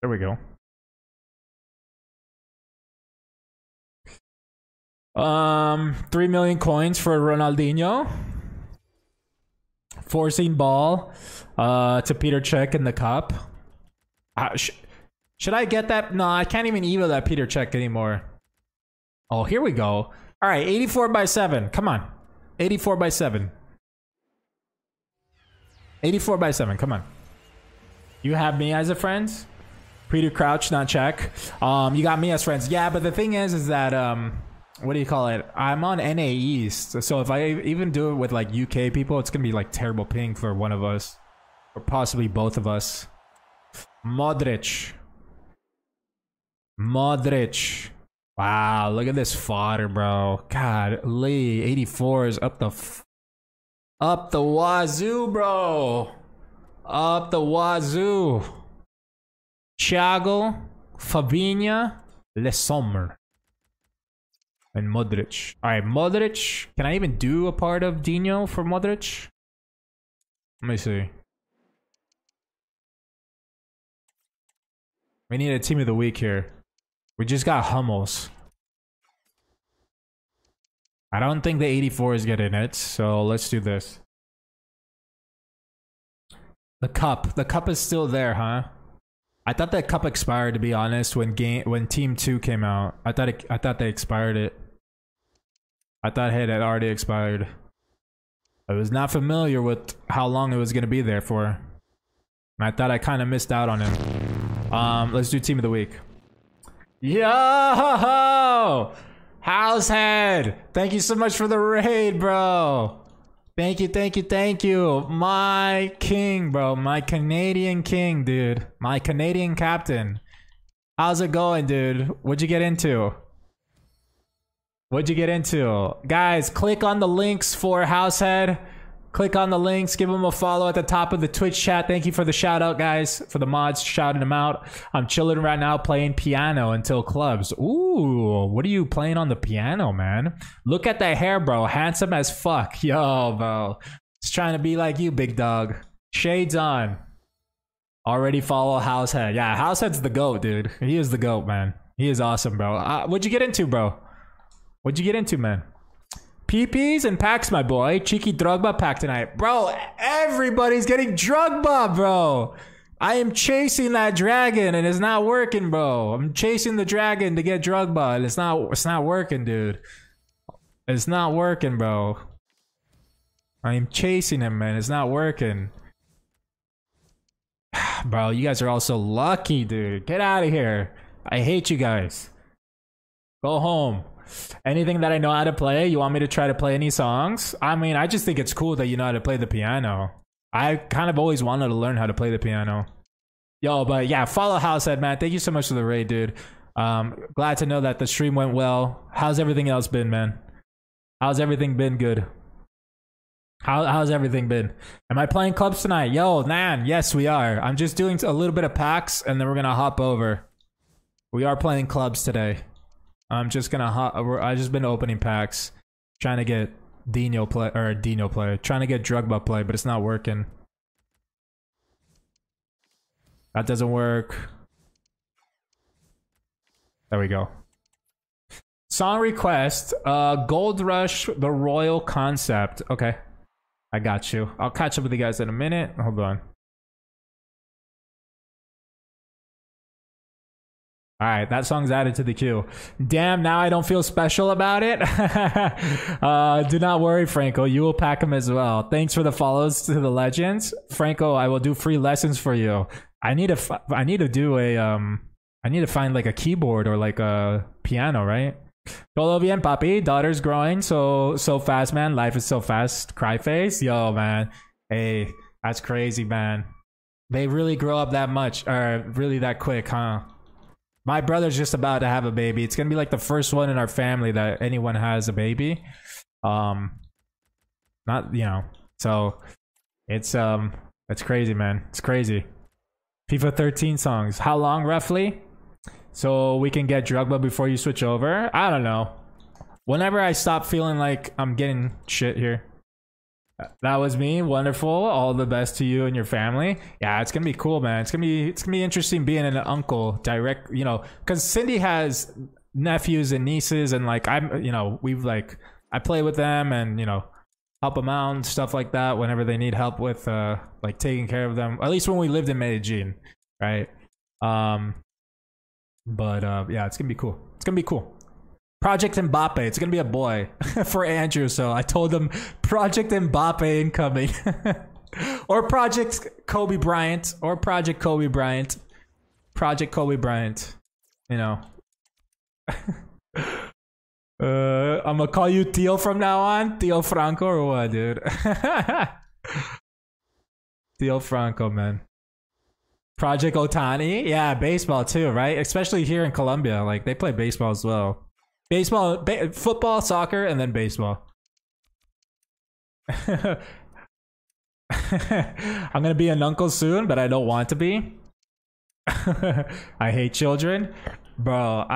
There we go. $3 million coins for Ronaldinho. Forcing ball to Peter Cech in the cup. Should I get that? No, I can't even email that Peter Cech anymore. Oh, here we go. All right, 84/7. Come on. 84/7. 84/7. Come on. You have me as a friend. Peter Crouch, not Check. You got me as friends. Yeah, but the thing is that what do you call it? I'm on NA East, so if I even do it with like UK people, it's gonna be like terrible ping for one of us, or possibly both of us. Modric. Wow, look at this fodder, bro. God, Lee, 84 is up the wazoo, bro. Up the wazoo. Thiago, Fabinho, Lessommer, and Modric. All right, Modric. Can I even do a part of Dino for Modric? Let me see. We need a team of the week here. We just got Hummels. I don't think the 84 is getting it, so let's do this. The cup. The cup is still there, huh? I thought that cup expired, to be honest, when Team 2 came out. I thought they expired it. I thought it had already expired. I was not familiar with how long it was going to be there for. And I thought I kind of missed out on him. Let's do Team of the Week. Yo! Househead! Thank you so much for the raid, bro! Thank you. My king, bro. My Canadian king, dude. My Canadian captain. How's it going, dude? What'd you get into? Guys, click on the links for Househead. Click on the links. Give him a follow at the top of the Twitch chat. Thank you for the shout out, guys. For the mods shouting them out. I'm chilling right now playing piano until clubs. Ooh, what are you playing on the piano, man? Look at that hair, bro. Handsome as fuck. Yo, bro. Just trying to be like you, big dog. Shades on. Already follow Househead. Yeah, Househead's the GOAT, dude. He is the GOAT, man. He is awesome, bro. What'd you get into, bro? What'd you get into, man? PPs and packs, my boy. Cheeky Drogba pack tonight. Bro, everybody's getting Drogba, bro. I am chasing that dragon and it's not working, bro. I'm chasing the dragon to get Drogba and it's not working, dude. It's not working, bro. I am chasing him, man. It's not working. Bro, you guys are all so lucky, dude. Get out of here. I hate you guys. Go home. Anything that I know how to play, you want me to try to play any songs? I mean, I just think it's cool that you know how to play the piano. I kind of always wanted to learn how to play the piano. Yo, but yeah, follow Househead, man. Thank you so much for the raid, dude. Glad to know that the stream went well. How's everything else been, man? How's everything been good? How's everything been? Am I playing clubs tonight? Yo, man, yes, we are. I'm just doing a little bit of packs, and then we're going to hop over. We are playing clubs today. I'm just gonna I've just been opening packs, trying to get trying to get Drogba play, but it's not working. That doesn't work. There we go. Song request, Gold Rush, The Royal Concept. Okay, I got you. I'll catch up with you guys in a minute. Hold on. All right, that song's added to the queue. Damn, now I don't feel special about it. Do not worry, Franco. You will pack him as well. Thanks for the follows to the legends, Franco. I will do free lessons for you. I need to find like a keyboard or like a piano, right? Todo bien, papi. Daughter's growing so fast, man. Life is so fast. Cry face, yo, man. Hey, that's crazy, man. They really grow up that much, or really that quick, huh? My brother's just about to have a baby. It's gonna be like the first one in our family that anyone has a baby. Not, you know, so it's crazy, man. It's crazy. FIFA 13 songs. How long roughly? So we can get Drogba before you switch over. I don't know. Whenever I stop feeling like I'm getting shit here. That was me. Wonderful. All the best to you and your family. Yeah, it's gonna be cool, man. It's gonna be interesting being an uncle direct, you know, because Cindy has nephews and nieces, and like I'm, you know, we've like I play with them and, you know, help them out and stuff like that whenever they need help with like taking care of them. At least when we lived in Medellin, right? But yeah, it's gonna be cool. It's gonna be cool. Project Mbappe. It's going to be a boy for Andrew. So I told him Project Mbappe incoming. Or Project Kobe Bryant. Or Project Kobe Bryant. Project Kobe Bryant. You know. I'm going to call you Tio from now on. Tio Franco or what, dude? Tio Franco, man. Project Otani. Yeah, baseball too, right? Especially here in Colombia. Like, they play baseball as well. Baseball, football, soccer, and then baseball. I'm gonna be an uncle soon, but I don't want to be. I hate children, bro.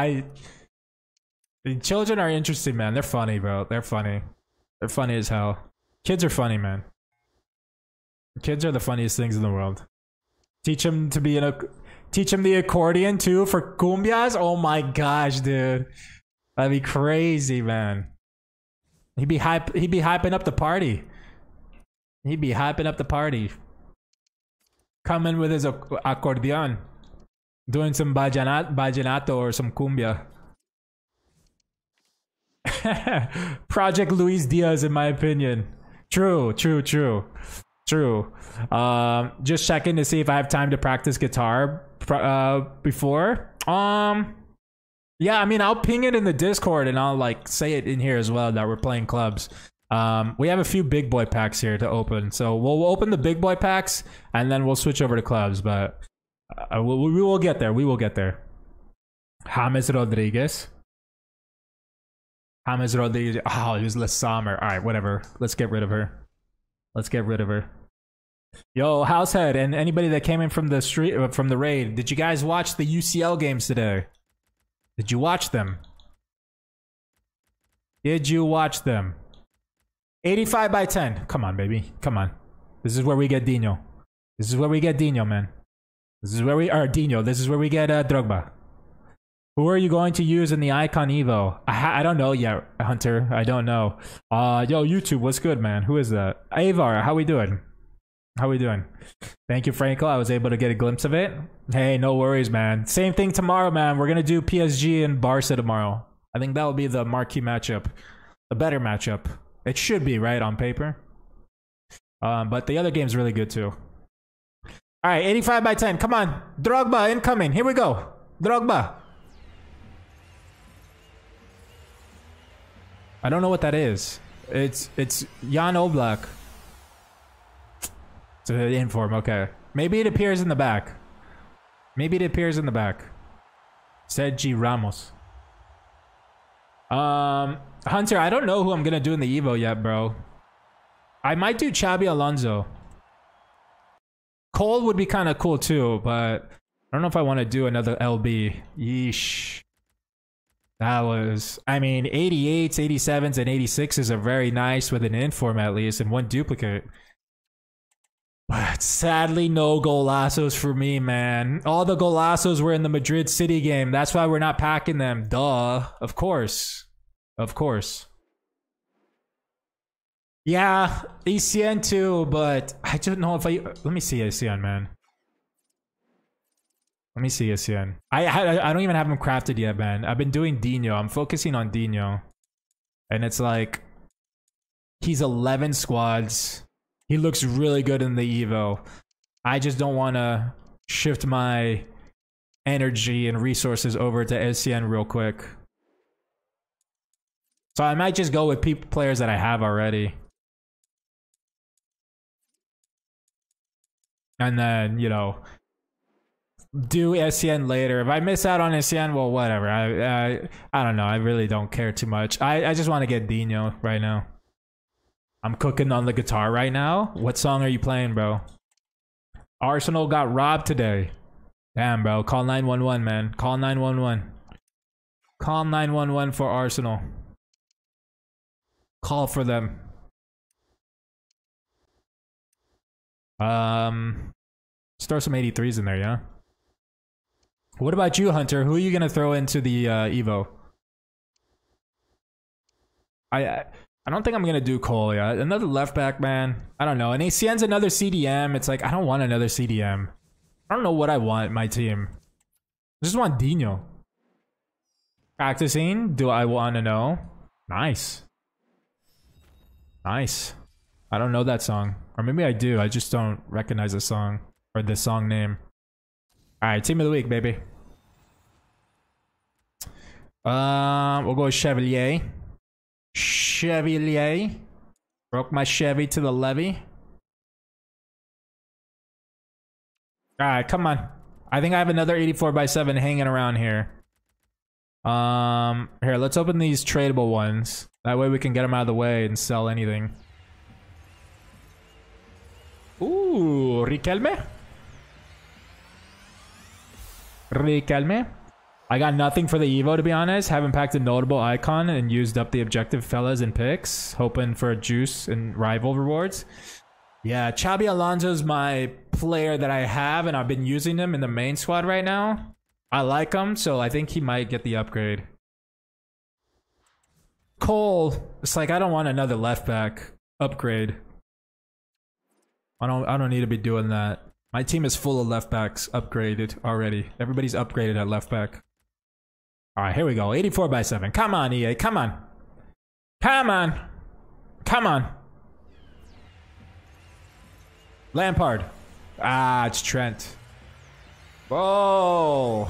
Children are interesting, man. They're funny, bro. They're funny. They're funny as hell. Kids are funny, man. Kids are the funniest things in the world. Teach them to be teach them the accordion too for cumbias. Oh my gosh, dude. That'd be crazy, man. He'd be hyping up the party. He'd be hyping up the party. Coming with his accordion. Doing some vallenato or some cumbia. Project Luis Diaz, in my opinion. True, true, true. True. Just checking to see if I have time to practice guitar before. Yeah, I mean, I'll ping it in the Discord and I'll like say it in here as well that we're playing clubs. We have a few big boy packs here to open. So we'll open the big boy packs and then we'll switch over to clubs. But we will get there. We will get there. James Rodriguez. James Rodriguez. Oh, it was Lessommer. All right, whatever. Let's get rid of her. Let's get rid of her. Yo, Househead and anybody that came in from the street, from the raid. Did you guys watch the UCL games today? Did you watch them? Did you watch them? 85/10. Come on, baby. Come on. This is where we get Dino. This is where we get Dino, man. This is where we are Dino. This is where we get Drogba. Who are you going to use in the Icon Evo? I don't know yet, Hunter. I don't know. Yo, YouTube, what's good, man? Who is that? Avar, how we doing? How we doing? Thank you, Franco. I was able to get a glimpse of it. Hey, no worries, man. Same thing tomorrow, man. We're going to do PSG and Barca tomorrow. I think that will be the marquee matchup. The better matchup. It should be, right, on paper. But the other game's really good, too. All right, 85/10. Come on. Drogba incoming. Here we go. Drogba. I don't know what that is. It's Jan Oblak. It's an inform, okay. Maybe it appears in the back. Maybe it appears in the back. Sergi Ramos. Hunter, I don't know who I'm gonna do in the Evo yet, bro. I might do Xabi Alonso. Cole would be kind of cool too, but I don't know if I want to do another LB. Yeesh. That was, I mean, 88s, 87s, and 86s are very nice with an inform at least, and one duplicate. But sadly, no golazos for me, man. All the golazos were in the Madrid City game. That's why we're not packing them. Duh. Of course. Of course. Yeah, Ecn too, but I don't know if I... Let me see Ecn, man. Let me see Ecn. I don't even have him crafted yet, man. I've been doing Dino. I'm focusing on Dino. And it's like... He's 11 squads. He looks really good in the Evo. I just don't want to shift my energy and resources over to SCN real quick. So I might just go with players that I have already. And then, you know, do SCN later. If I miss out on SCN, well, whatever. I don't know. I really don't care too much. I just want to get Dino right now. I'm cooking on the guitar right now. What song are you playing, bro? Arsenal got robbed today. Damn, bro. Call 911, man. Call 911. Call 911 for Arsenal. Call for them. Let's throw some 83s in there, yeah? What about you, Hunter? Who are you going to throw into the Evo? I don't think I'm going to do Cole, yeah? Another left back, man. I don't know. And ACN's another CDM. It's like, I don't want another CDM. I don't know what I want in my team. I just want Dino. Practicing? Do I want to know? Nice. Nice. I don't know that song. Or maybe I do. I just don't recognize the song. Or the song name. Alright, team of the week, baby. We'll go with Chevalier. Chevalier. Broke my Chevy to the levee. Alright, come on. I think I have another 84x7 hanging around here. Here, let's open these tradable ones. That way we can get them out of the way and sell anything. Ooh, Riquelme. Riquelme. I got nothing for the Evo, to be honest. Haven't packed a notable icon and used up the objective fellas and picks. Hoping for juice and rival rewards. Yeah, Xabi Alonso's my player that I have, and I've been using him in the main squad right now. I like him, so I think he might get the upgrade. Cole, it's like I don't want another left back upgrade. I don't need to be doing that. My team is full of left backs upgraded already. Everybody's upgraded at left back. All right, here we go. 84x7. Come on, EA. Come on. Come on. Come on. Lampard. Ah, it's Trent. Oh.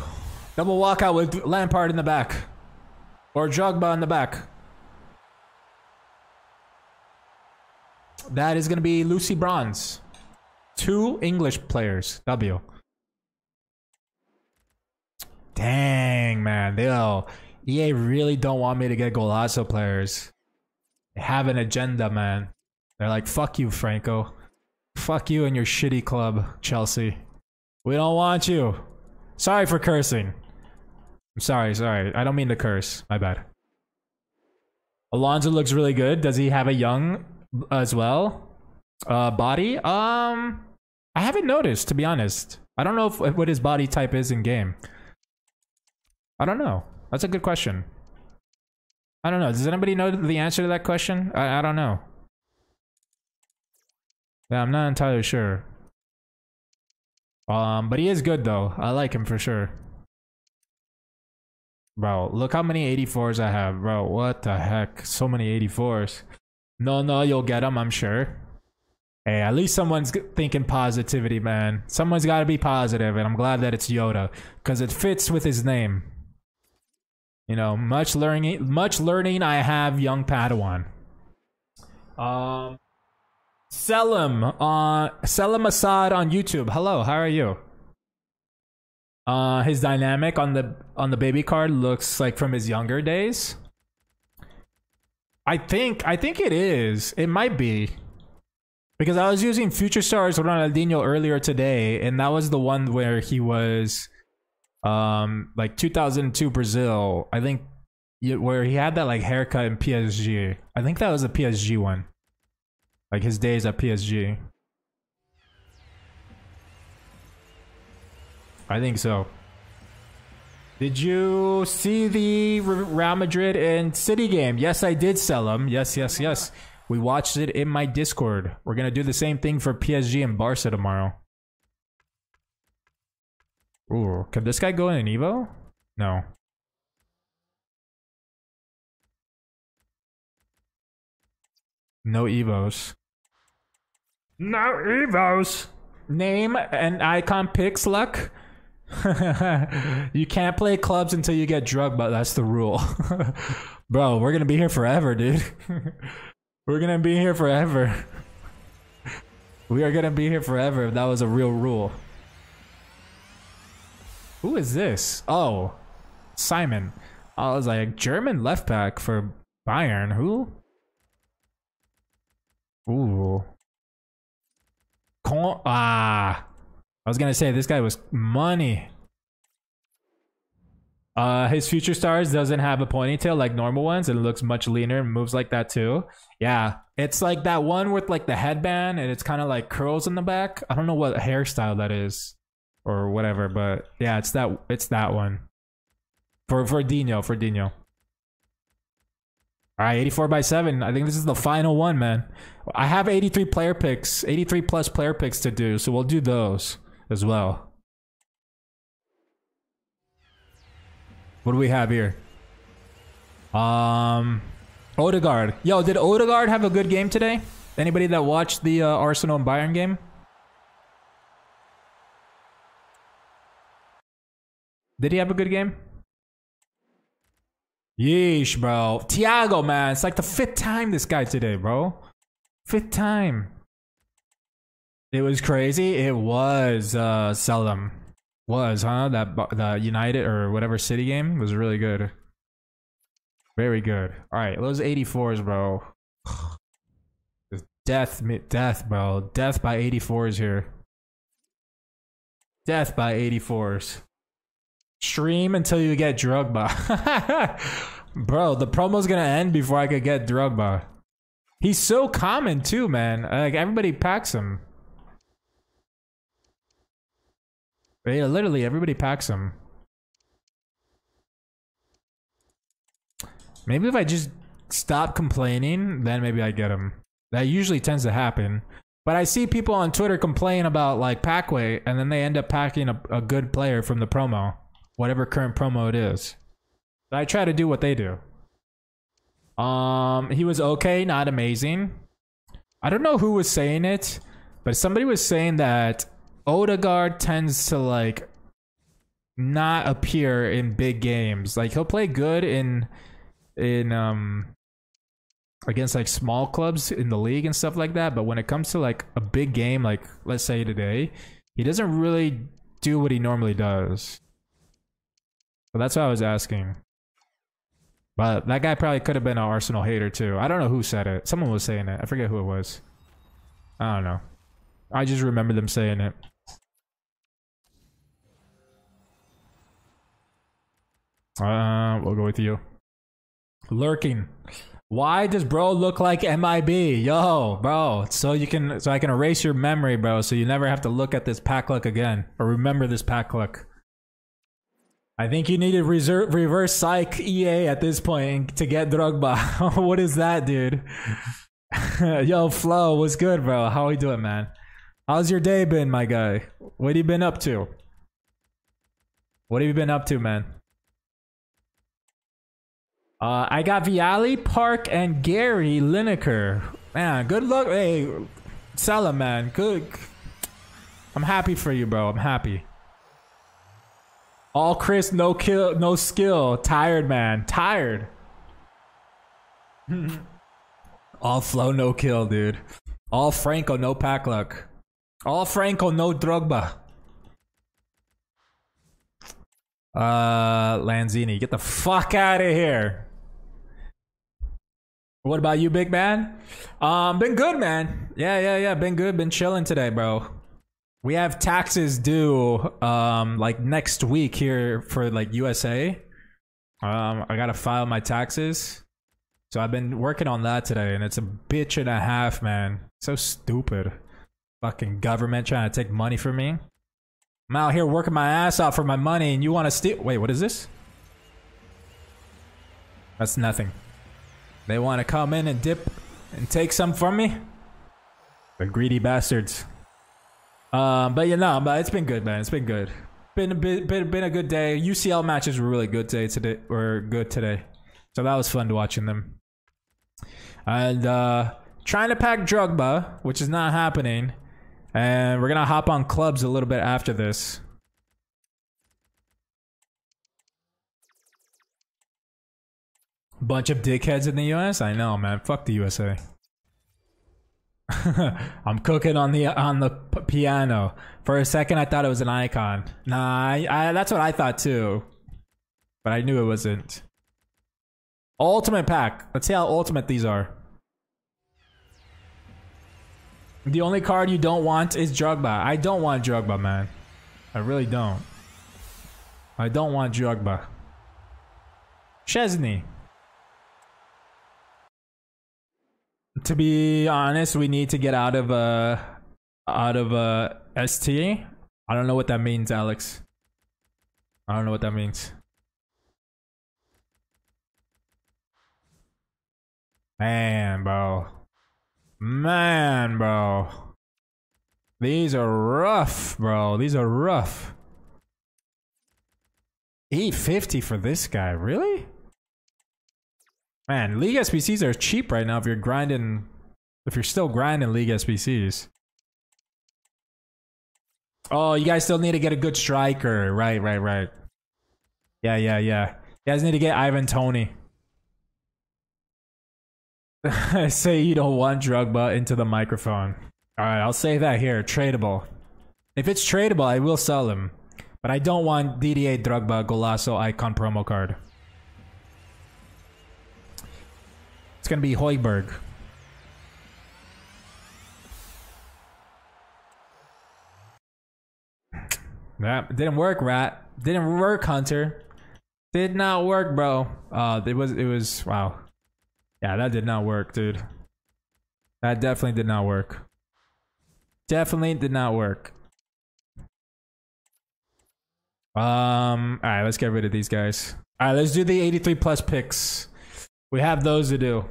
Double walkout with Lampard in the back. Or Drogba in the back. That is going to be Lucy Bronze. Two English players. W. Dang, man. Yo, EA really don't want me to get Golazo players. They have an agenda, man. They're like, fuck you, Franco. Fuck you and your shitty club, Chelsea. We don't want you. Sorry for cursing. I'm sorry, sorry. I don't mean to curse. My bad. Alonso looks really good. Does he have a young as well? Body? I haven't noticed, to be honest. I don't know if, what his body type is in game. I don't know. That's a good question. I don't know. Does anybody know the answer to that question? I don't know. Yeah, I'm not entirely sure. But he is good, though. I like him for sure. Bro, look how many 84s I have. Bro, what the heck? So many 84s. No, you'll get them, I'm sure. Hey, at least someone's thinking positivity, man. Someone's got to be positive, and I'm glad that it's Yoda. Because it fits with his name. You know, much learning I have, young Padawan. Selim Assad on YouTube. Hello, how are you? His dynamic on the baby card looks like from his younger days. I think it is. It might be. Because I was using Future Stars Ronaldinho earlier today, and that was the one where he was like 2002 Brazil. I think where he had that like haircut in PSG. I think that was a PSG one. Like his days at PSG. I think so. Did you see the Real Madrid and City game? Yes, I did sell them. Yes. We watched it in my Discord. We're going to do the same thing for PSG and Barca tomorrow. Ooh, can this guy go in an Evo? No. No Evos. No Evos! Name and icon picks luck? You can't play clubs until you get drugged, but that's the rule. Bro, we're gonna be here forever, dude. We're gonna be here forever. We are gonna be here forever if that was a real rule. Who is this? Oh, Simon. I was like, German left back for Bayern. Who? Ooh. I was gonna say this guy was money. His future stars doesn't have a ponytail like normal ones. It looks much leaner and moves like that too. Yeah, it's like that one with like the headband and it's kind of like curls in the back. I don't know what hairstyle that is or whatever, but yeah, it's that one. For Dino. All right, 84/7. I think this is the final one, man. I have 83 player picks, 83 plus player picks to do, so we'll do those as well. What do we have here? Odegaard. Yo, did Odegaard have a good game today? Anybody that watched the Arsenal and Bayern game? Did he have a good game? Yeesh, bro. Thiago, man. It's like the 5th time this guy today, bro. 5th time. It was crazy. It was seldom. Was, huh? The United or whatever city game was really good. Very good. All right, those 84s, bro. Death, bro. Death by 84s here. Death by 84s. Stream until you get Drogba. Bro, the promo's gonna end before I could get Drogba. He's so common too, man. Like, everybody packs him. Yeah, literally everybody packs them. Maybe if I just stop complaining, then maybe I get them. That usually tends to happen. But I see people on Twitter complain about like pack weight, and then they end up packing a good player from the promo, whatever current promo it is. So I try to do what they do. He was okay, not amazing. I don't know who was saying it, but somebody was saying that Odegaard tends to like not appear in big games. Like he'll play good in against like small clubs in the league and stuff like that, but when it comes to like a big game, like let's say today, he doesn't really do what he normally does. So that's what I was asking. But that guy probably could have been an Arsenal hater too. I don't know who said it. Someone was saying it. I forget who it was. I don't know. I just remember them saying it. We'll go with you. Lurking. Why does bro look like MIB? Yo, bro. So I can erase your memory, bro. So you never have to look at this pack luck again. Or remember this pack luck. I think you needed reverse psych EA at this point to get Drogba. What is that, dude? Yo, Flo, what's good, bro? How are you doing, man? How's your day been, my guy? What have you been up to? What have you been up to, man? I got Vialli, Park, and Gary Lineker. Man, good luck. Hey, Salah, man. Good. I'm happy for you, bro. I'm happy. All Chris, no kill, no skill. Tired, man. Tired. All Flo, no kill, dude. All Franco, no pack luck. All Franco, no Drogba. Lanzini, get the fuck out of here. What about you, big man? Been good, man. Yeah. Been good. Been chilling today, bro. We have taxes due, like next week here for like USA. I gotta file my taxes. So I've been working on that today, and it's a bitch and a half, man. So stupid. Fucking government trying to take money from me. I'm out here working my ass off for my money, and you want to steal. Wait, what is this? That's nothing. They want to come in and dip and take some from me? The greedy bastards. But you know, but it's been good, man. It's been good. Been a good day. UCL matches were really good today. So that was fun watching them. And trying to pack Drogba, which is not happening. And we're going to hop on clubs a little bit after this. Bunch of dickheads in the US? I know, man. Fuck the USA. I'm cooking on the piano. For a second, I thought it was an icon. Nah, that's what I thought too. But I knew it wasn't. Ultimate pack. Let's see how ultimate these are. The only card you don't want is Drogba. I don't want Drogba, man. I really don't. I don't want Drogba. Chesney. To be honest, we need to get out of ST. I don't know what that means, Alex. I don't know what that means. Man, bro. Man, bro. These are rough, bro. These are rough. 850 for this guy, really? Man, League SBCs are cheap right now if you're grinding, if you're still grinding League SBCs. Oh, you guys still need to get a good striker. Right, right, right. Yeah, yeah, yeah. You guys need to get Ivan Toney. Say you don't want Drogba into the microphone. Alright, I'll say that here. Tradable. If it's tradable, I will sell him. But I don't want DDA Drogba Golazo Icon promo card. It's gonna be Højbjerg. That didn't work, Rat. Didn't work, Hunter. Did not work, bro. It was wow. Yeah, that did not work, dude. That definitely did not work. Definitely did not work. Alright, let's get rid of these guys. Alright, let's do the 83 plus picks. We have those to do.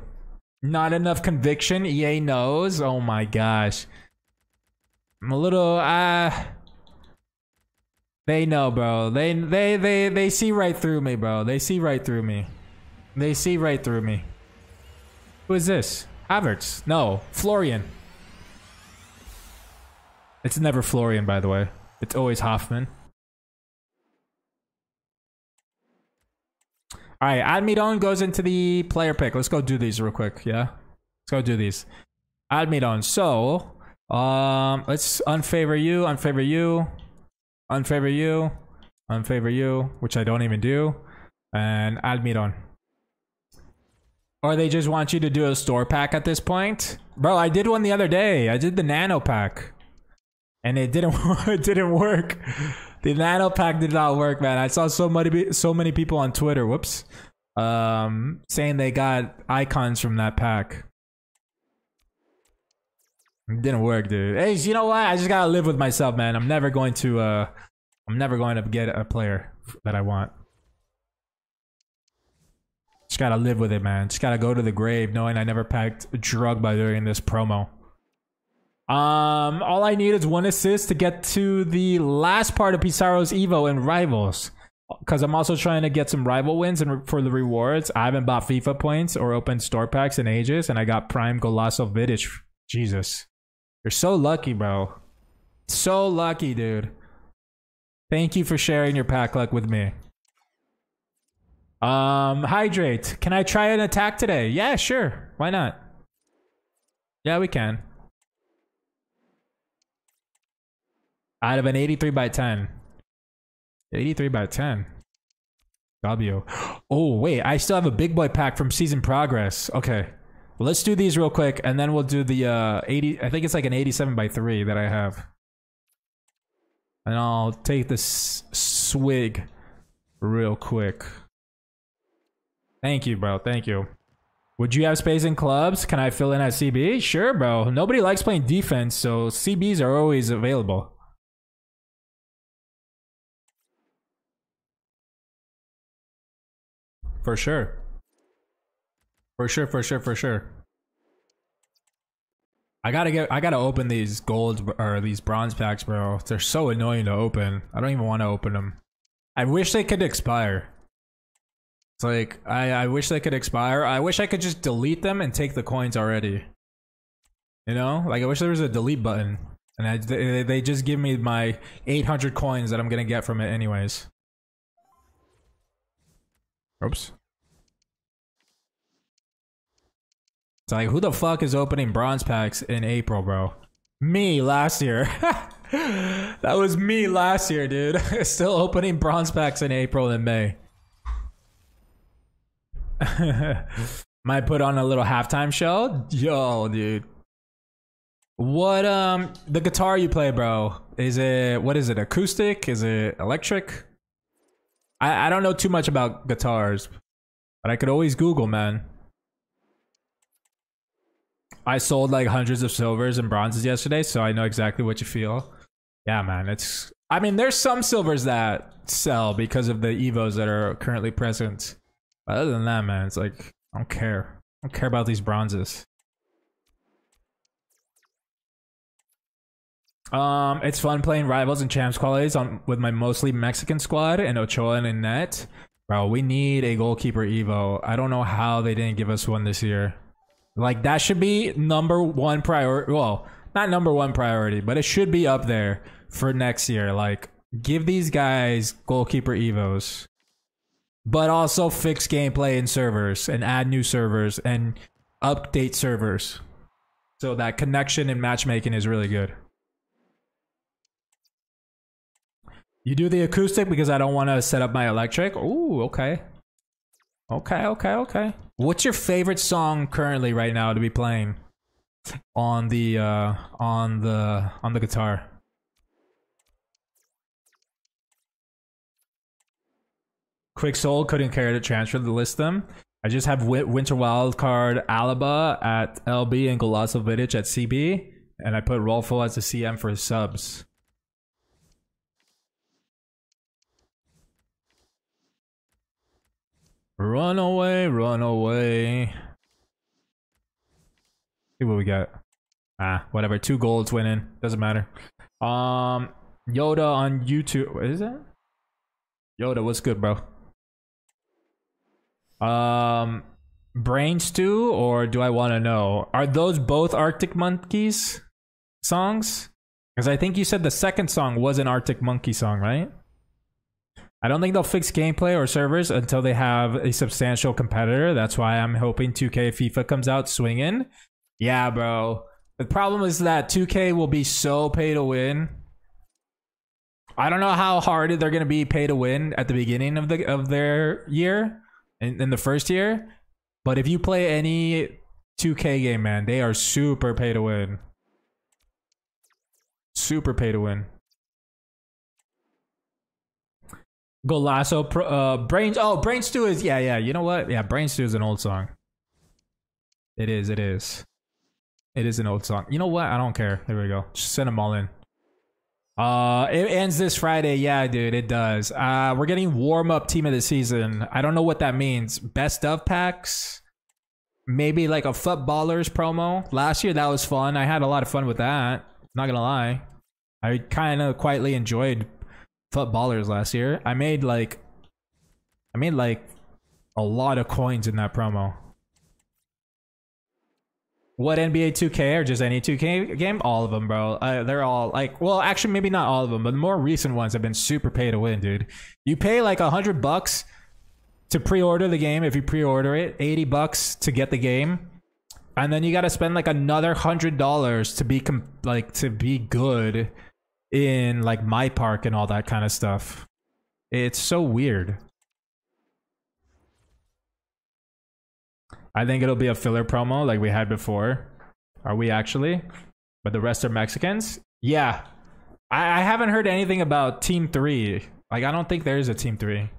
Not enough conviction. EA knows. Oh my gosh. I'm a little they know, bro. They see right through me, bro. They see right through me. They see right through me. Who is this? Havertz. No. Florian. It's never Florian, by the way. It's always Hoffman. Alright, Admiron goes into the player pick. Let's go do these real quick, yeah? Let's go do these. Admiron, so... let's unfavor you, unfavor you, unfavor you, unfavor you, which I don't even do. And Admiron. Or they just want you to do a store pack at this point? Bro, I did one the other day. I did the nano pack. And it didn't, it didn't work. The nano pack did not work, man. I saw so many people on Twitter, whoops, saying they got icons from that pack. It didn't work, dude. Hey, you know what? I just gotta live with myself, man. I'm never going to get a player that I want. Just gotta live with it, man. Just gotta go to the grave knowing I never packed a drug by doing this promo. All I need is one assist to get to the last part of Pizarro's Evo and Rivals. Because I'm also trying to get some Rival wins and for the rewards. I haven't bought FIFA points or opened store packs in ages. And I got Prime Golazo Vidic. Jesus. You're so lucky, bro. So lucky, dude. Thank you for sharing your pack luck with me. Hydrate. Can I try an attack today? Yeah, sure. Why not? Yeah, we can. Out of an 83 by 10, 83 by 10, W. Oh wait, I still have a big boy pack from Season Progress. Okay, well, let's do these real quick, and then we'll do the 80. I think it's like an 87 by 3 that I have, and I'll take this swig real quick. Thank you, bro. Thank you. Would you have space in clubs? Can I fill in at CB? Sure, bro. Nobody likes playing defense, so CBs are always available. For sure. For sure, for sure, for sure. I gotta open these gold or these bronze packs, bro. They're so annoying to open. I don't even want to open them. I wish they could expire. It's like, I wish they could expire. I wish I could just delete them and take the coins already. You know? Like, I wish there was a delete button. And they just give me my 800 coins that I'm gonna get from it anyways. Oops. It's like, who the fuck is opening bronze packs in April, bro? Me last year. That was me last year, dude. Still opening bronze packs in April and May. Might put on a little halftime show. Yo, dude. What, the guitar you play, bro? Is it, what is it? Acoustic? Is it electric? I don't know too much about guitars. But I could always Google, man. I sold like hundreds of silvers and bronzes yesterday, so I know exactly what you feel. Yeah, man, it's... I mean, there's some silvers that sell because of the evos that are currently present. But other than that, man, it's like, I don't care. I don't care about these bronzes. It's fun playing rivals and champs qualities on with my mostly Mexican squad and Ochoa and Annette. Bro, we need a goalkeeper evo. I don't know how they didn't give us one this year. Like, that should be number one priority. Well, not number one priority, but it should be up there for next year. Like, give these guys goalkeeper evos, but also fix gameplay and servers and add new servers and update servers. So that connection and matchmaking is really good. You do the acoustic because I don't want to set up my electric. Ooh, okay. Okay, okay, okay. What's your favorite song currently right now to be playing on the on the guitar? Quick Soul couldn't care to transfer to list them. I just have Winter Wildcard Alaba at LB and Golazo Vidic at CB, and I put Rolfo as the CM for his subs. Run away, run away. See what we got. Ah, whatever. 2 golds winning. Doesn't matter. Yoda on YouTube. What is that? Yoda, what's good, bro? Brain Stew or Do I Want to Know? Are those both Arctic Monkeys songs? Because I think you said the second song was an Arctic Monkey song, right? I don't think they'll fix gameplay or servers until they have a substantial competitor. That's why I'm hoping 2K FIFA comes out swinging. Yeah, bro. The problem is that 2K will be so pay to win. I don't know how hard they're going to be pay to win at the beginning of their year, in the first year. But if you play any 2K game, man, they are super pay to win. Super pay to win. Golazo, Brains. Oh, Brain Stew is, yeah, yeah. You know what? Yeah, Brain Stew is an old song. It is, it is. It is an old song. You know what? I don't care. There we go. Just send them all in. It ends this Friday. Yeah, dude, it does. We're getting warm-up team of the season. I don't know what that means. Best of packs? Maybe like a footballers promo? Last year, that was fun. I had a lot of fun with that. Not gonna lie. I kind of quietly enjoyed footballers last year. I made like a lot of coins in that promo. What NBA 2K or just any 2K game? All of them, bro. They're all like, well, actually maybe not all of them, but the more recent ones have been super pay to win, dude. You pay like $100 to pre-order the game. If you pre-order it, $80 to get the game. And then you got to spend like another $100 to be good in like my park and all that kind of stuff. It's so weird. I think it'll be a filler promo like we had before. Are we actually? But the rest are Mexicans? Yeah. I haven't heard anything about Team 3. Like, I don't think there is a Team 3.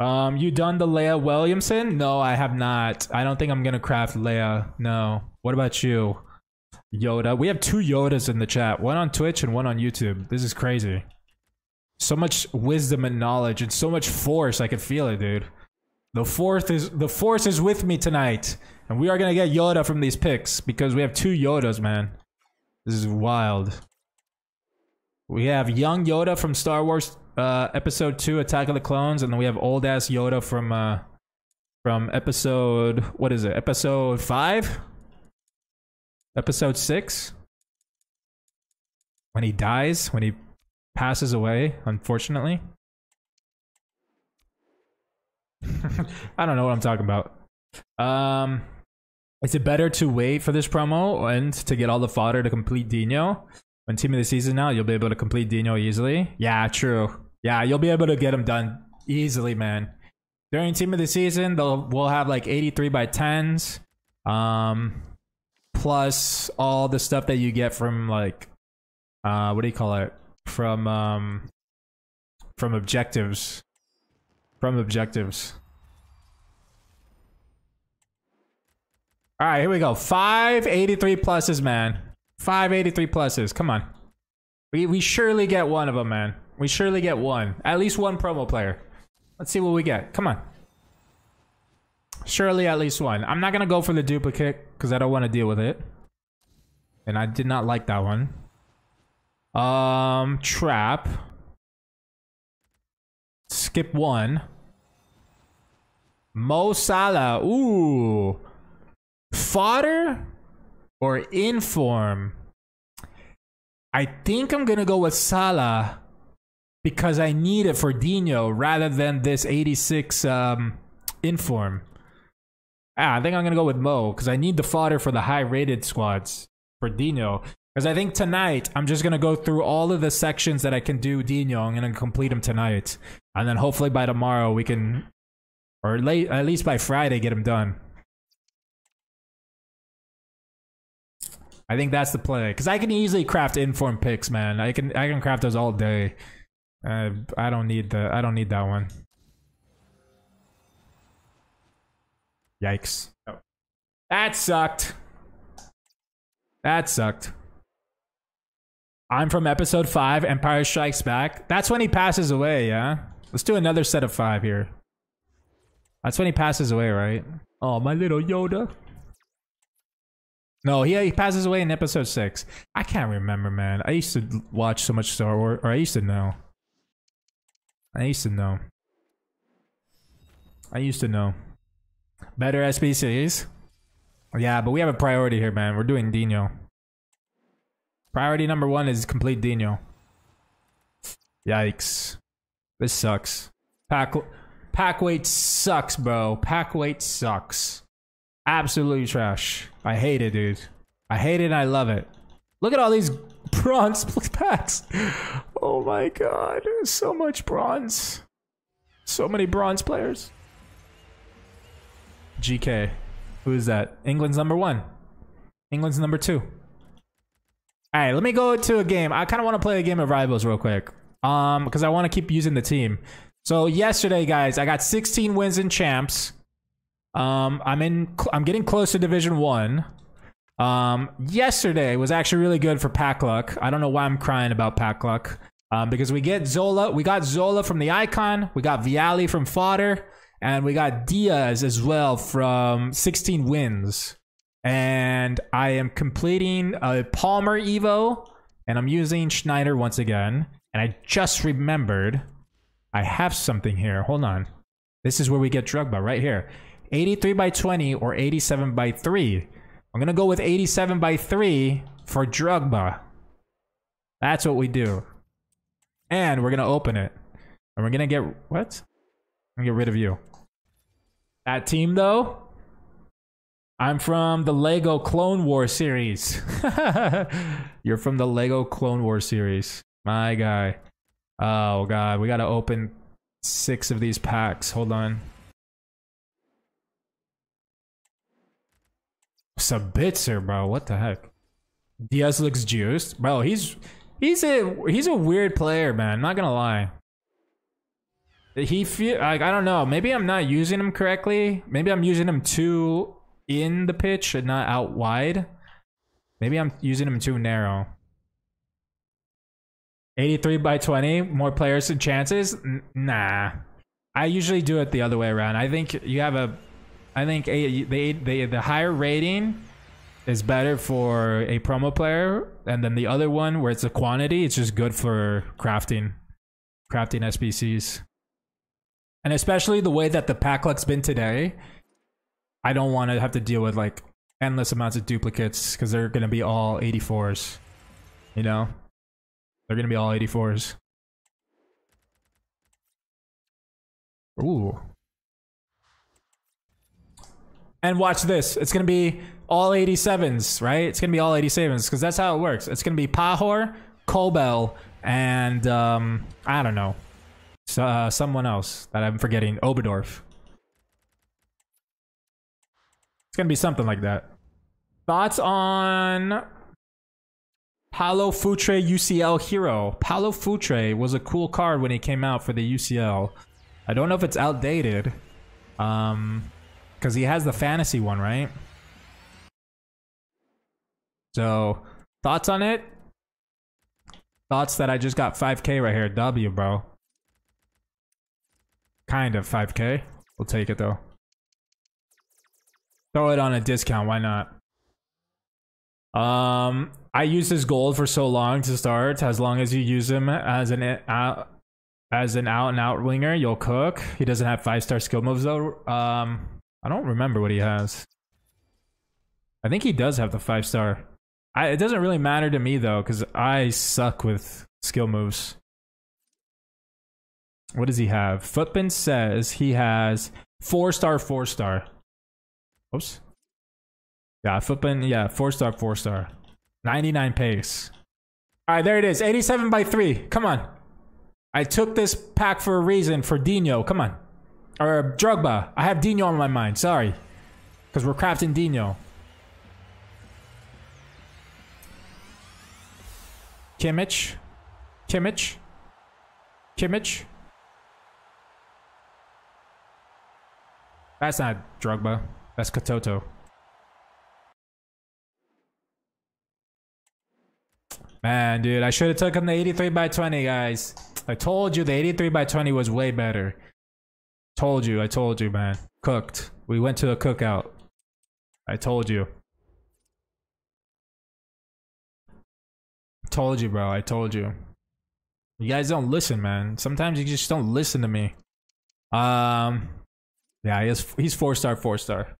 You done the Leia Williamson? No, I have not. I don't think I'm gonna craft Leia. No. What about you? Yoda. We have 2 Yodas in the chat. One on Twitch and one on YouTube. This is crazy. So much wisdom and knowledge and so much force. I can feel it, dude. The force is with me tonight. And we are going to get Yoda from these picks because we have 2 Yodas, man. This is wild. We have young Yoda from Star Wars Episode 2, Attack of the Clones. And then we have old-ass Yoda from Episode... What is it? Episode 5? Episode 6, when he dies, when he passes away, unfortunately. I don't know what I'm talking about. Is it better to wait for this promo and to get all the fodder to complete Dino? When team of the season now, you'll be able to complete Dino easily. Yeah, true. Yeah, you'll be able to get him done easily, man. During team of the season, we'll have like 83 by 10s. Plus all the stuff that you get from like what do you call it, from objectives from objectives. All right, here we go. 583 pluses, man. 583 pluses. Come on. We surely get one of them, man. We surely get one. At least one promo player. Let's see what we get. Come on. Surely at least one. I'm not going to go for the duplicate because I don't want to deal with it. And I did not like that one. Trap. Skip one. Mo Salah. Ooh. Fodder or inform? I think I'm going to go with Salah because I need it for Dino rather than this 86 inform. Ah, I think I'm going to go with Mo because I need the fodder for the high-rated squads for Dino. Because I think tonight, I'm just going to go through all of the sections that I can do Dino. I'm going to complete them tonight. And then hopefully by tomorrow we can, or late, at least by Friday, get them done. I think that's the play. Because I can easily craft inform picks, man. I can craft those all day. I don't need that one. Yikes. Oh. That sucked. That sucked. I'm from episode 5, Empire Strikes Back. That's when he passes away, yeah? Let's do another set of 5 here. That's when he passes away, right? Oh, my little Yoda. No, he passes away in episode 6. I can't remember, man. I used to watch so much Star Wars, or I used to know. I used to know. I used to know. Better SPCs. Yeah, but we have a priority here, man. We're doing Dino. Priority number 1 is complete Dino. Yikes. This sucks. Pack weight sucks, bro. Pack weight sucks. Absolutely trash. I hate it, dude. I hate it and I love it. Look at all these bronze packs. Oh my god. So much bronze. So many bronze players. GK. Who is that? England's number 1. England's number 2. Alright, let me go to a game. I kind of want to play a game of Rivals real quick. Because I want to keep using the team. So yesterday, guys, I got 16 wins in champs. I'm getting close to Division 1. Yesterday was actually really good for pack luck. I don't know why I'm crying about pack luck. Because we get Zola. We got Zola from the icon. We got Vialli from fodder. And we got Diaz as well from 16 wins. And I am completing a Palmer Evo. And I'm using Schneider once again. And I just remembered I have something here. Hold on. This is where we get Drogba right here. 83 by 20 or 87 by 3. I'm going to go with 87 by 3 for Drogba. That's what we do. And we're going to open it. And we're going to get... What? I'm going to get rid of you. That team, though, I'm from the Lego Clone War series. You're from the Lego Clone War series. My guy. Oh, God. We got to open 6 of these packs. Hold on. Sabitzer, bro. What the heck? Diaz looks juiced. Bro, he's a weird player, man. I'm not going to lie. He feel like, I don't know. Maybe I'm not using him correctly. Maybe I'm using him too in the pitch and not out wide. Maybe I'm using him too narrow. 83 by 20, more players and chances. Nah, I usually do it the other way around. I think you have a, I think the higher rating is better for a promo player, and then the other one where it's a quantity, it's just good for crafting SPCs. And especially the way that the pack luck's been today, I don't want to have to deal with like endless amounts of duplicates because they're going to be all 84s. You know? They're going to be all 84s. Ooh. And watch this. It's going to be all 87s, right? It's going to be all 87s because that's how it works. It's going to be Pahor, Kobel, and I don't know. Someone else that I'm forgetting. Oberdorf. It's gonna be something like that. Thoughts on Paulo Futre UCL hero? Paulo Futre was a cool card when he came out for the UCL. I don't know if it's outdated. Because he has the fantasy one, right? So, thoughts on it? Thoughts that I just got 5K right here. W, bro. Kind of 5K. We'll take it, though. Throw it on a discount. Why not? I used his gold for so long to start. As long as you use him as an out-and-out winger, you'll cook. He doesn't have 5-star skill moves, though. I don't remember what he has. I think he does have the 5-star. It doesn't really matter to me, though, because I suck with skill moves. What does he have? Footbin says he has 4-star, 4-star. Oops. Yeah, Footbin, yeah, 4-star, 4-star. 99 pace. All right, there it is. 87 by 3. Come on. I took this pack for a reason, for Dino. Come on. Or Drogba. I have Dino on my mind. Sorry. Because we're crafting Dino. Kimmich. That's not Drogba. That's Katoto. Man, dude, I should have took him the 83 by 20, guys. I told you the 83 by 20 was way better. I told you, man. Cooked. We went to a cookout. I told you. Told you, bro. I told you. You guys don't listen, man. Sometimes you just don't listen to me. Yeah, he's 4-star, 4-star.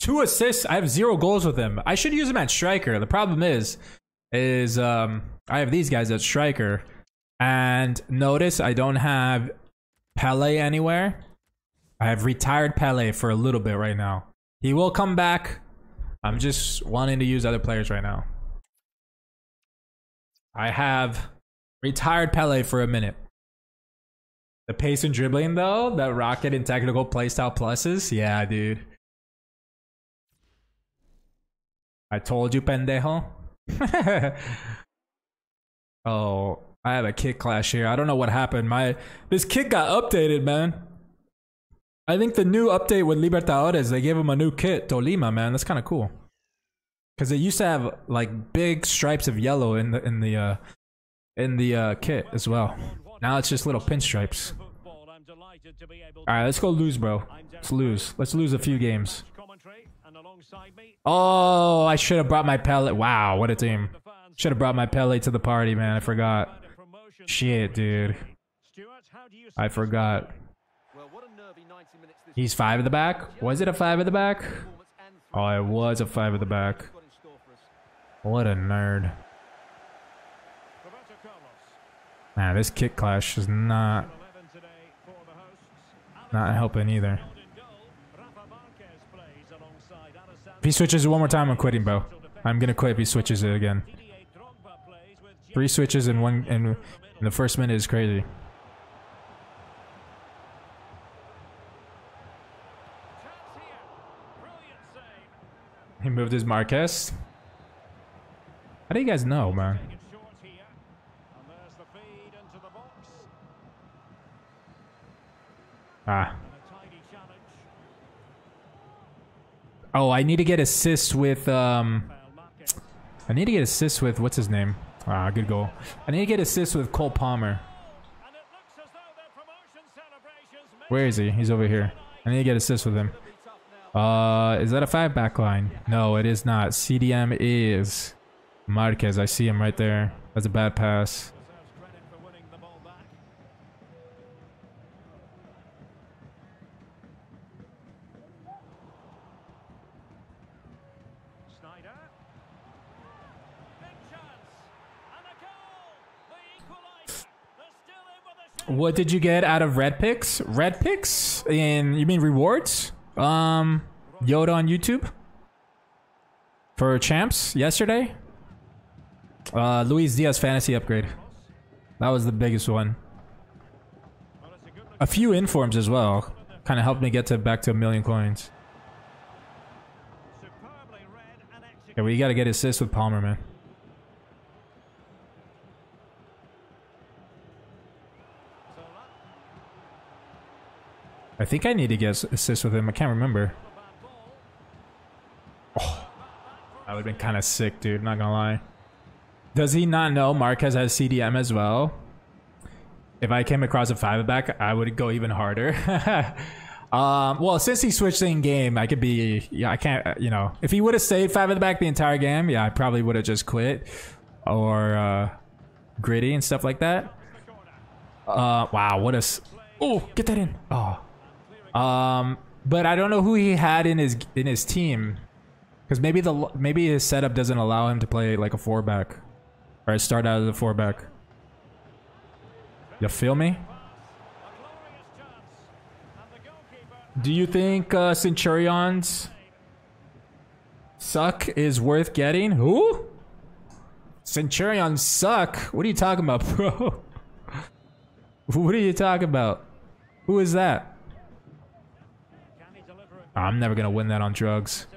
Two assists. I have 0 goals with him. I should use him at striker. The problem is I have these guys at striker, and notice I don't have Pele anywhere. I have retired Pele for a little bit right now. He will come back. I'm just wanting to use other players right now. I have retired Pele for a minute. The pace and dribbling, though, that rocket and technical playstyle pluses. Yeah, dude. I told you, pendejo. Oh, I have a kit clash here. I don't know what happened. This kit got updated, man. I think the new update with Libertadores, they gave him a new kit, Tolima, man. That's kind of cool. Because they used to have like big stripes of yellow in the kit as well. Now it's just little pinstripes. All right, let's go lose, bro. Let's lose. Let's lose a few games. Oh, I should have brought my Pele. Wow, what a team. Should have brought my Pele to the party, man. I forgot. Shit, dude. I forgot. He's 5 at the back? Was it a 5 at the back? Oh, it was a 5 at the back. What a nerd. Man, this kick clash is not helping either. If he switches it one more time, I'm quitting, bro. I'm gonna quit if he switches it again. 3 switches in one in the first minute is crazy. He moved his Marquez. How do you guys know, man? Ah. Oh, I need to get assists with, I need to get assists with, what's his name? Ah, good goal. I need to get assists with Cole Palmer. Where is he? He's over here. I need to get assists with him. Is that a 5-back line? No, it is not. CDM is Marquez. I see him right there. That's a bad pass. What did you get out of red picks? Red picks? And you mean rewards? Yoda on YouTube for champs yesterday. Luis Diaz fantasy upgrade. That was the biggest one. A few informs as well. Kind of helped me get to back to 1 million coins. Yeah, well, you got to get assists with Palmer, man. I think I need to get assists with him. I can't remember. Oh, that would have been kind of sick, dude. Not gonna lie. Does he not know Marquez has CDM as well? If I came across a five-back, I would go even harder. Well, since he switched in game, I could be, yeah, I can't, you know, if he would have stayed five in the back the entire game, yeah, I probably would have just quit or gritty and stuff like that. Wow, what a, oh, get that in. Oh, but I don't know who he had in his team, because maybe the his setup doesn't allow him to play like a four back or start out as a four back. You feel me? Do you think Centurion's suck is worth getting? Who? Centurion suck? What are you talking about, bro? What are you talking about? Who is that? I'm never gonna win that on drugs.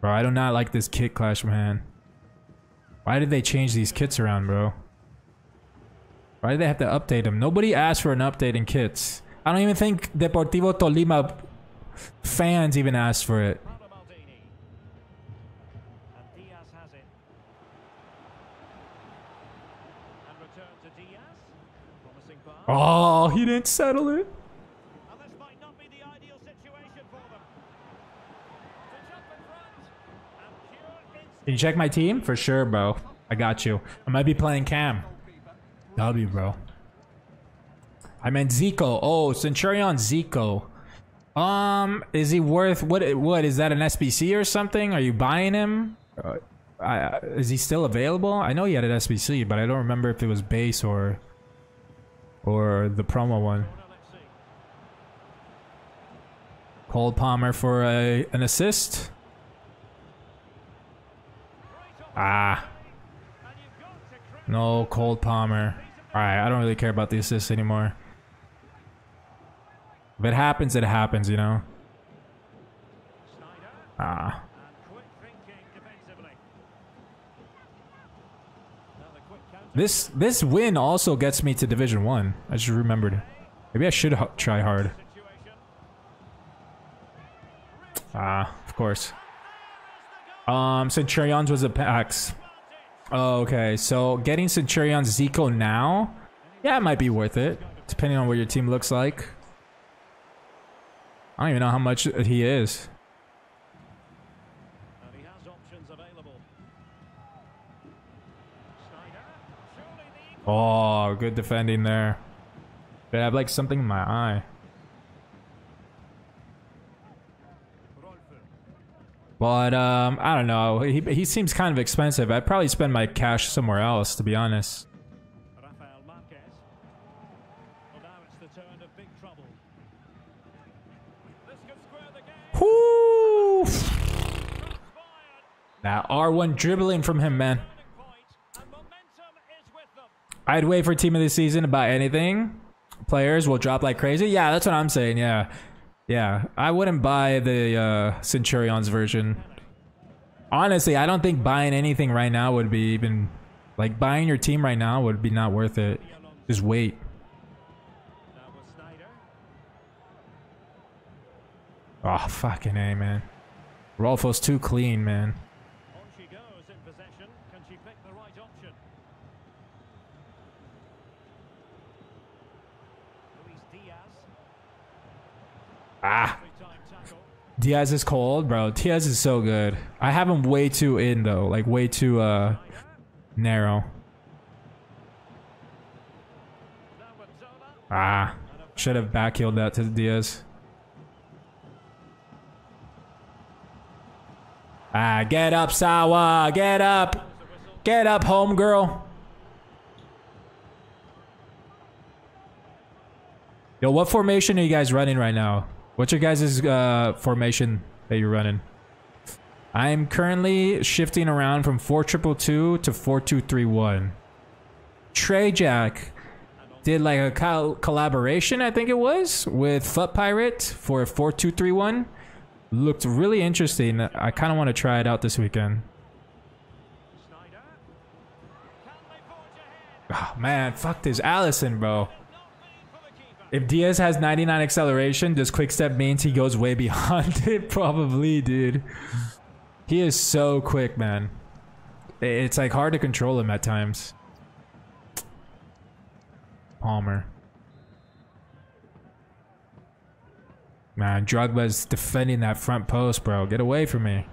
Bro, I do not like this kit clash, man. Why did they change these kits around, bro? Why do they have to update them? Nobody asked for an update in kits. I don't even think Deportivo Tolima fans even asked for it. And Diaz has it. And return to Diaz. Promising pass. Oh, he didn't settle it. And this might not be the ideal situation for them. Pitch up in front. And pure instinct. Can you check my team? For sure, bro. I got you. I might be playing Cam. W, bro. I meant Zico. Oh, Centurion Zico. Is he worth what is that, an SBC or something? Are you buying him? Is he still available? I know he had an SBC, but I don't remember if it was base or the promo one. Cole Palmer for an assist. Ah. No, Cole Palmer. Alright, I don't really care about the assists anymore. If it happens, you know. Ah. This win also gets me to Division 1. I just remembered. Maybe I should try hard. Ah, of course. Centurion's was a PAX. Oh, okay, so getting Centurion Zico now? Yeah, it might be worth it, depending on what your team looks like. I don't even know how much he is. And he has options available. Schneider, oh, good defending there. But I have like something in my eye. But, I don't know, he seems kind of expensive. I'd probably spend my cash somewhere else, to be honest. Rafael Marquez. Well, now it's the turn of big trouble. This could square the game. Woo! Now, R1 dribbling from him, man. I'd wait for team of the season to buy anything. Players will drop like crazy. Yeah, that's what I'm saying, yeah. Yeah, I wouldn't buy the Centurion's version. Honestly, I don't think buying anything right now would be even... Like, buying your team right now would be not worth it. Just wait. Oh, fucking A, man. Rolfo's too clean, man. Ah, Diaz is cold, bro. Diaz is so good. I have him way too in though, like way too narrow. Ah, should have backheeled that to Diaz. Ah, get up, Sawa. Get up, homegirl. Yo, what formation are you guys running right now? What's your guys' formation that you're running? I'm currently shifting around from 4-2-2-2 to 4-2-3-1. TreyJack did like a collaboration, I think it was, with Foot Pirate for a 4-2-3-1. Looked really interesting. I kind of want to try it out this weekend. Oh, man, fuck this Alisson, bro. If Diaz has 99 acceleration, does quick step means he goes way beyond it? Probably, dude. He is so quick, man. It's like hard to control him at times. Palmer. Man, Drogba's defending that front post, bro. Get away from me.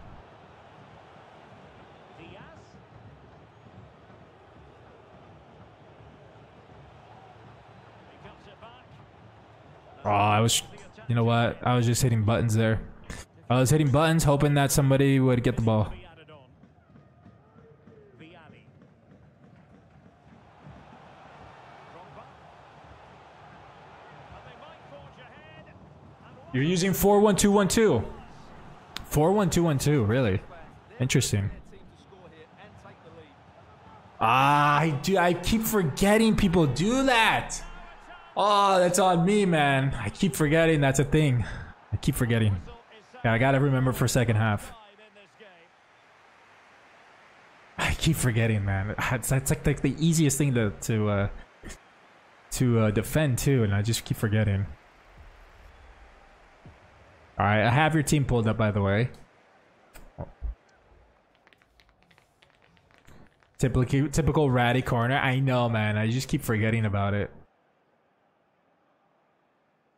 Oh, I was, you know what? I was just hitting buttons there. I was hitting buttons hoping that somebody would get the ball. You're using 4-1-2-1-2. 4-1-2-1-2, really? Interesting. Ah, I keep forgetting people do that. Oh, that's on me, man. I keep forgetting that's a thing. I keep forgetting. Yeah, I gotta remember for second half. I keep forgetting, man. That's like the easiest thing to defend too, and I just keep forgetting. All right, I have your team pulled up, by the way. Oh. Typical ratty corner. I know, man. I just keep forgetting about it.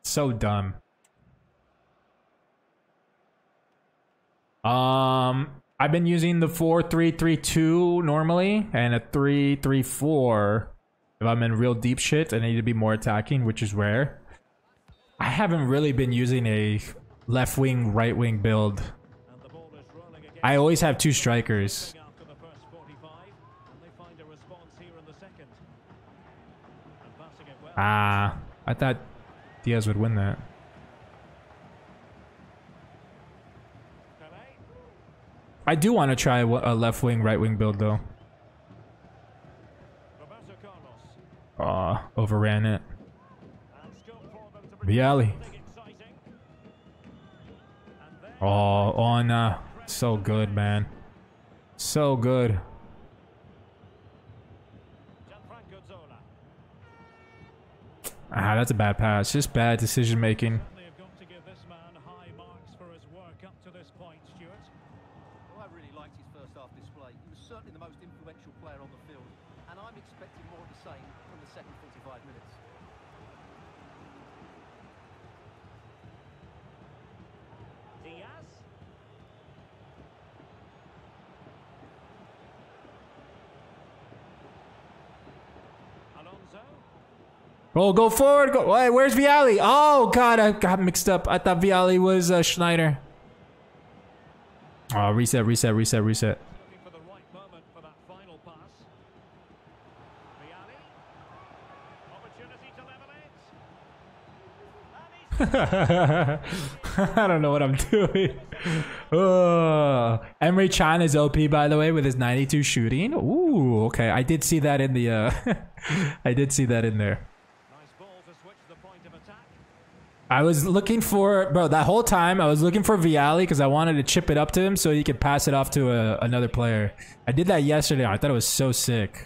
So dumb. I've been using the 4-3-3-2 normally and a 3-3-4 if I'm in real deep shit and I need to be more attacking, which is rare. I haven't really been using a left wing, right wing build. I always have two strikers. Ah, I thought Diaz would win that. I do want to try a left wing, right wing build though. Aw, overran it. Vialli. Oh, on. So good, man. So good. Ah, that's a bad pass. Just bad decision making. Oh, go forward. Go. Wait, where's Vialli? Oh, God, I got mixed up. I thought Vialli was Schneider. Oh, reset, reset, reset, reset. For the right moment for that final pass. Opportunity to level it. I don't know what I'm doing. Oh. Emre Can is OP, by the way, with his 92 shooting. Ooh, okay. I did see that in the... I did see that in there. I was looking for, bro, that whole time I was looking for Vialli because I wanted to chip it up to him so he could pass it off to another player. I did that yesterday. I thought it was so sick.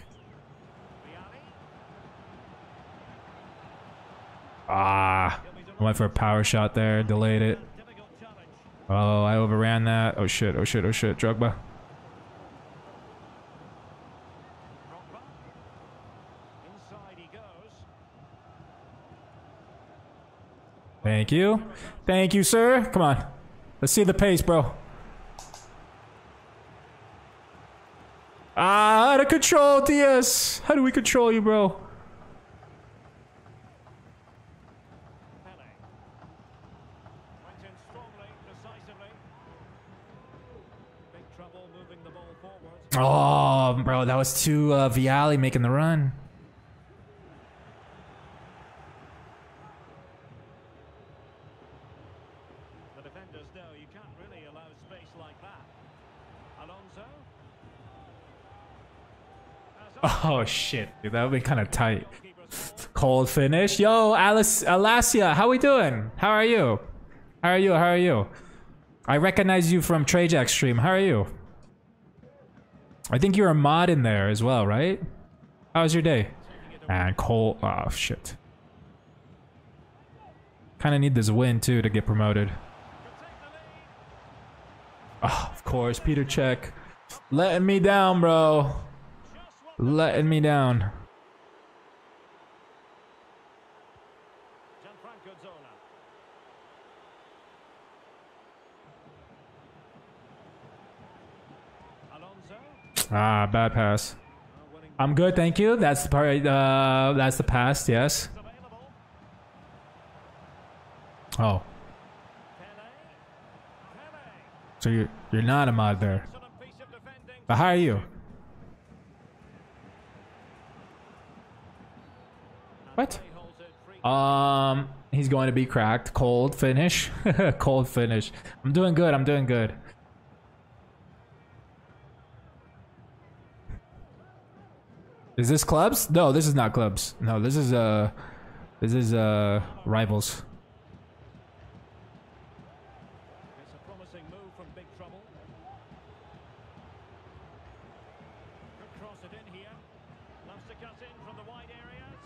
Ah, I went for a power shot there, delayed it. Oh, I overran that. Oh shit, oh shit, oh shit. Drogba. Thank you. Thank you, sir. Come on. Let's see the pace, bro. Ah, out of control, Diaz. How do we control you, bro? Oh, bro, that was too Vialli making the run. Oh shit, dude, that would be kind of tight. Cold finish. Yo, Alexian, how we doing? How are you? How are you? How are you? I recognize you from Trajax stream. How are you? I think you're a mod in there as well, right? How was your day? And Cole, oh shit. Kind of need this win too to get promoted. Oh, of course, Peter Cech. Letting me down, bro. Letting me down. Ah, bad pass. I'm good, thank you. That's the part. That's the pass. Yes. Oh. So you're not a mod there. But how are you? What? He's going to be cracked. Cold finish. Cold finish. I'm doing good. I'm doing good. Is this clubs? No, this is not clubs. No, this is rivals. It's a promising move from Big Trouble. Good cross it in here. Loves to cut in from the wide areas.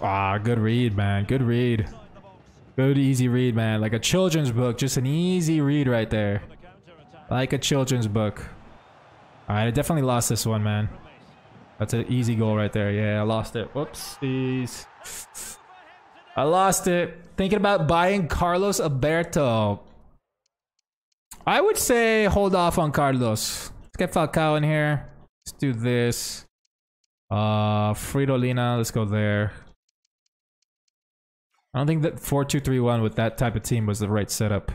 Ah, good read, man. Good read. Good easy read, man. Like a children's book. Just an easy read right there. Like a children's book. Alright, I definitely lost this one, man. That's an easy goal right there. Yeah, I lost it. Whoopsies. I lost it. Thinking about buying Carlos Alberto. I would say hold off on Carlos. Let's get Falcao in here. Let's do this. Fridolina, let's go there. I don't think that 4-2-3-1 with that type of team was the right setup.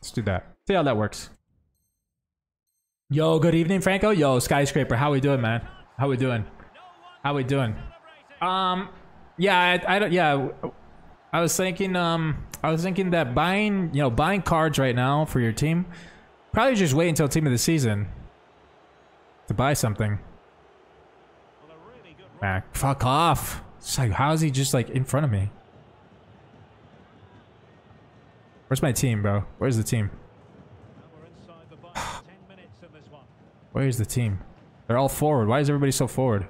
Let's do that. See how that works. Yo, good evening, Franco. Yo, Skyscraper. How we doing, man? How we doing? How we doing? Yeah, I don't. Yeah, I was thinking that buying, you know, buying cards right now for your team, probably just wait until team of the season to buy something. Man, fuck off! It's like, how is he just like in front of me? Where's my team, bro? Where's the team? Where's the team? They're all forward. Why is everybody so forward?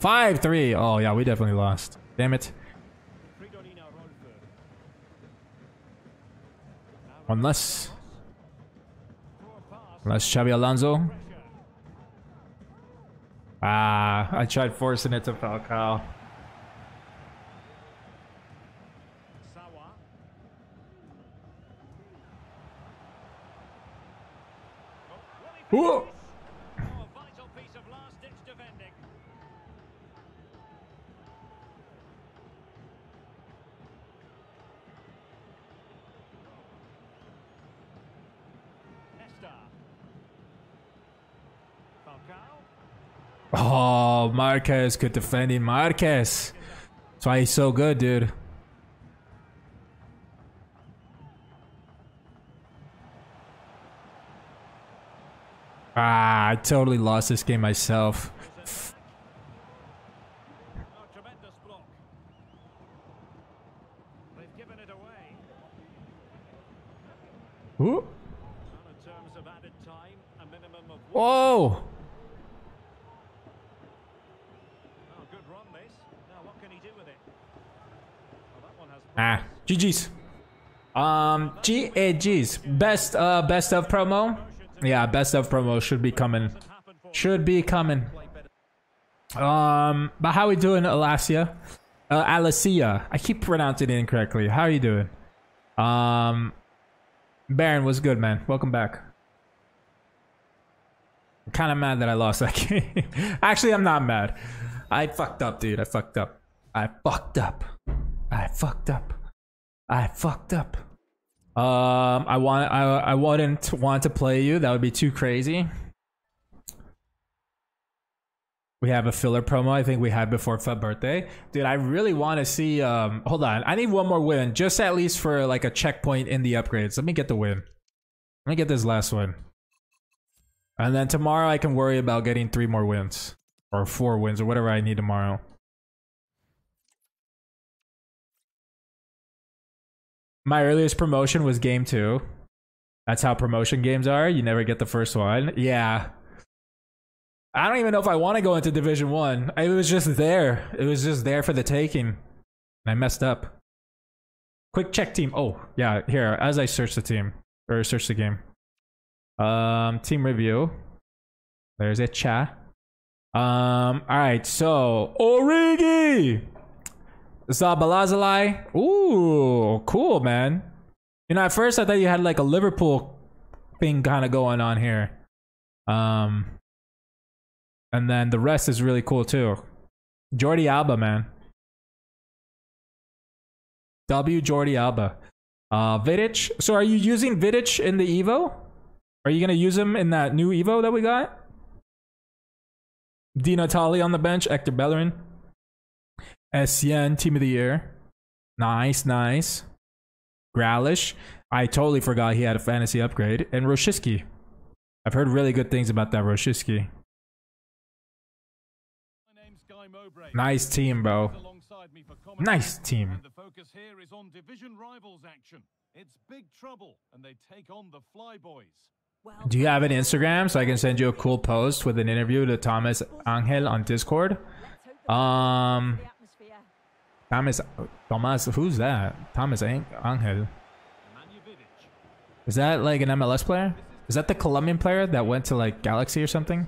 5-3. Oh, yeah, we definitely lost. Damn it. Unless... unless Xabi Alonso. Ah, I tried forcing it to Falcao. Whoa. Oh, Marquez, good defending, Marquez. That's why he's so good, dude. Ah, I totally lost this game myself. Ooh. Whoa! Ah, GG's. GAG's. Best of promo. Yeah, best of promo should be coming. Should be coming. But how we doing, Alexian? Alexian. I keep pronouncing it incorrectly. How are you doing? Baron, what's good, man? Welcome back. I'm kind of mad that I lost that game. Actually, I'm not mad. I fucked up, dude. I fucked up. I fucked up. I fucked up. I fucked up. I wouldn't want to play you. That would be too crazy. We have a filler promo. I think we had before Feb birthday, dude. I really want to see. Hold on. I need one more win, just at least for like a checkpoint in the upgrades. Let me get the win. Let me get this last win, and then tomorrow I can worry about getting 3 more wins or 4 wins or whatever I need tomorrow. My earliest promotion was game 2. That's how promotion games are. You never get the first one. Yeah. I don't even know if I want to go into Division 1. It was just there. It was just there for the taking. And I messed up. Quick check team. Oh, yeah. Here, as I search the team. Or search the game. Team review. There's a chat. Alright, so... Origi! Zabalazalai. Ooh, cool, man. You know, at first I thought you had like a Liverpool thing kind of going on here. And then the rest is really cool too. Jordi Alba, man. Jordi Alba. Vidic. So are you using Vidic in the Evo? Are you going to use him in that new Evo that we got? Di Natale on the bench. Hector Bellerin. Essien, Team of the Year. Nice, nice. Growlish. I totally forgot he had a fantasy upgrade. And Roshiski. I've heard really good things about that Roshiski. Nice team, bro. Nice team. The focus here is on division rivals action. It's big trouble, and they take on the Flyboys. Do you have an Instagram so I can send you a cool post with an interview to Tomás Ángel on Discord? Tomás, who's that? Tomás Ángel. Is that like an MLS player? Is that the Colombian player that went to like Galaxy or something?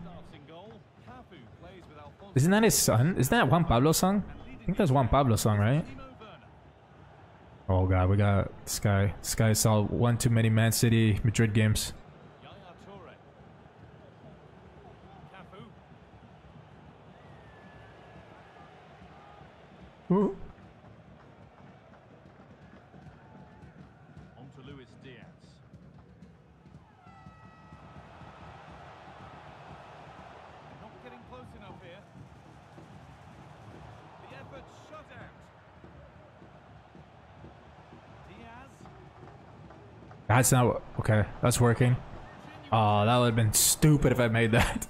Isn't that his son? Isn't that Juan Pablo's son? I think that's Juan Pablo's son, right? Oh god, we got this guy. This guy saw one too many Man City Madrid games. Ooh. On to Luis Diaz. Not getting close enough here. The effort shut out. Diaz. That's not okay. That's working. Oh, that would have been stupid if I made that.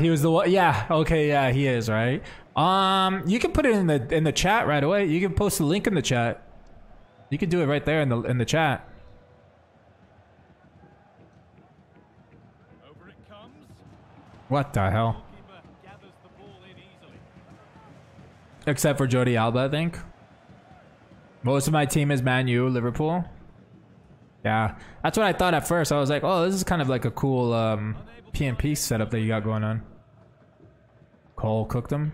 He was the one. Yeah. Okay. Yeah, he is right. You can put it in the chat right away. You can post the link in the chat. You can do it right there in the chat. Over it comes. What the hell? Except for Jordi Alba, I think. Most of my team is Man U, Liverpool. Yeah, that's what I thought at first. I was like, oh, this is kind of like a cool PNP setup that you got going on. Cole cooked him.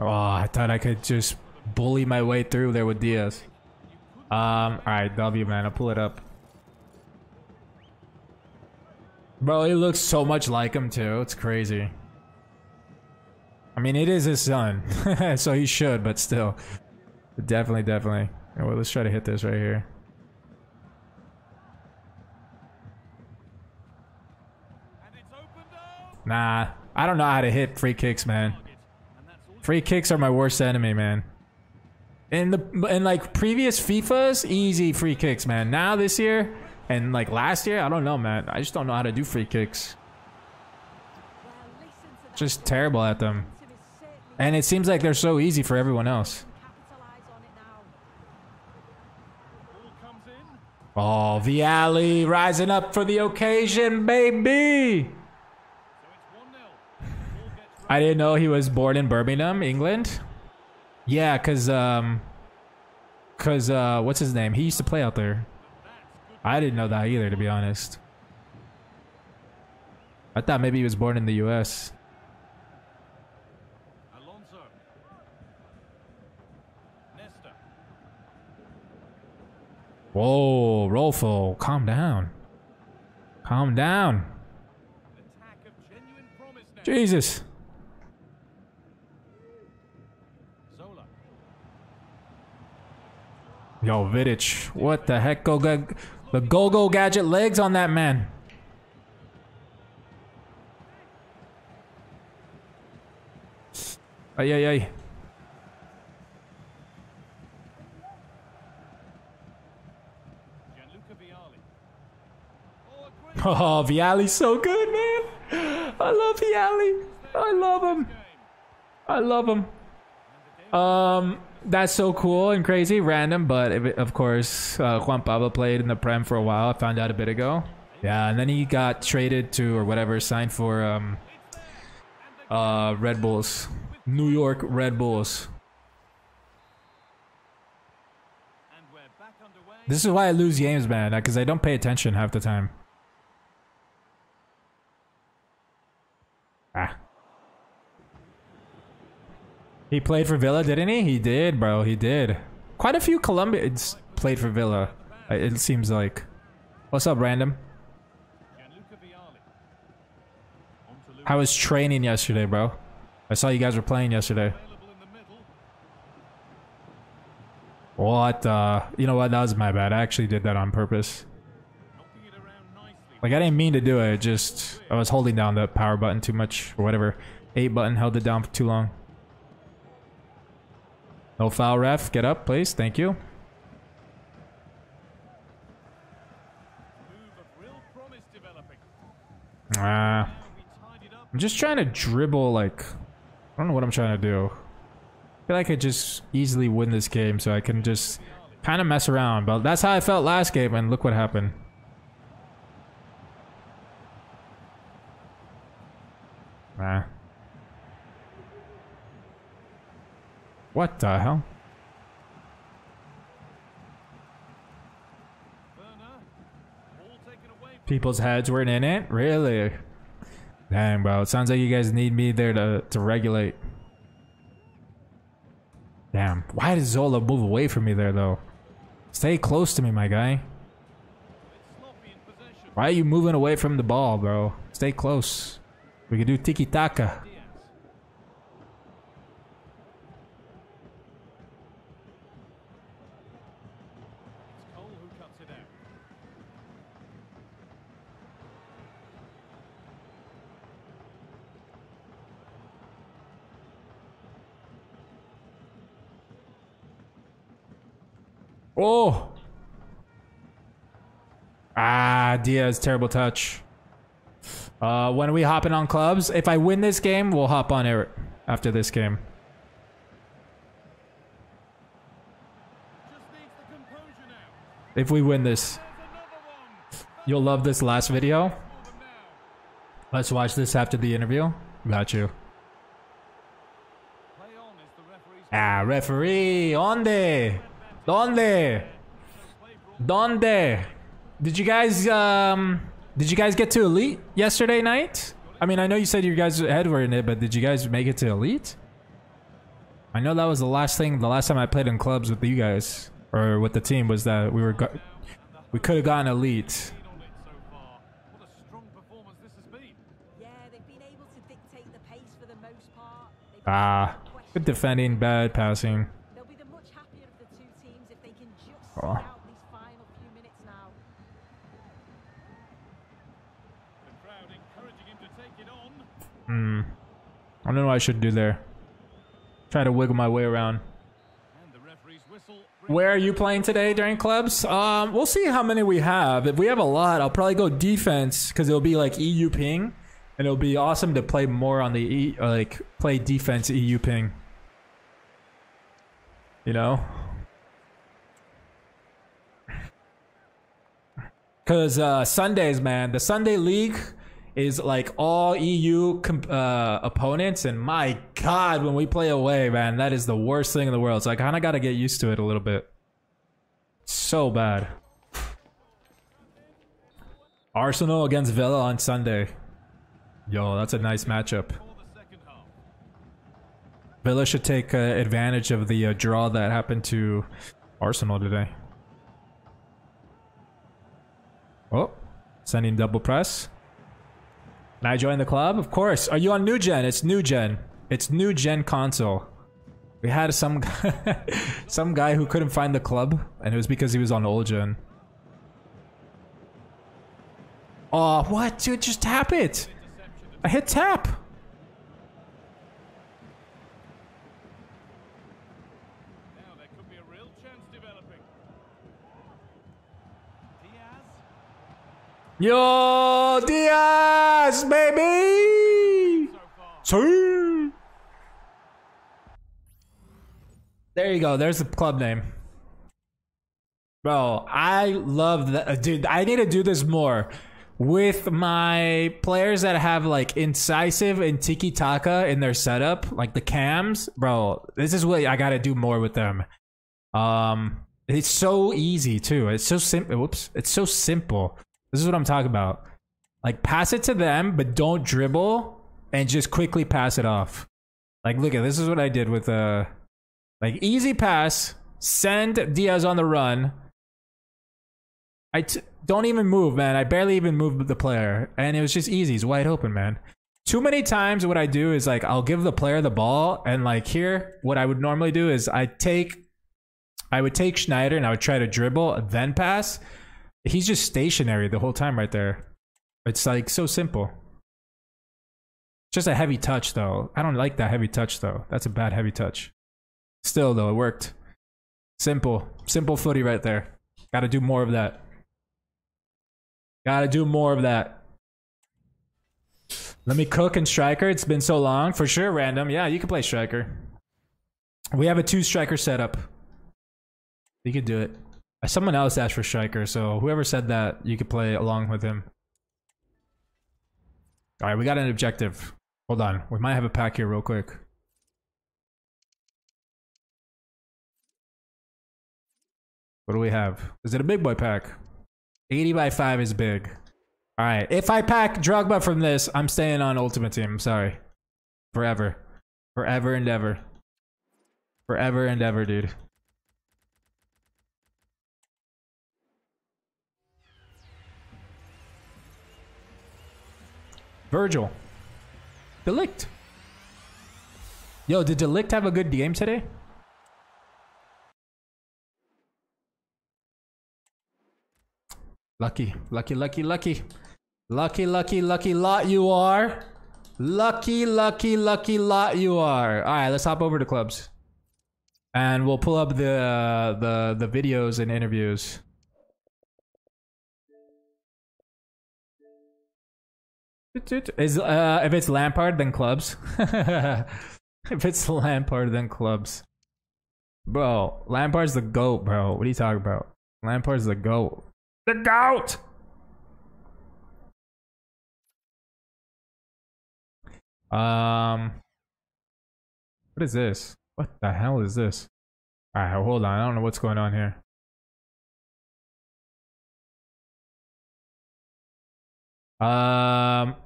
Oh, I thought I could just bully my way through there with Diaz. Alright, W, man. I'll pull it up. Bro, he looks so much like him, too. It's crazy. I mean, it is his son. So he should, but still. Definitely, definitely. Anyway, let's try to hit this right here. Nah, I don't know how to hit free kicks, man. Free kicks are my worst enemy, man. In like previous FIFAs, easy free kicks, man. Now this year and like last year, I don't know, man. I just don't know how to do free kicks. Just terrible at them. And it seems like they're so easy for everyone else. Oh, Vialli rising up for the occasion, baby. I didn't know he was born in Birmingham, England. Yeah, cause what's his name? He used to play out there. I didn't know that either, to be honest. I thought maybe he was born in the U.S. Alonso. Nesta. Whoa, Rolfo, calm down. Calm down. Attack of genuine promise now. Jesus. Yo, Vidic. What the heck? The go-go gadget legs on that man. Ay, ay, ay. Oh, Vialli's so good, man. I love Vialli. I love him. I love him. That's so cool and crazy, random, but of course, Juan Pablo played in the Prem for a while. I found out a bit ago. Yeah, and then he got traded to, or whatever, signed for Red Bulls. New York Red Bulls. This is why I lose games, man, because I don't pay attention half the time. Ah. He played for Villa, didn't he? He did, bro. He did. Quite a few Colombians played for Villa, it seems like. What's up, random? I was training yesterday, bro. I saw you guys were playing yesterday. What? You know what? That was my bad. I actually did that on purpose. Like, I didn't mean to do it. Just, I was holding down the power button too much or whatever. A button, held it down for too long. No foul, ref. Get up, please. Thank you. I'm just trying to dribble, like, I don't know what I'm trying to do. I feel like I could just easily win this game, so I can just kind of mess around. But that's how I felt last game, and look what happened. Nah. What the hell? People's heads weren't in it? Really? Dang, bro. It sounds like you guys need me there to regulate. Damn. Why did Zola move away from me there, though? Stay close to me, my guy. Why are you moving away from the ball, bro? Stay close. We can do tiki-taka. Oh! Ah, Diaz, terrible touch. When are we hopping on clubs? If I win this game, we'll hop on Eric after this game. If we win this. You'll love this last video. Let's watch this after the interview. Got you. Ah, referee, onde? Donde? Donde? Did you guys get to Elite yesterday night? I mean, I know you said you guys' head were in it, but did you guys make it to Elite? I know that was the last time I played in clubs with you guys, or with the team, was that we could have gotten Elite. Ah, good defending, bad passing. Oh. Hmm. I don't know what I should do there. Try to wiggle my way around. Where are you playing today during clubs? We'll see how many we have. If we have a lot, I'll probably go defense because it'll be like EU ping, and it'll be awesome to play more on the play defense EU ping. You know. Because Sundays, man, the Sunday League is like all EU opponents. And my God, when we play away, man, that is the worst thing in the world. So I kind of got to get used to it a little bit. So bad. Arsenal against Villa on Sunday. Yo, that's a nice matchup. Villa should take advantage of the draw that happened to Arsenal today. Oh, sending double press. Can I join the club? Of course. Are you on new gen? It's new gen. It's new gen console. We had some guy, some guy who couldn't find the club, and it was because he was on old gen. Oh, what, dude? Just tap it. I hit tap. Yo, Diaz, baby! Two. There you go. There's the club name. Bro, I love that. Dude, I need to do this more with my players that have like incisive and tiki taka in their setup, like the cams. Bro, this is what I gotta do more with them. It's so easy too. It's so simple. Whoops. It's so simple. This is what I'm talking about. Like, pass it to them, but don't dribble and just quickly pass it off. Like, look at this is what I did with like easy pass, send Diaz on the run. Don't even move, man. I barely even moved the player, and it was just easy. It's wide open, man. Too many times what I do is like I'll give the player the ball, and like here, what I would normally do is I would take Schneider and I would try to dribble, then pass. He's just stationary the whole time right there. It's like so simple. Just a heavy touch though. I don't like that heavy touch though. That's a bad heavy touch. Still though, it worked. Simple. Simple footy right there. Gotta do more of that. Gotta do more of that. Let me cook and striker. It's been so long. For sure, random. Yeah, you can play striker. We have a 2-striker setup. You could do it. Someone else asked for striker, so whoever said that, you could play along with him. All right, we got an objective. Hold on, we might have a pack here real quick. What do we have? Is it a big boy pack? 80x5 is big. All right, if I pack Drogba from this, I'm staying on Ultimate Team. I'm sorry. Forever. Forever and ever. Forever and ever, dude. Virgil. Delict. Yo, did Delict have a good game today? Lucky, lucky, lucky, lucky. Lucky, lucky, lucky lot you are. Lucky, lucky, lucky lot you are. All right, let's hop over to clubs. And we'll pull up the videos and interviews. Is if it's Lampard then clubs. If it's Lampard then clubs. Bro, Lampard's the GOAT, bro. What are you talking about? Lampard's the GOAT. The GOAT. What is this? What the hell is this? All right, hold on. I don't know what's going on here.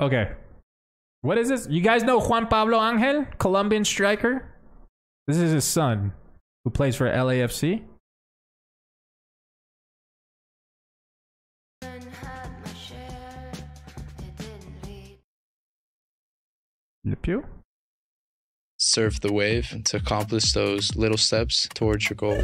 Okay. What is this? You guys know Juan Pablo Angel, Colombian striker? This is his son who plays for LAFC. Lipu? Surf the wave and to accomplish those little steps towards your goal.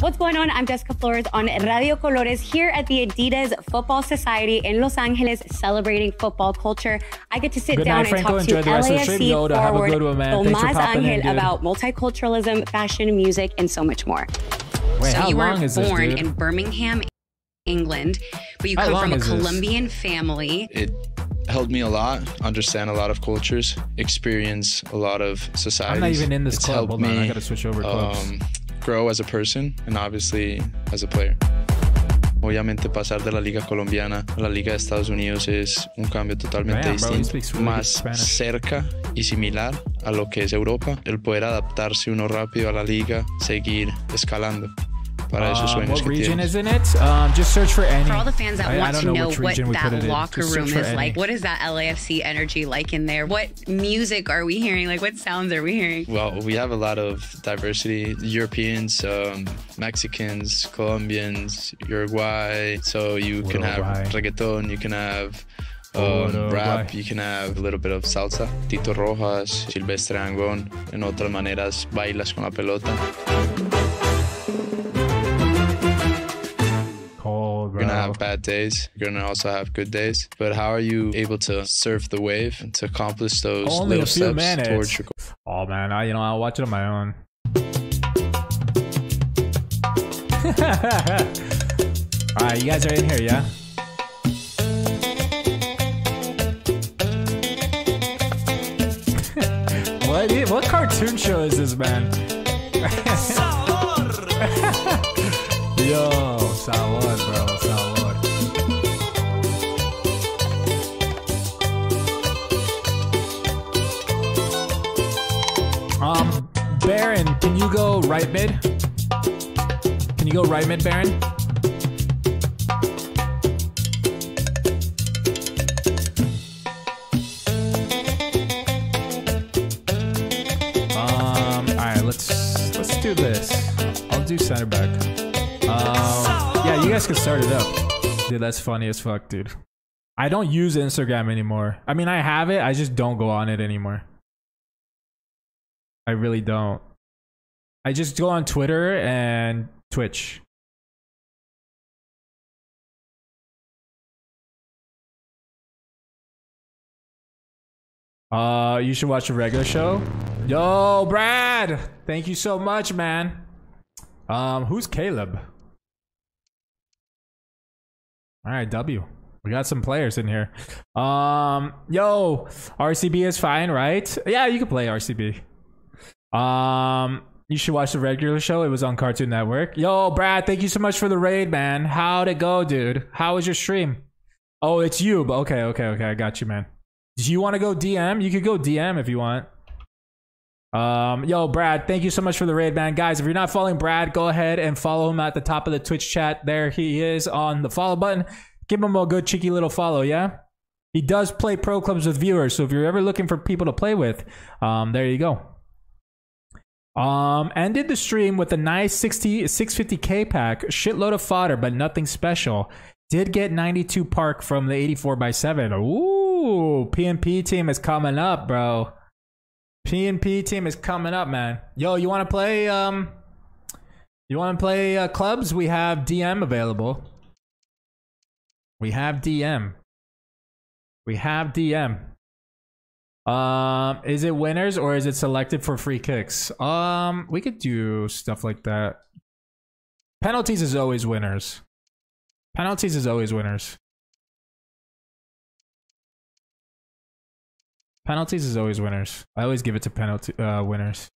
What's going on? I'm Jessica Flores on Radio Colores here at the Adidas Football Society in Los Angeles, celebrating football culture. I get to sit down and talk to LAFC forward Tomás Ángel about multiculturalism, fashion, music, and so much more. Wait, so you were born in Birmingham, England, but you come from a Colombian family. It helped me a lot, understand a lot of cultures, experience a lot of societies. I'm not even in this club. Hold on, I gotta switch over clubs. Grow as a person and obviously as a player. Obviamente pasar de la liga colombiana a la liga de Estados Unidos es un cambio totalmente distinto, más cerca y similar a lo que es Europa. El poder adaptarse uno rápido a la liga, seguir escalando. What region is in it? Just search for any. For all the fans that want to know what that locker room is like, what is that LAFC energy like in there? What music are we hearing? Like, what sounds are we hearing? Well, we have a lot of diversity. Europeans, Mexicans, Colombians, Uruguay. So you can have reggaeton, you can have rap, you can have a little bit of salsa. Tito Rojas, Silvestre Angón, en otras maneras, bailas con la pelota. You're gonna have bad days, you're gonna also have good days, but how are you able to surf the wave and to accomplish those little steps towards your goal? Oh man, I'll watch it on my own. Alright, you guys are in here, yeah? What cartoon show is this, man? Yo, sabor, bro, sabor. Baron, can you go right mid? Can you go right mid, Baron? Alright, let's do this. I'll do center back. Yeah, you guys can start it up. Dude, that's funny as fuck, dude. I don't use Instagram anymore. I mean, I have it, I just don't go on it anymore. I really don't. I just go on Twitter and Twitch. You should watch the regular show. Yo, Brad! Thank you so much, man. Who's Caleb? Alright, W. We got some players in here. Yo, RCB is fine, right? Yeah, you can play RCB. You should watch the regular show. It was on Cartoon Network. Yo, Brad, thank you so much for the raid, man. How'd it go, dude? How was your stream? Oh, it's you. But okay. I got you, man. Do you want to go DM? You could go DM if you want. Yo, Brad, thank you so much for the raid, man. Guys, if you're not following Brad, go ahead and follow him at the top of the Twitch chat. There he is on the follow button. Give him a good cheeky little follow, yeah? He does play pro clubs with viewers, so if you're ever looking for people to play with, there you go. Ended the stream with a nice 650k pack, shitload of fodder, but nothing special. Did get 92 park from the 84x7. Ooh, PNP team is coming up, bro. PNP team is coming up, man. Yo, you want to play? You want to play clubs? We have DM available. We have DM. Is it winners or is it selected for free kicks? We could do stuff like that. Penalties is always winners. I always give it to penalty winners.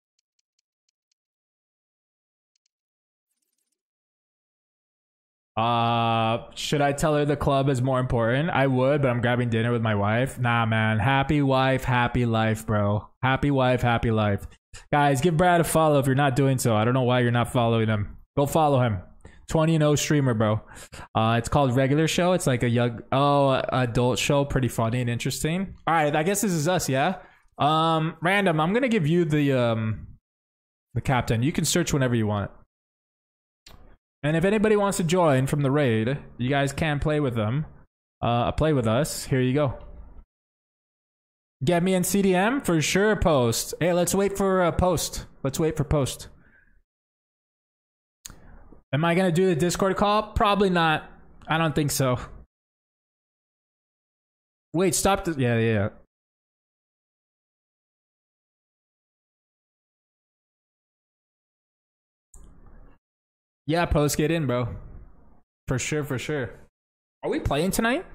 Should I tell her the club is more important? I would, but I'm grabbing dinner with my wife. Nah, man. Happy wife, happy life, bro. Happy wife, happy life. Guys, give Brad a follow if you're not doing so. I don't know why you're not following him. Go follow him. 20-0 streamer, bro. It's called Regular Show. It's like a young, adult show. Pretty funny and interesting. All right, I guess this is us, yeah? Random, I'm going to give you the captain. You can search whenever you want. And if anybody wants to join from the raid, you guys can play with them. Play with us. Here you go. Get me in CDM for sure. Post. Hey, let's wait for a post. Am I gonna do the Discord call? Probably not. I don't think so. Wait, stop. Yeah. Yeah, post, get in, bro. For sure. Are we playing tonight?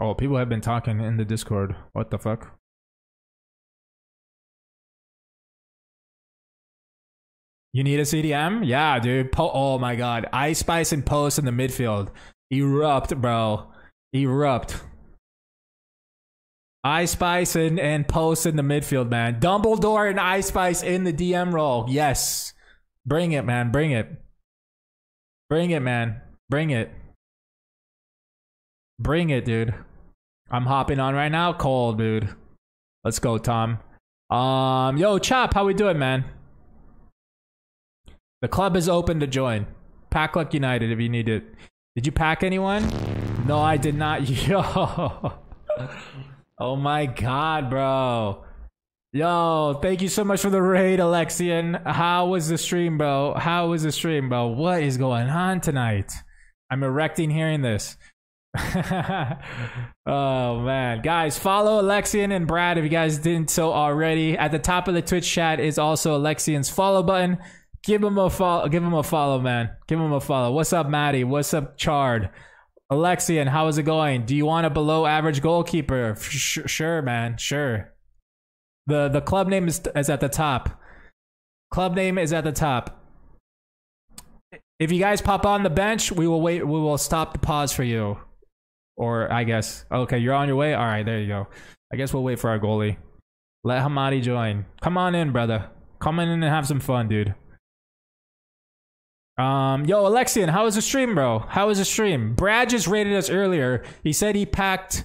Oh, people have been talking in the Discord. What the fuck? You need a CDM? Yeah, dude. Oh my god. Ice Spice and Post in the midfield. Erupt, bro. Erupt. Ice Spice and Post in the midfield, man. Dumbledore and Ice Spice in the DM role. Yes. Bring it, man. Bring it, dude. I'm hopping on right now. Cole, dude. Let's go, Tom. Yo, Chop, how we doing, man? The club is open to join. Pack Luck United if you need it. Did you pack anyone? No, I did not. Yo. Oh my god, bro. Yo, thank you so much for the raid, Alexian. How was the stream, bro? What is going on tonight? I'm erecting hearing this. Oh man, guys, follow Alexian and Brad if you guys didn't so already. At the top of the Twitch chat is also Alexian's follow button. Give him a follow. Give him a follow, man. Give him a follow. What's up, Maddie? What's up, Chard? Alexian, how is it going? Do you want a below average goalkeeper? Sure, man. Sure. The club name is at the top. Club name is at the top. If you guys pop on the bench, we will wait. We will stop the pause for you. Or I guess. Okay, you're on your way? All right, there you go. I guess we'll wait for our goalie. Let Hamadi join. Come on in, brother. Come in and have some fun, dude. Yo, Alexian, how was the stream, bro? How was the stream? Brad just rated us earlier. He said he packed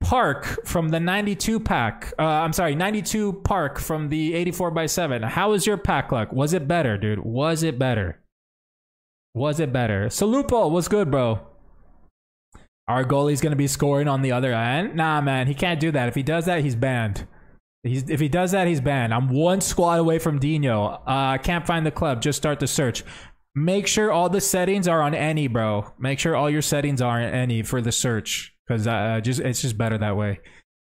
Park from the 92 pack. I'm sorry, 92 Park from the 84x7. How was your pack luck? Was it better, dude? Was it better? Was it better? Salupo, what's good, bro? Our goalie's going to be scoring on the other end? Nah, man, he can't do that. If he does that, he's banned. If he does that, he's banned. I'm one squad away from Dino. I can't find the club. Just start the search. Make sure all the settings are on any, bro. Make sure all your settings are on any for the search. Because it's just better that way.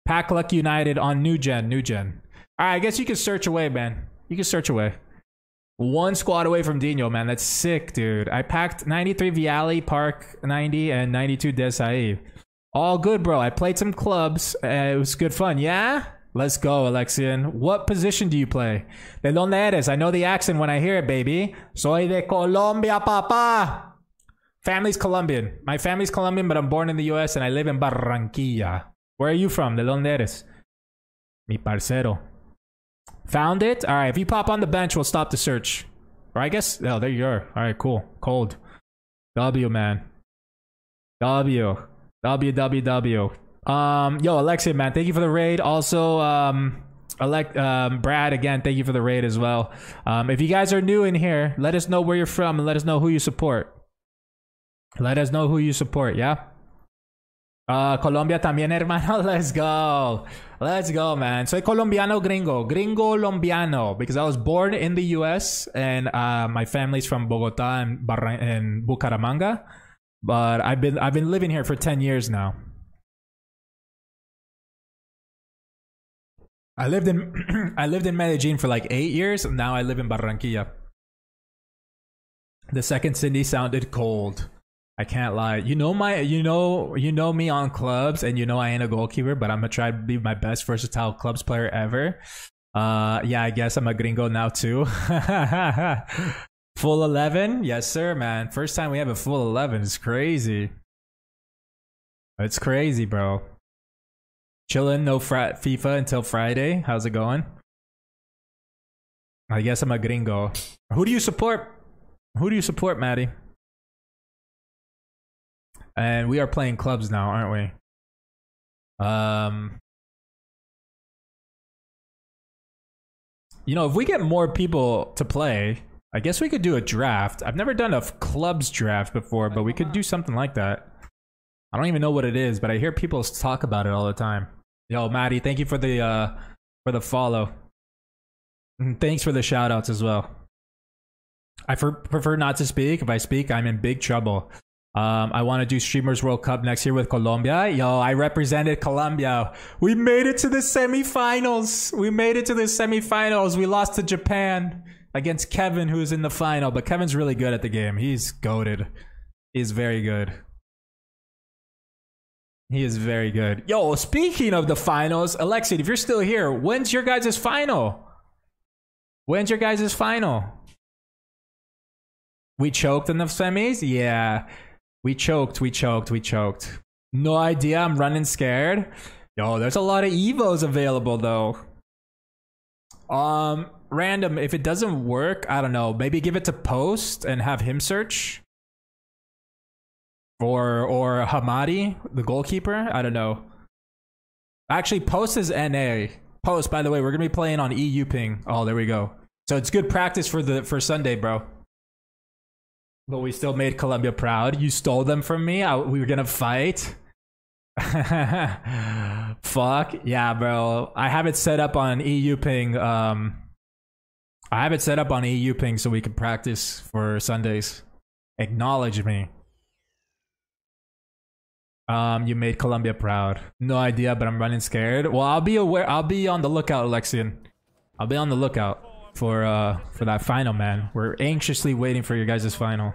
Pack Luck United on New Gen. New Gen. All right, I guess you can search away, man. You can search away. One squad away from Dino, man. That's sick, dude. I packed 93 Vialli, Park 90, and 92 Desai. All good, bro. I played some clubs. It was good fun. Yeah? Let's go, Alexian. What position do you play? De donde eres? I know the accent when I hear it, baby. Soy de Colombia, papa. Family's Colombian. My family's Colombian, but I'm born in the U.S. and I live in Barranquilla. Where are you from? De donde eres? Mi parcero. Found it? All right, if you pop on the bench, we'll stop the search. Or I guess... Oh, there you are. All right, cool. Cold. W, man. W. WWW. Yo, Alexia, man, thank you for the raid. Also, Brad, again, thank you for the raid as well. If you guys are new in here, let us know where you're from and let us know who you support. Let us know who you support, yeah? Colombia también, hermano. Let's go. Let's go, man. Soy colombiano gringo. Gringo lombiano. Because I was born in the U.S. and my family's from Bogota and Bucaramanga. But I've been living here for 10 years now. I lived in Medellin for like 8 years. And now I live in Barranquilla. The second Cindy sounded cold. I can't lie. You know me on clubs, and you know I ain't a goalkeeper, but I'm gonna try to be my best versatile clubs player ever. Yeah, I guess I'm a gringo now too. Full 11, yes sir, man. First time we have a full 11. It's crazy. It's crazy, bro. Chilling, no FIFA until Friday. How's it going? I guess I'm a gringo. Who do you support? Who do you support, Maddie? And we are playing clubs now, aren't we? You know, if we get more people to play, I guess we could do a draft. I've never done a clubs draft before, but we could do something like that. I don't even know what it is, but I hear people talk about it all the time. Yo, Maddie, thank you for the follow. And thanks for the shout-outs as well. I prefer not to speak. If I speak, I'm in big trouble. I want to do Streamers World Cup next year with Colombia. Yo, I represented Colombia. We made it to the semifinals. We made it to the semifinals. We lost to Japan against Kevin, who's in the final. But Kevin's really good at the game. He's goated. He's very good. He is very good. Yo, speaking of the finals, Alexi, if you're still here, when's your guys' final? When's your guys' final? We choked in the semis? Yeah. We choked. No idea. I'm running scared. Yo, there's a lot of Evos available though. Random. If it doesn't work, I don't know. Maybe give it to Post and have him search. Or Hamadi, the goalkeeper. I don't know. Actually, Post is NA. Post, by the way, we're gonna be playing on EU ping. Oh, there we go. So it's good practice for Sunday, bro. But we still made Colombia proud. You stole them from me. We were gonna fight. Fuck. Yeah, bro. I have it set up on EU ping. I have it set up on EU ping so we can practice for Sundays. Acknowledge me. You made Colombia proud. No idea, but I'm running scared. Well, I'll be aware. I'll be on the lookout, Alexian. I'll be on the lookout for that final, man. We're anxiously waiting for your guys' final.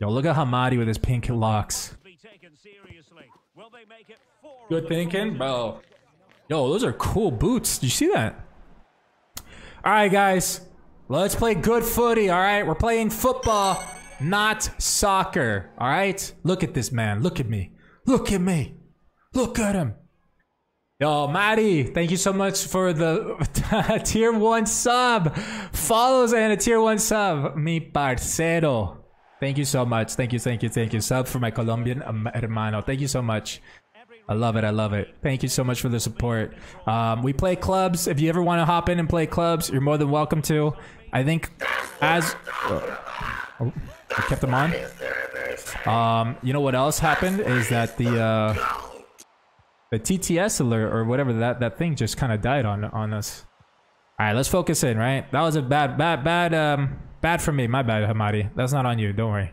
Yo, look at Hamadi with his pink locks. Good thinking, bro. Yo, those are cool boots. Did you see that? All right, guys. Let's play good footy, all right? We're playing football, not soccer, all right? Look at this man. Look at me. Look at me. Look at him. Yo, Maddie, thank you so much for the tier 1 sub. Follows and a tier 1 sub. Mi parcero. Thank you so much. Thank you, thank you, thank you. Sub for my Colombian hermano. Thank you so much. I love it. I love it. Thank you so much for the support. We play clubs. If you ever want to hop in and play clubs, you're more than welcome to. I think as... Oh, I kept them on. You know what else happened is that the TTS alert or whatever, that thing just kind of died on us. All right, let's focus in, right? That was a bad for me. My bad, Hamadi. That's not on you. Don't worry.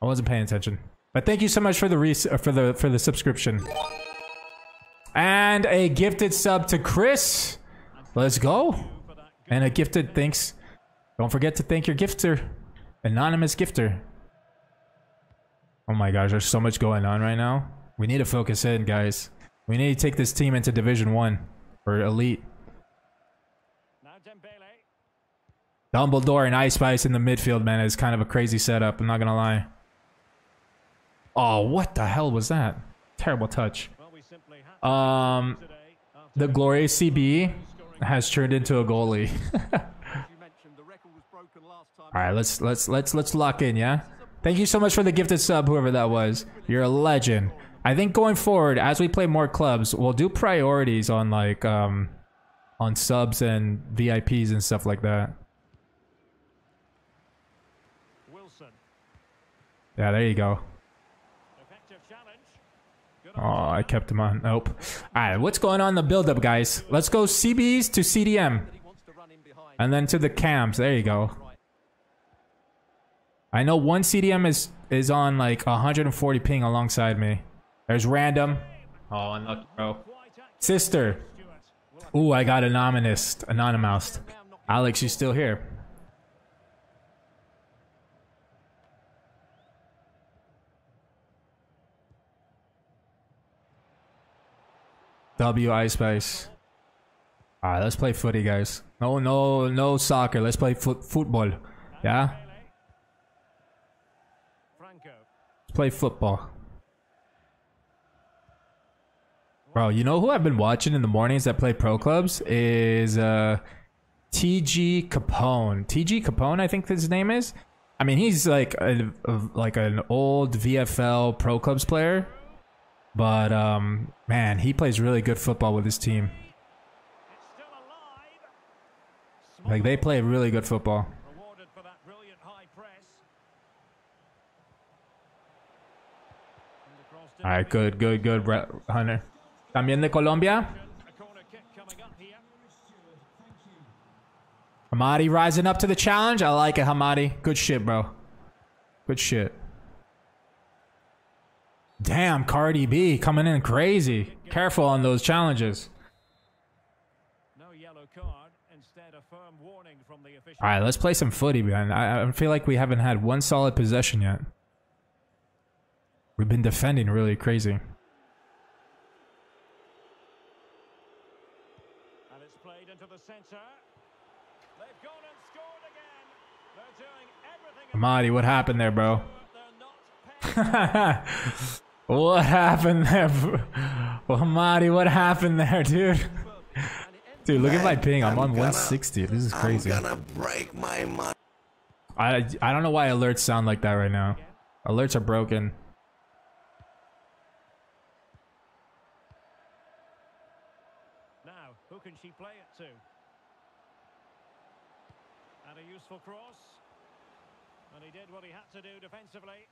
I wasn't paying attention. But thank you so much for the for the subscription. And a gifted sub to Chris. Let's go. And a gifted thanks. Don't forget to thank your gifter. Anonymous gifter. Oh my gosh, there's so much going on right now. We need to focus in, guys. We need to take this team into Division 1 or Elite. Dumbledore and Ice Spice in the midfield, man, is kind of a crazy setup. I'm not gonna lie. Oh, what the hell was that? Terrible touch. The glorious CB has turned into a goalie. All right, let's lock in, yeah? Thank you so much for the gifted sub, whoever that was. You're a legend. I think going forward, as we play more clubs, we'll do priorities on like on subs and VIPs and stuff like that. Yeah, there you go. Oh, I kept him on. Nope. All right, what's going on in the build-up, guys? Let's go CBs to CDM. And then to the cams. There you go. I know one CDM is on like 140 ping alongside me. There's random. Oh, unlucky, bro. Sister. Ooh, I got anonymous. Alex, you still here? W Ice Spice. All right, let's play footy, guys. No soccer. Let's play football. Yeah. Let's play football. Bro, you know who I've been watching in the mornings that play pro clubs is TG Capone. TG Capone, I think his name is. I mean, he's like an old VFL pro clubs player. But, man, he plays really good football with his team. Like, they play really good football. All right, good, Hunter. También de Colombia. Hamadi rising up to the challenge. I like it, Hamadi. Good shit, bro. Good shit. Damn, Cardi B coming in crazy. Careful on those challenges. No yellow card, instead a firm warning from the official. All right, let's play some footy, man. I feel like we haven't had one solid possession yet. We've been defending really crazy. And it's played into the center. They've gone and scored again. They're doing everything. Amadi, what happened there, bro? What happened there? Well, Marty, what happened there, dude? Dude, look at my ping. I'm on 160. This is crazy. I'm gonna break my mind. I don't know why alerts sound like that right now. Alerts are broken. Now, who can she play it to? And a useful cross. And he did what he had to do defensively.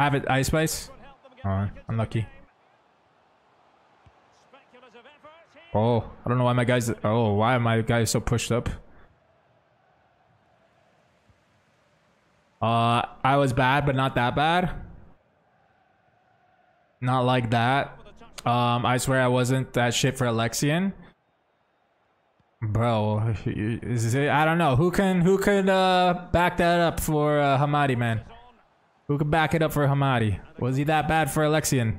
Have it, Ice Spice. Oh, unlucky. Oh, I don't know why my guys. Oh, why are my guys so pushed up? I was bad, but not that bad. Not like that. I swear I wasn't that shit for Alexian. Bro, is it, I don't know. Who could back that up for Hamadi, man? Who could back it up for Hamadi? Was he that bad for Alexian?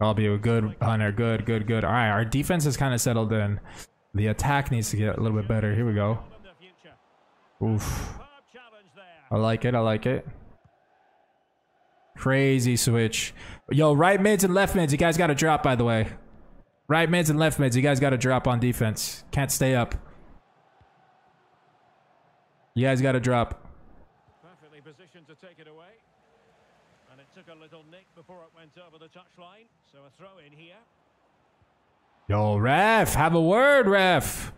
I'll be a good hunter. Good. All right, our defense is kind of settled in. The attack needs to get a little bit better. Here we go. Oof. I like it. I like it. Crazy switch. Yo, right mids and left mids. You guys got to drop, by the way. Right mids and left mids. You guys got to drop on defense. Can't stay up. You guys got to drop. Perfectly positioned to take it away. And it took a little nick before it went over the touchline. So a throw in here. Yo, ref. Have a word, ref.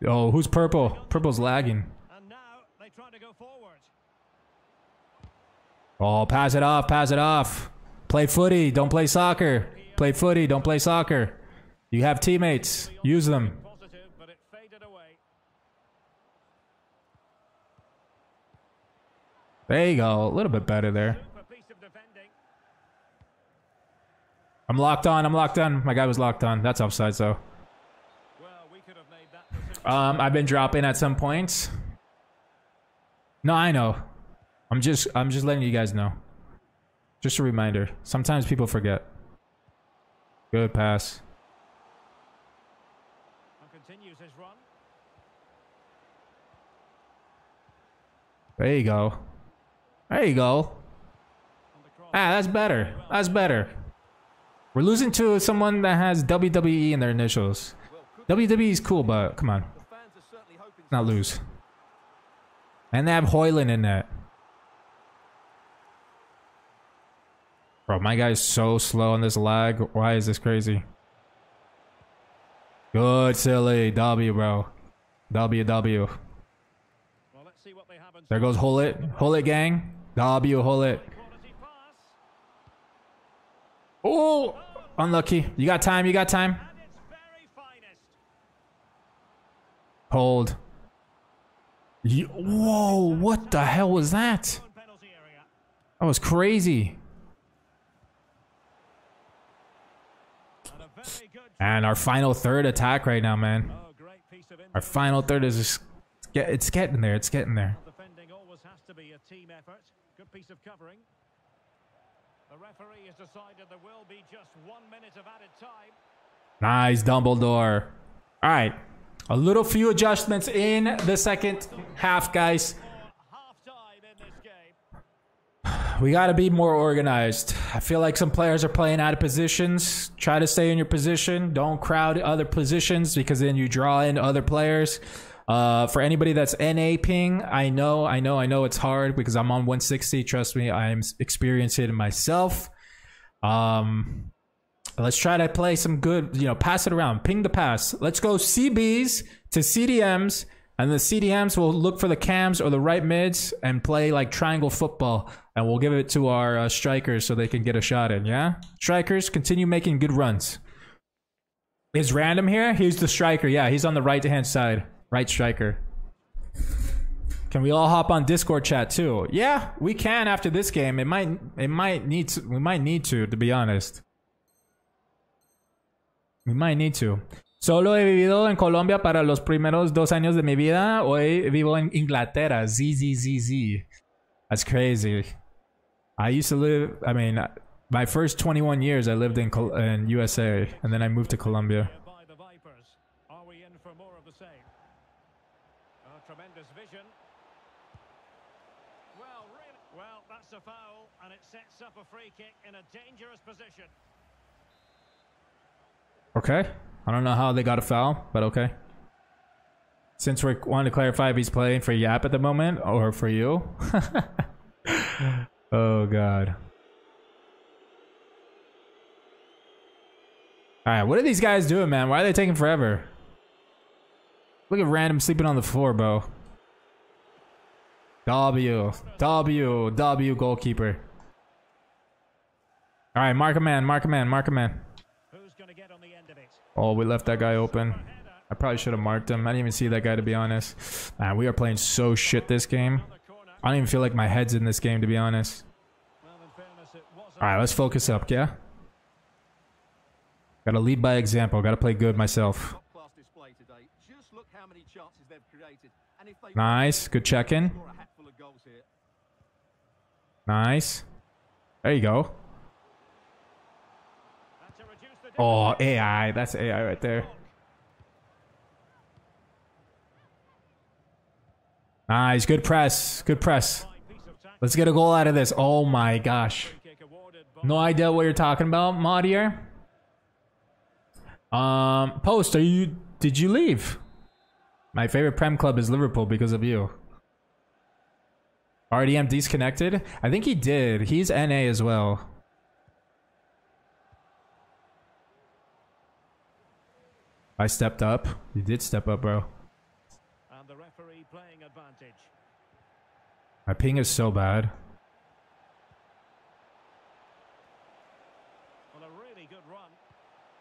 Yo, who's purple? Purple's lagging. And now they try to go forward. Oh, pass it off. Pass it off. Play footy. Don't play soccer. Play footy. Don't play soccer. You have teammates. Use them. There you go. A little bit better there. I'm locked on. I'm locked on. My guy was locked on. That's offside, so. I've been dropping at some points. No, I know. I'm just letting you guys know. Just a reminder. Sometimes people forget. Good pass. Continues his run. There you go. There you go. Ah, that's better. That's better. We're losing to someone that has WWE in their initials. WWE is cool, but come on. Let's not lose. And they have Hoyland in that. Bro, my guy is so slow on this lag. Why is this crazy? Good, silly. W, bro. W. There goes Hullet. Hullet, gang. W, Hullet. Oh, unlucky. You got time. You got time. Hold. Whoa, what the hell was that? That was crazy. And our final third attack right now, man. Our final third is just... It's getting there. It's getting there. Defending always has to be a team effort. Good piece of covering. The referee has decided there will be just 1 minute of added time. Nice, Dumbledore. All right. A little few adjustments in the second half, guys. We got to be more organized. I feel like some players are playing out of positions. Try to stay in your position. Don't crowd other positions because then you draw in other players. For anybody that's NA ping, I know it's hard because I'm on 160. Trust me, I'm experienced it myself. Let's try to play some good, pass it around, ping the pass. Let's go CBs to CDMs, and the CDMs will look for the cams or the right mids and play like triangle football, and we'll give it to our strikers so they can get a shot in. Yeah, strikers continue making good runs. Is Random here? He's the striker. Yeah, he's on the right hand side. Right striker. Can we all hop on Discord chat too? Yeah, we can after this game. We might need to be honest. We might need to. Solo he vivido en Colombia para los primeros 2 años de mi vida. Hoy vivo en Inglaterra. ZZZZ. That's crazy. I used to live, I mean, my first 21 years I lived in USA, and then I moved to Colombia. A free kick in a dangerous position. Okay, I don't know how they got a foul, but okay. Since we want to clarify if he's playing for Yap at the moment or for you. Oh god. All right, what are these guys doing, man? Why are they taking forever? Look at Random sleeping on the floor, bro. W goalkeeper. All right, mark a man. Who's gonna get on the end of it? Oh, we left that guy open. I probably should have marked him. I didn't even see that guy, to be honest. Man, we are playing so shit this game. I don't even feel like my head's in this game, to be honest. All right, let's focus up, yeah? Got to lead by example. Got to play good myself. Nice. Good check-in. Nice. There you go. Oh, AI. That's AI right there. Nice. Good press. Good press. Let's get a goal out of this. Oh, my gosh. No idea what you're talking about, Modier. Post, did you leave? My favorite Prem club is Liverpool because of you. RDM disconnected? I think he did. He's NA as well. I stepped up. You did step up, bro. And the referee playing advantage. My ping is so bad. Well, a really good run.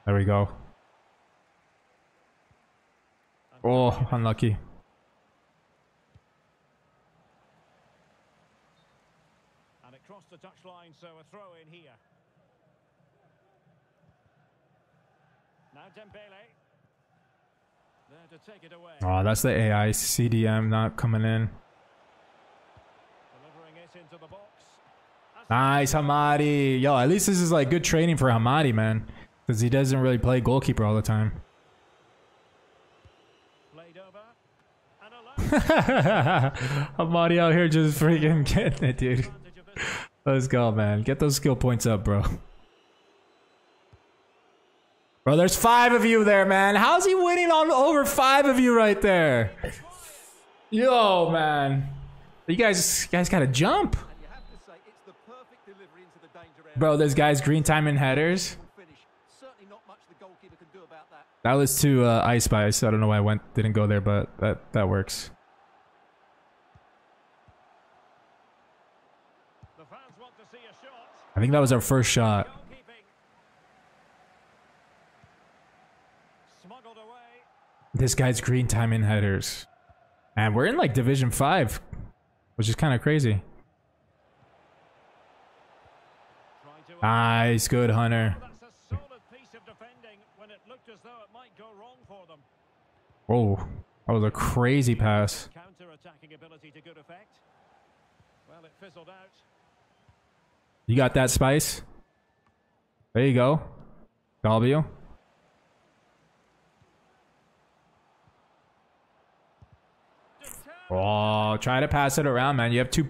There we go. Oh, unlucky. And across the touchline, so a throw in here. Now Dembele. There to take it away. Oh, that's the AI CDM not coming in. Delivering it into the box. Nice, Hamadi. Yo, at least this is like good training for Hamadi, man. Because he doesn't really play goalkeeper all the time. Hamadi out here just freaking getting it, dude. Let's go, man. Get those skill points up, bro. Bro, there's 5 of you there, man. How's he winning on over 5 of you right there? Yo, man. You guys gotta jump. Bro, this guy's green time and headers. That was to Ice Spice. I don't know why I didn't go there, but that works. The fans want to see a shot. I think that was our first shot. Smuggled away. This guy's green time in headers. And we're in like Division 5, which is kind of crazy. Nice, good Hunter. Whoa, that was a crazy pass. Counter-attacking ability to good effect. Well, it fizzled out. You got that, Spice. There you go. W. Oh, try to pass it around, man. You have 2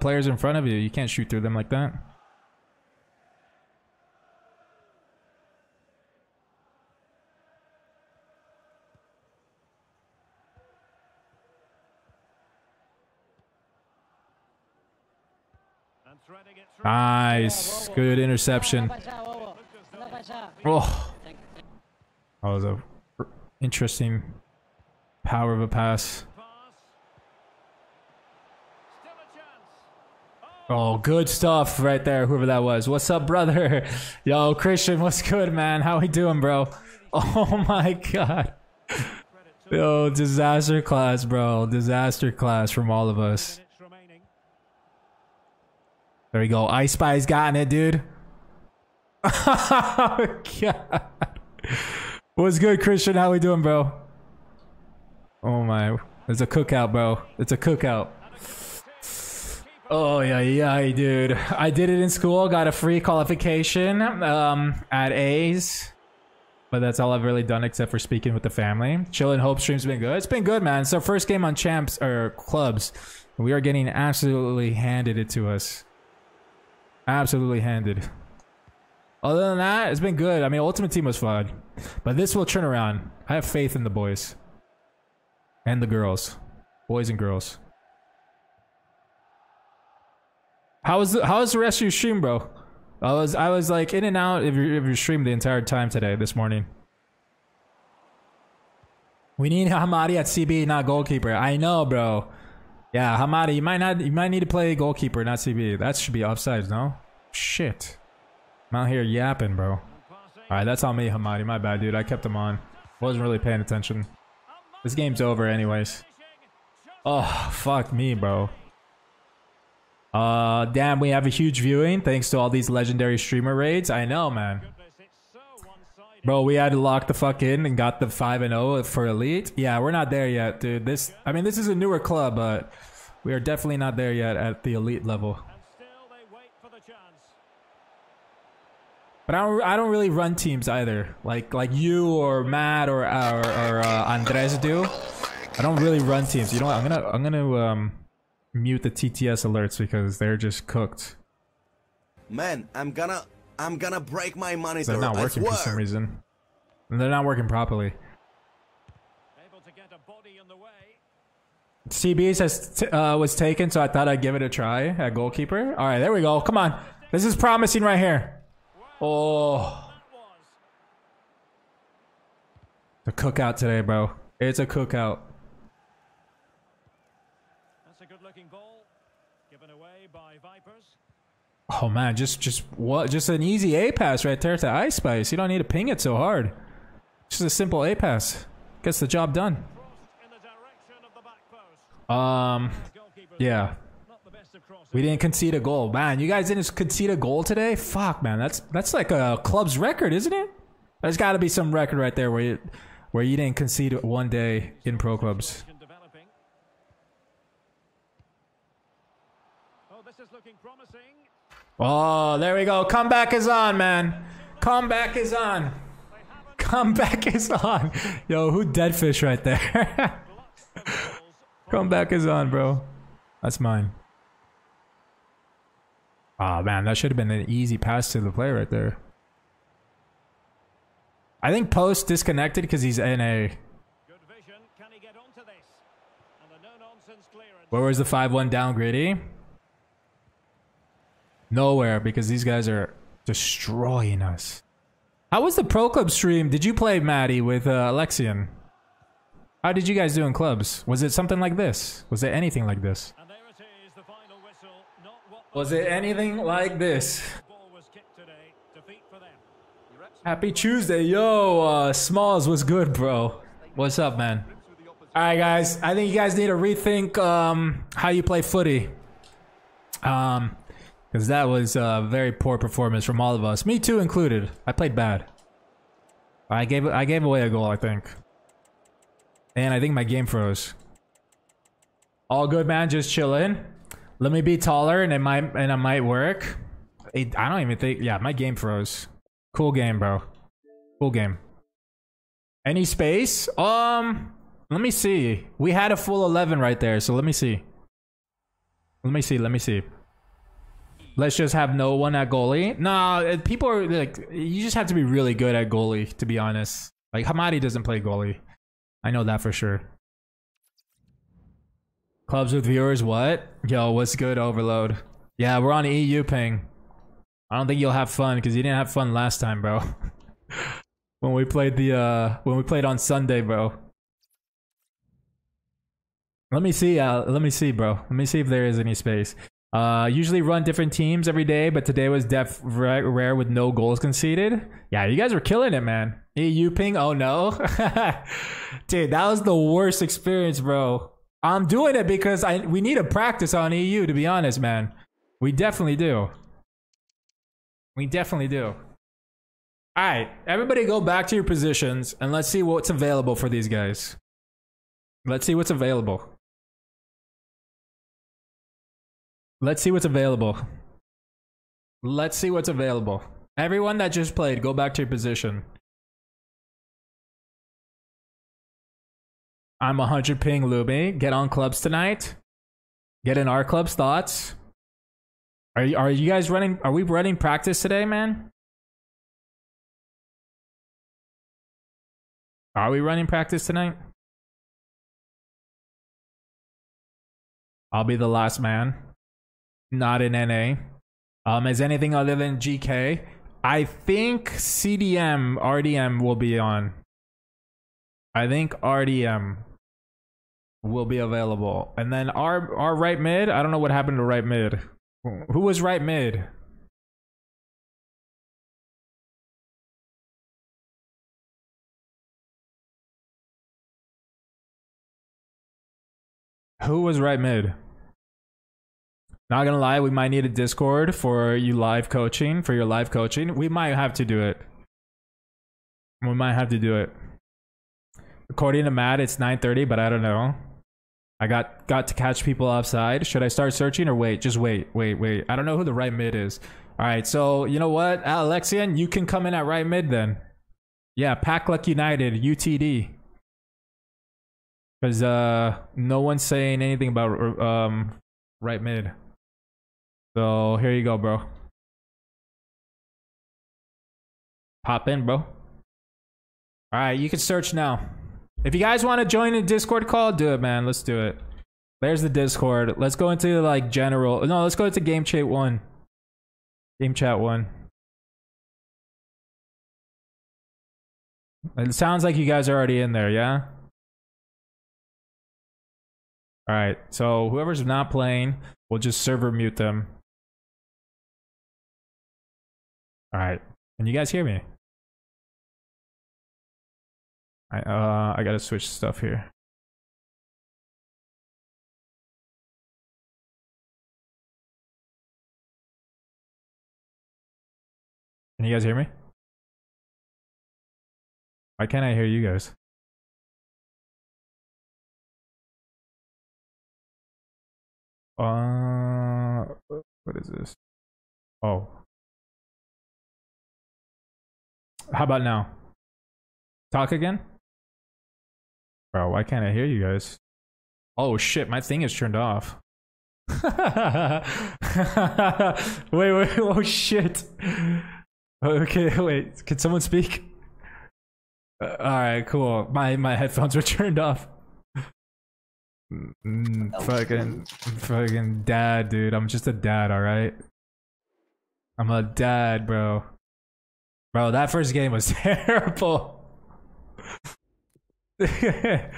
players in front of you. You can't shoot through them like that. Nice. Good interception. Oh, that was an interesting power of a pass. Oh, good stuff right there, whoever that was. What's up, brother? Yo, Christian, what's good, man? How we doing, bro? Oh, my God. Yo, disaster class, bro. Disaster class from all of us. There we go. Ice Spy's gotten it, dude. Oh, God. What's good, Christian? How we doing, bro? Oh, my. It's a cookout, bro. It's a cookout. Oh, yeah, yeah, dude. I did it in school. Got a free qualification at A's. But that's all I've really done except for speaking with the family. Chillin' Hope stream's been good. It's been good, man. It's our first game on champs or clubs. We are getting absolutely handed it to us. Absolutely handed. Other than that, it's been good. I mean, Ultimate Team was fun. But this will turn around. I have faith in the boys. And the girls. Boys and girls. How was the rest of your stream, bro? I was like in and out of your stream the entire time today, this morning. We need Hamadi at CB, not goalkeeper. I know, bro. Yeah, Hamadi, you might need to play goalkeeper, not CB. That should be offsides, no? Shit. I'm out here yapping, bro. Alright, that's on me, Hamadi. My bad, dude. I kept him on. Wasn't really paying attention. This game's over anyways. Oh, fuck me, bro. Damn, we have a huge viewing thanks to all these legendary streamer raids. I know, man. Bro, we had to lock the fuck in and got the 5-0 for Elite. Yeah, we're not there yet, dude. This, I mean, this is a newer club, but we are definitely not there yet at the Elite level. But I don't really run teams either, like you or Matt or Andres do. I don't really run teams. You know what? I'm gonna mute the TTS alerts because they're just cooked. Man, I'm gonna break my monitor. They're not working for some reason. And they're not working properly. Able to get a body in the way. CB says was taken, so I thought I'd give it a try at goalkeeper. All right, there we go. Come on, this is promising right here. Oh, the cookout today, bro. It's a cookout. That's a good-looking ball given away by Vipers. Oh man, just an easy A pass right there to Ice Spice. You don't need to ping it so hard. Just a simple A pass gets the job done. Yeah. We didn't concede a goal. Man, you guys didn't concede a goal today? Fuck, man. That's like a club's record, isn't it? There's got to be some record right there where you didn't concede one day in pro clubs. Oh, there we go. Comeback is on, man. Comeback is on. Comeback is on. Yo, who dead fish right there? Comeback is on, bro. That's mine. Ah, oh, man, that should have been an easy pass to the player right there. I think Post disconnected because he's NA. Good vision. Can he get onto this? And the no-nonsense clearance. Where was the 5-1 down, Gritty? Nowhere, because these guys are destroying us. How was the Pro Club stream? Did you play Maddie with Alexian? How did you guys do in clubs? Was it something like this? Was it anything like this? Was it anything like this? Happy Tuesday, yo! Smalls, what's good, bro? What's up, man? Alright, guys. I think you guys need to rethink how you play footy. Because that was a very poor performance from all of us. Me too included. I played bad. I gave away a goal, I think. And I think my game froze. All good, man. Just chillin'. Let me be taller, and it might work. I don't even think. Yeah, my game froze. Cool game, bro. Cool game. Any space? Let me see. We had a full 11 right there, so let me see. Let me see. Let's just have no one at goalie. Nah, people are like, you just have to be really good at goalie, to be honest. Like Hamadi doesn't play goalie. I know that for sure. Clubs with viewers, what? Yo, what's good, Overload? Yeah, we're on EU ping. I don't think you'll have fun because you didn't have fun last time, bro. when we played on Sunday, bro. Let me see, bro. Let me see if there is any space. Usually run different teams every day, but today was def rare with no goals conceded. Yeah, you guys were killing it, man. EU ping, oh no. Dude, that was the worst experience, bro. I'm doing it because we need to practice on EU, to be honest, man. We definitely do. We definitely do. Alright, everybody go back to your positions, and let's see what's available for these guys. Let's see what's available. Let's see what's available. Let's see what's available. Everyone that just played, go back to your position. I'm 100 ping Lumi. Get on clubs tonight. Get in our club's thoughts. Are you guys running? Are we running practice today, man? Are we running practice tonight? I'll be the last man. Not in NA. Is anything other than GK? I think CDM, RDM will be on. I think RDM will be available. And then our right mid, I don't know what happened to right mid. Who was right mid? Who was right mid? Not gonna lie, we might need a Discord for you live coaching, for your live coaching. We might have to do it. We might have to do it. According to Matt, it's 9:30, but I don't know. I got to catch people offside. Should I start searching or wait? Just wait. I don't know who the right mid is. All right, so you know what? Alexian, you can come in at right mid then. Yeah, Pack Luck United, UTD. Because no one's saying anything about right mid. So here you go, bro. Pop in, bro. All right, you can search now. If you guys want to join a Discord call, do it, man. Let's do it. There's the Discord. Let's go into like general. No, let's go into game chat one. Game chat one. It sounds like you guys are already in there, yeah? All right. So whoever's not playing, we'll just server mute them. All right. Can you guys hear me? I gotta switch stuff here. Can you guys hear me? Why can't I hear you guys? What is this? Oh. How about now? Talk again? Bro, why can't I hear you guys? Oh shit, my thing is turned off. wait, oh shit. Okay, wait, can someone speak? Alright, cool. My headphones were turned off. Fucking dad, dude. I'm just a dad, alright? I'm a dad, bro. Bro, that first game was terrible. Alright.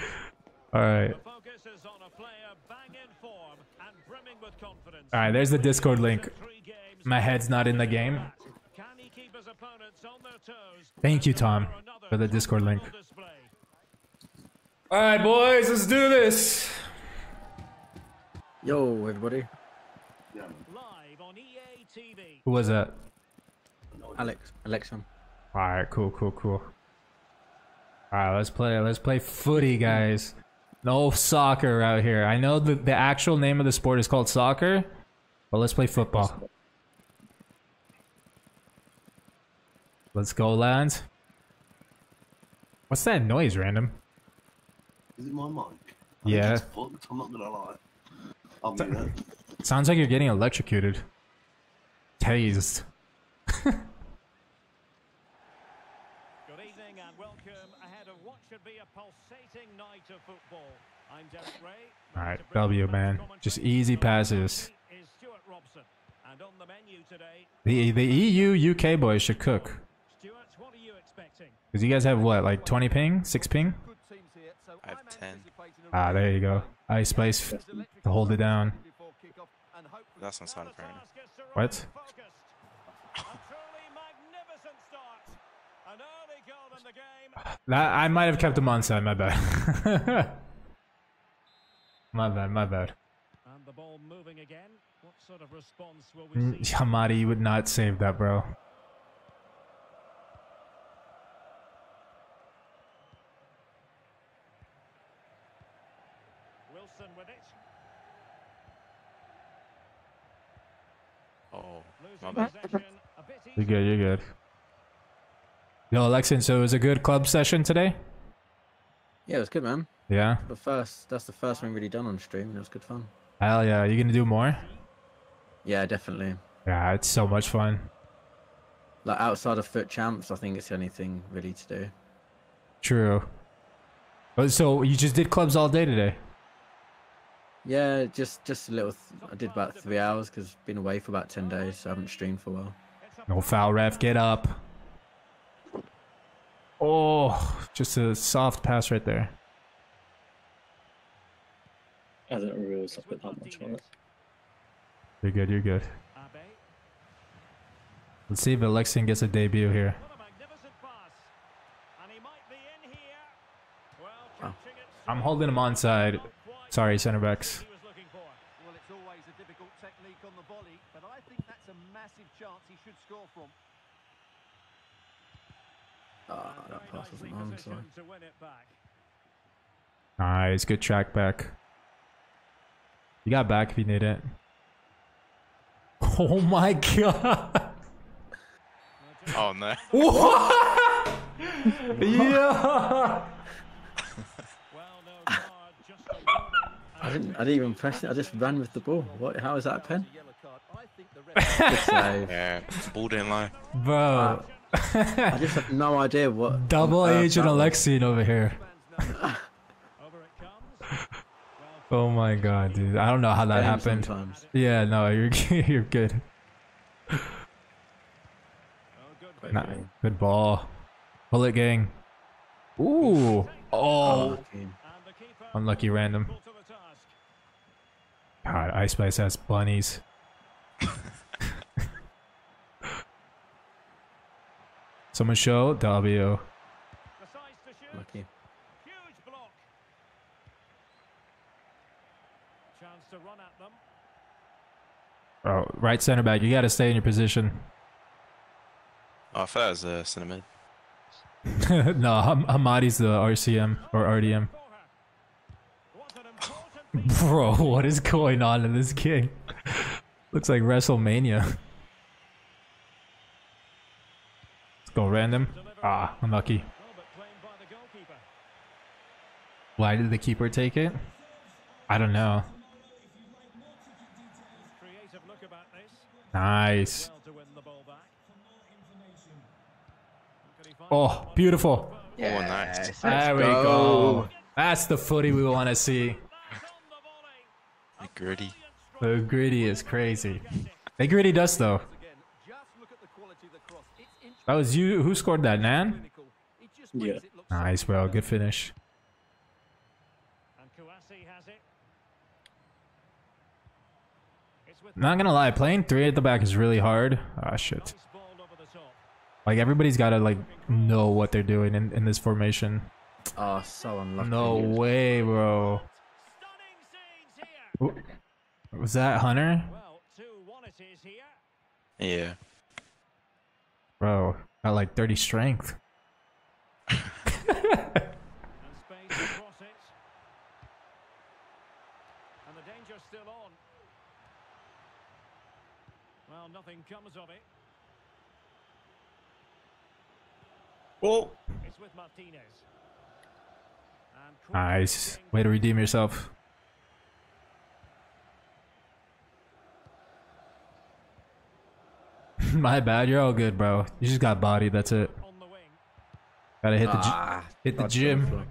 Alright, there's the Discord link. My head's not in the game. Thank you, Tom, for the Discord link. Alright, boys, let's do this. Yo, everybody. Who was that? Alexian. Alright, cool. All right, let's play footy, guys. No soccer out here. I know the actual name of the sport is called soccer, but let's play football. Let's go, lads. What's that noise, random? Is it my mic? Yeah. It's fucked, I'm not gonna lie. I'll be there. Sounds like you're getting electrocuted. Tased. All right, W, man. Just easy passes. The EU UK boys should cook. Because you guys have what, like 20 ping? 6 ping? I have 10. Ah, there you go. Ice Spice to hold it down. That's not sound fair. What? That, I might have kept him onside, my bad. My bad. And the ball moving again. What sort of response will we see? Hamadi would not save that, bro. Wilson with it. Oh, my bad. You're good. Yo, Alexian, so it was a good club session today? Yeah, it was good, man. Yeah? That's the first one really done on stream, and it was good fun. Hell yeah, you gonna do more? Yeah, definitely. Yeah, it's so much fun. Like, outside of Foot Champs, I think it's the only thing really to do. True. So, you just did clubs all day today? Yeah, just a little... I did about 3 hours, because I've been away for about 10 days, so I haven't streamed for a while. No foul, ref, get up. Oh, just a soft pass right there. I didn't realize I put that much on it. You're good. Let's see if Alexian gets a debut here. I'm holding him onside. Sorry, center backs. Well, it's always a difficult technique on the volley, but I think that's a massive chance he should score from. Ah, that pass wasn't on, sorry. Nice, good track back. You got back if you need it. Oh my god! Oh no! What? Yeah! I didn't even press it. I just ran with the ball. What? How is that a pen? Yeah, the ball didn't lie, bro. I just have no idea what. Double agent Alexian over here. Oh my god, dude! I don't know how that happened. Sometimes. Yeah, no, you're good. Oh, good, nah, good ball, bullet gang. Ooh, oh, unlucky random. God, Ice Spice has bunnies. Someone show W. Lucky. Oh, right center back. You got to stay in your position. Oh, I thought it was a center mid. No, Hamadi's the RCM or RDM. Bro, what is going on in this game? Looks like WrestleMania. Let's go random. Ah, unlucky. Why did the keeper take it? I don't know. Nice. Oh, beautiful. Yes. Oh, nice. There we go. That's the footy we want to see. The gritty. The gritty is crazy. They gritty us though. That was you who scored that, Nan? Yeah. Nice, bro. Good finish. Not gonna lie, playing three at the back is really hard. Ah, shit. Like, everybody's gotta, like, know what they're doing in this formation. Oh, so unlucky. No way, bro. Ooh. Was that Hunter? Yeah. Bro, got like 30 strength. Well, nothing comes of it. Oh. It's with Martinez. Nice. Way to redeem yourself. My bad, you're all good, bro. You just got bodied, that's it. Gotta hit the gym.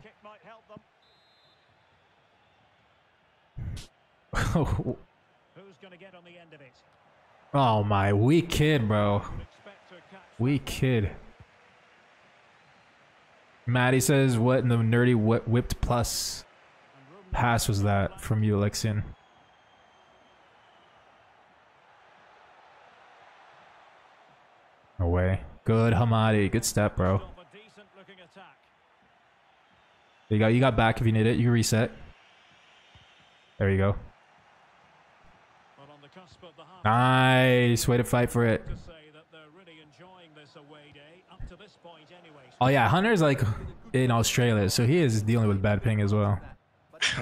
Oh. Who's gonna get on the end of it? Oh my, weak kid, bro. Weak kid. Maddie says, what in the nerdy whipped plus pass was that from you, Alexian? No way. Good Hamadi. Good step, bro. There you go. You got back if you need it. You reset. There you go. Nice, way to fight for it. Oh yeah, Hunter's like in Australia, so he is dealing with bad ping as well.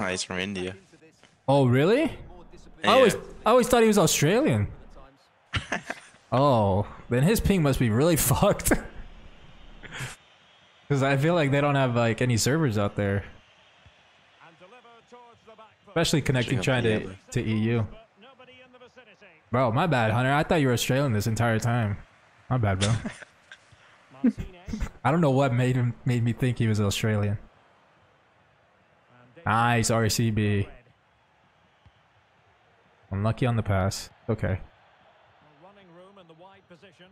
He's from India. Oh really? Yeah. I always thought he was Australian. Oh, then his ping must be really fucked. Because I feel like they don't have like any servers out there, especially connecting trying to EU. Bro, my bad, Hunter. I thought you were Australian this entire time. My bad, bro. I don't know what made me think he was Australian. Nice, RCB. Unlucky on the pass. Okay. Running room in the wide position.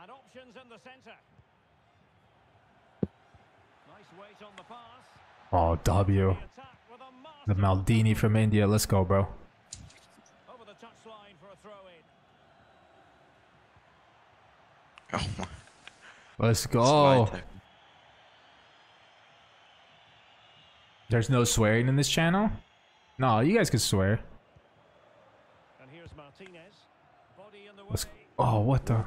And options in the center. Nice weight on the pass. Oh, W. The Maldini from India. Let's go, bro. Oh my. Let's go. There's no swearing in this channel? No, you guys can swear. And here's Martinez. Body in the way. Oh, what the?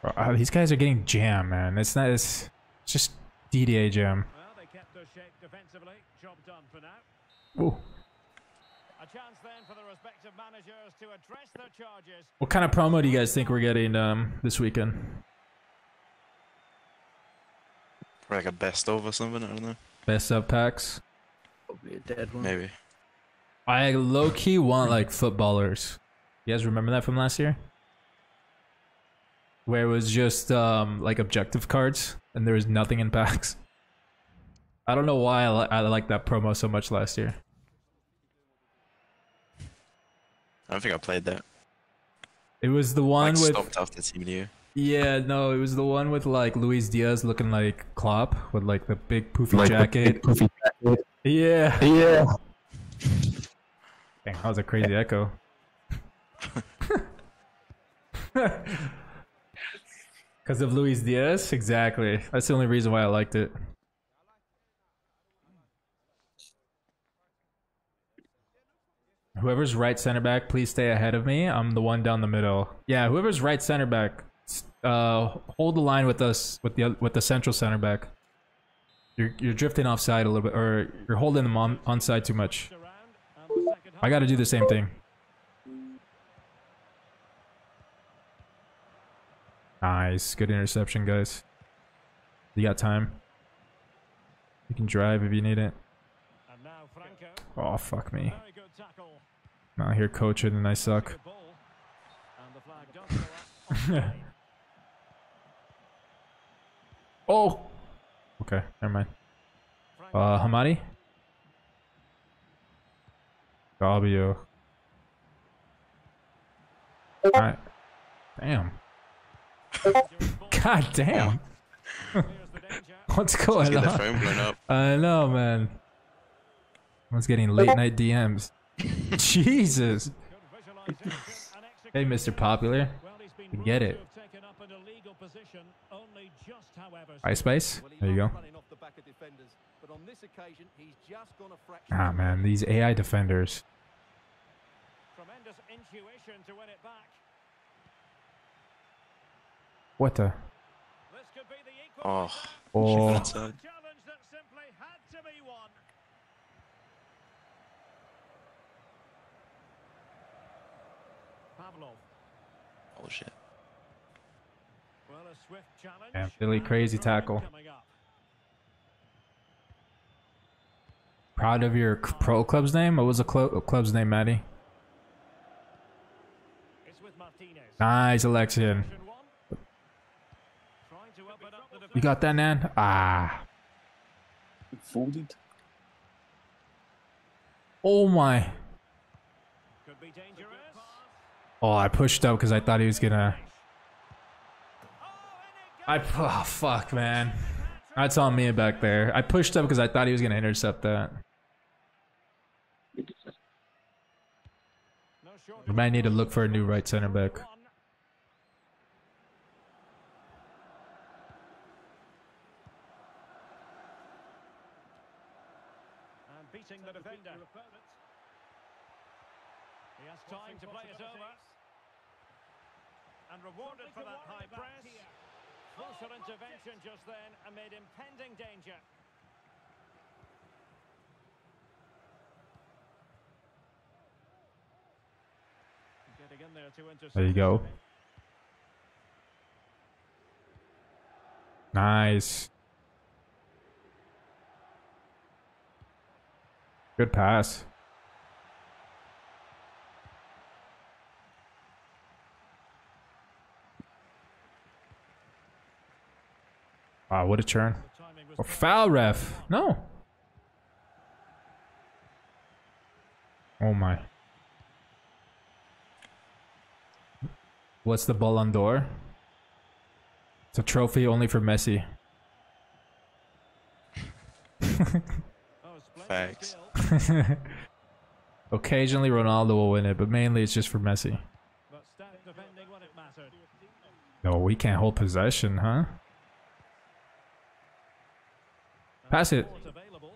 Bro, these guys are getting jammed, man. It's not. It's just DDA jam. Well, they kept their shape defensively. Job done for now. Ooh. A chance then for the respective managers to address their charges. What kind of promo do you guys think we're getting this weekend? Like a best of or something, I don't know. Best of packs. Probably a dead one. Maybe. I low key want like footballers. You guys remember that from last year? Where it was just like objective cards and there was nothing in packs. I don't know why I liked that promo so much last year. I don't think I played that. It was the one like, with stopped after team year. Yeah, no, it was the one with like Luis Diaz looking like Klopp with like the big poofy jacket. Yeah. Yeah. Dang, that was a crazy echo. Because of Luis Diaz? Exactly. That's the only reason why I liked it. Whoever's right center back, please stay ahead of me. I'm the one down the middle. Yeah, whoever's right center back. Hold the line with us with the central center back. You're drifting offside a little bit, or you're holding them onside too much. I got to do the same thing. Nice, good interception, guys. You got time. You can drive if you need it. Oh fuck me! I'm out here coaching and I suck. Oh! Okay, never mind. Hamadi? Gabio. Alright. Damn. God damn. What's going on? Phone blown up. I know, man. I was getting late night DMs. Jesus. Hey, Mr. Popular. We get it. Ice Spice, there you go. Ah man, these AI defenders. Tremendous intuition to win it back. What the? This could be the equal. Oh. Challenge that simply had to be won. Pavlov. Oh shit. Damn, Philly crazy tackle. Proud of your pro club's name? What was the club's name, Maddie? Nice, Alexian. You got that, Nan? Ah. Folded. Oh my. Oh, I pushed up because I thought he was gonna. Oh fuck, man. That's on me back there. I pushed up because I thought he was going to intercept that. We might need to look for a new right center back. And beating the defender. He has time to play it over. And rewarded for that high press. Crucial intervention just then amid impending danger. Getting in there to intercept. There you go. Nice. Good pass. Wow, what a churn. Oh, foul ref. No. Oh my. What's the Ballon d'Or? It's a trophy only for Messi. Facts. Occasionally Ronaldo will win it, but mainly it's just for Messi. No, we can't hold possession, huh? Pass it.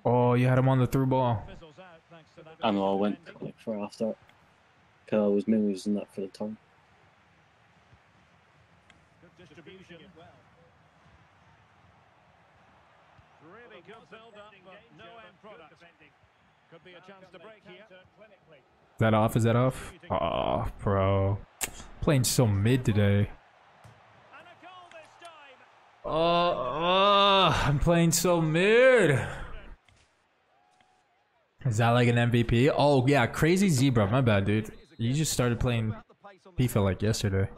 Oh, you had him on the through ball. I know, I went like far off that. Because I was mainly using that for the time. Good distribution. Really good build up, but no end product. Could be a chance to break here. Is that off? Is that off? Oh, bro. Playing so mid today. Oh, I'm playing so mid. Is that like an MVP? Oh, yeah. Crazy Zebra. My bad, dude. You just started playing FIFA like yesterday.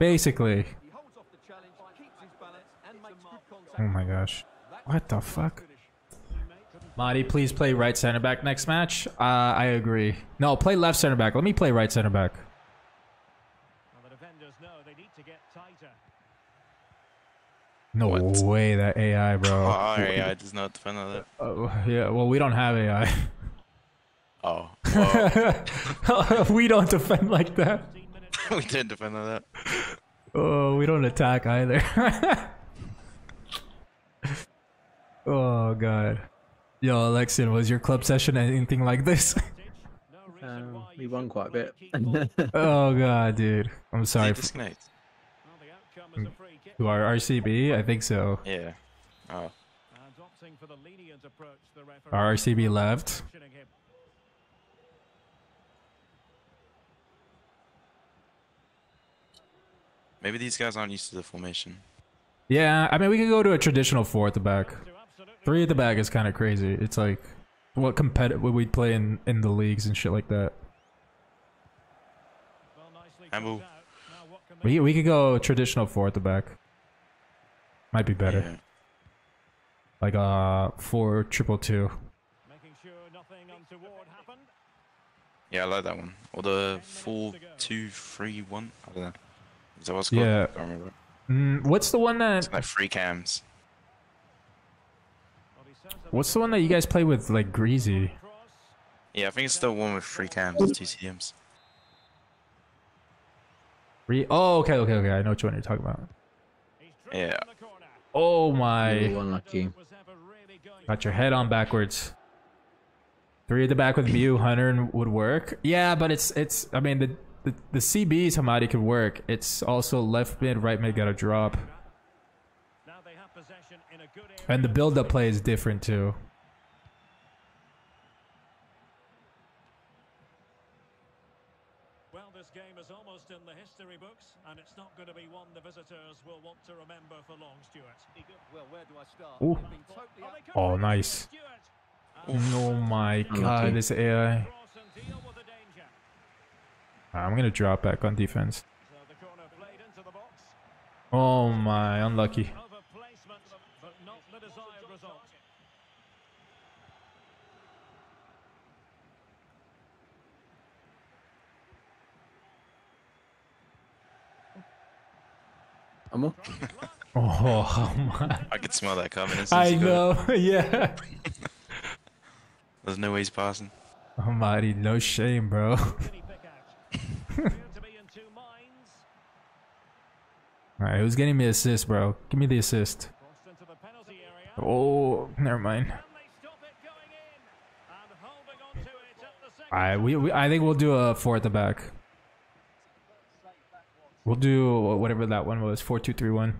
Basically. Oh my gosh. What the fuck? Maddie, please play right center back next match. I agree. No, play left center back. Let me play right center back. No what? Way, that AI, bro. Oh, our AI does not defend on that. Yeah, well, we don't have AI. Oh. Well. We don't defend like that. We didn't defend on that. Oh, we don't attack either. Oh, God. Yo, Alexian, was your club session anything like this? We won quite a bit. Oh, God, dude. I'm sorry. To our RCB? I think so. Yeah. Oh. Our RCB left. Maybe these guys aren't used to the formation. Yeah, I mean, we could go to a traditional 4 at the back. 3 at the back is kind of crazy. It's like what competitive would we play in the leagues and shit like that. We could go traditional 4 at the back. Might be better. Yeah. Like 4-2-2. Making sure nothing untoward happened. Yeah, I like that one. Or the 4-2-3-1. I don't know. Is that what's called? Yeah. I don't remember. What's the one that? It's like free cams. What's the one that you guys play with, like Greasy? Yeah, I think it's the one with free cams, TCMs. Oh, okay, okay, okay. I know which one you're talking about. Yeah. Oh my. Unlucky. Got your head on backwards. 3 at the back with Mew, Hunter, and would work. Yeah, but it's. I mean, the CBs Hamadi could work. It's also left mid, right mid got a drop. And the build-up play is different too. Well, this game is almost in the history books, and it's not going to be one the visitors will want to remember for long, Stuart. Well, where do I start? Totally oh, nice. Oh my God, this AI. I'm gonna drop back on defense. Oh my, unlucky. Oh, oh my. I could smell that coming. I know, yeah. There's no way he's passing. Oh my, no shame, bro. Alright, who's getting me assist, bro? Give me the assist. Oh, never mind. Alright, I think we'll do a 4 at the back. We'll do whatever that one was, 4-2-3-1.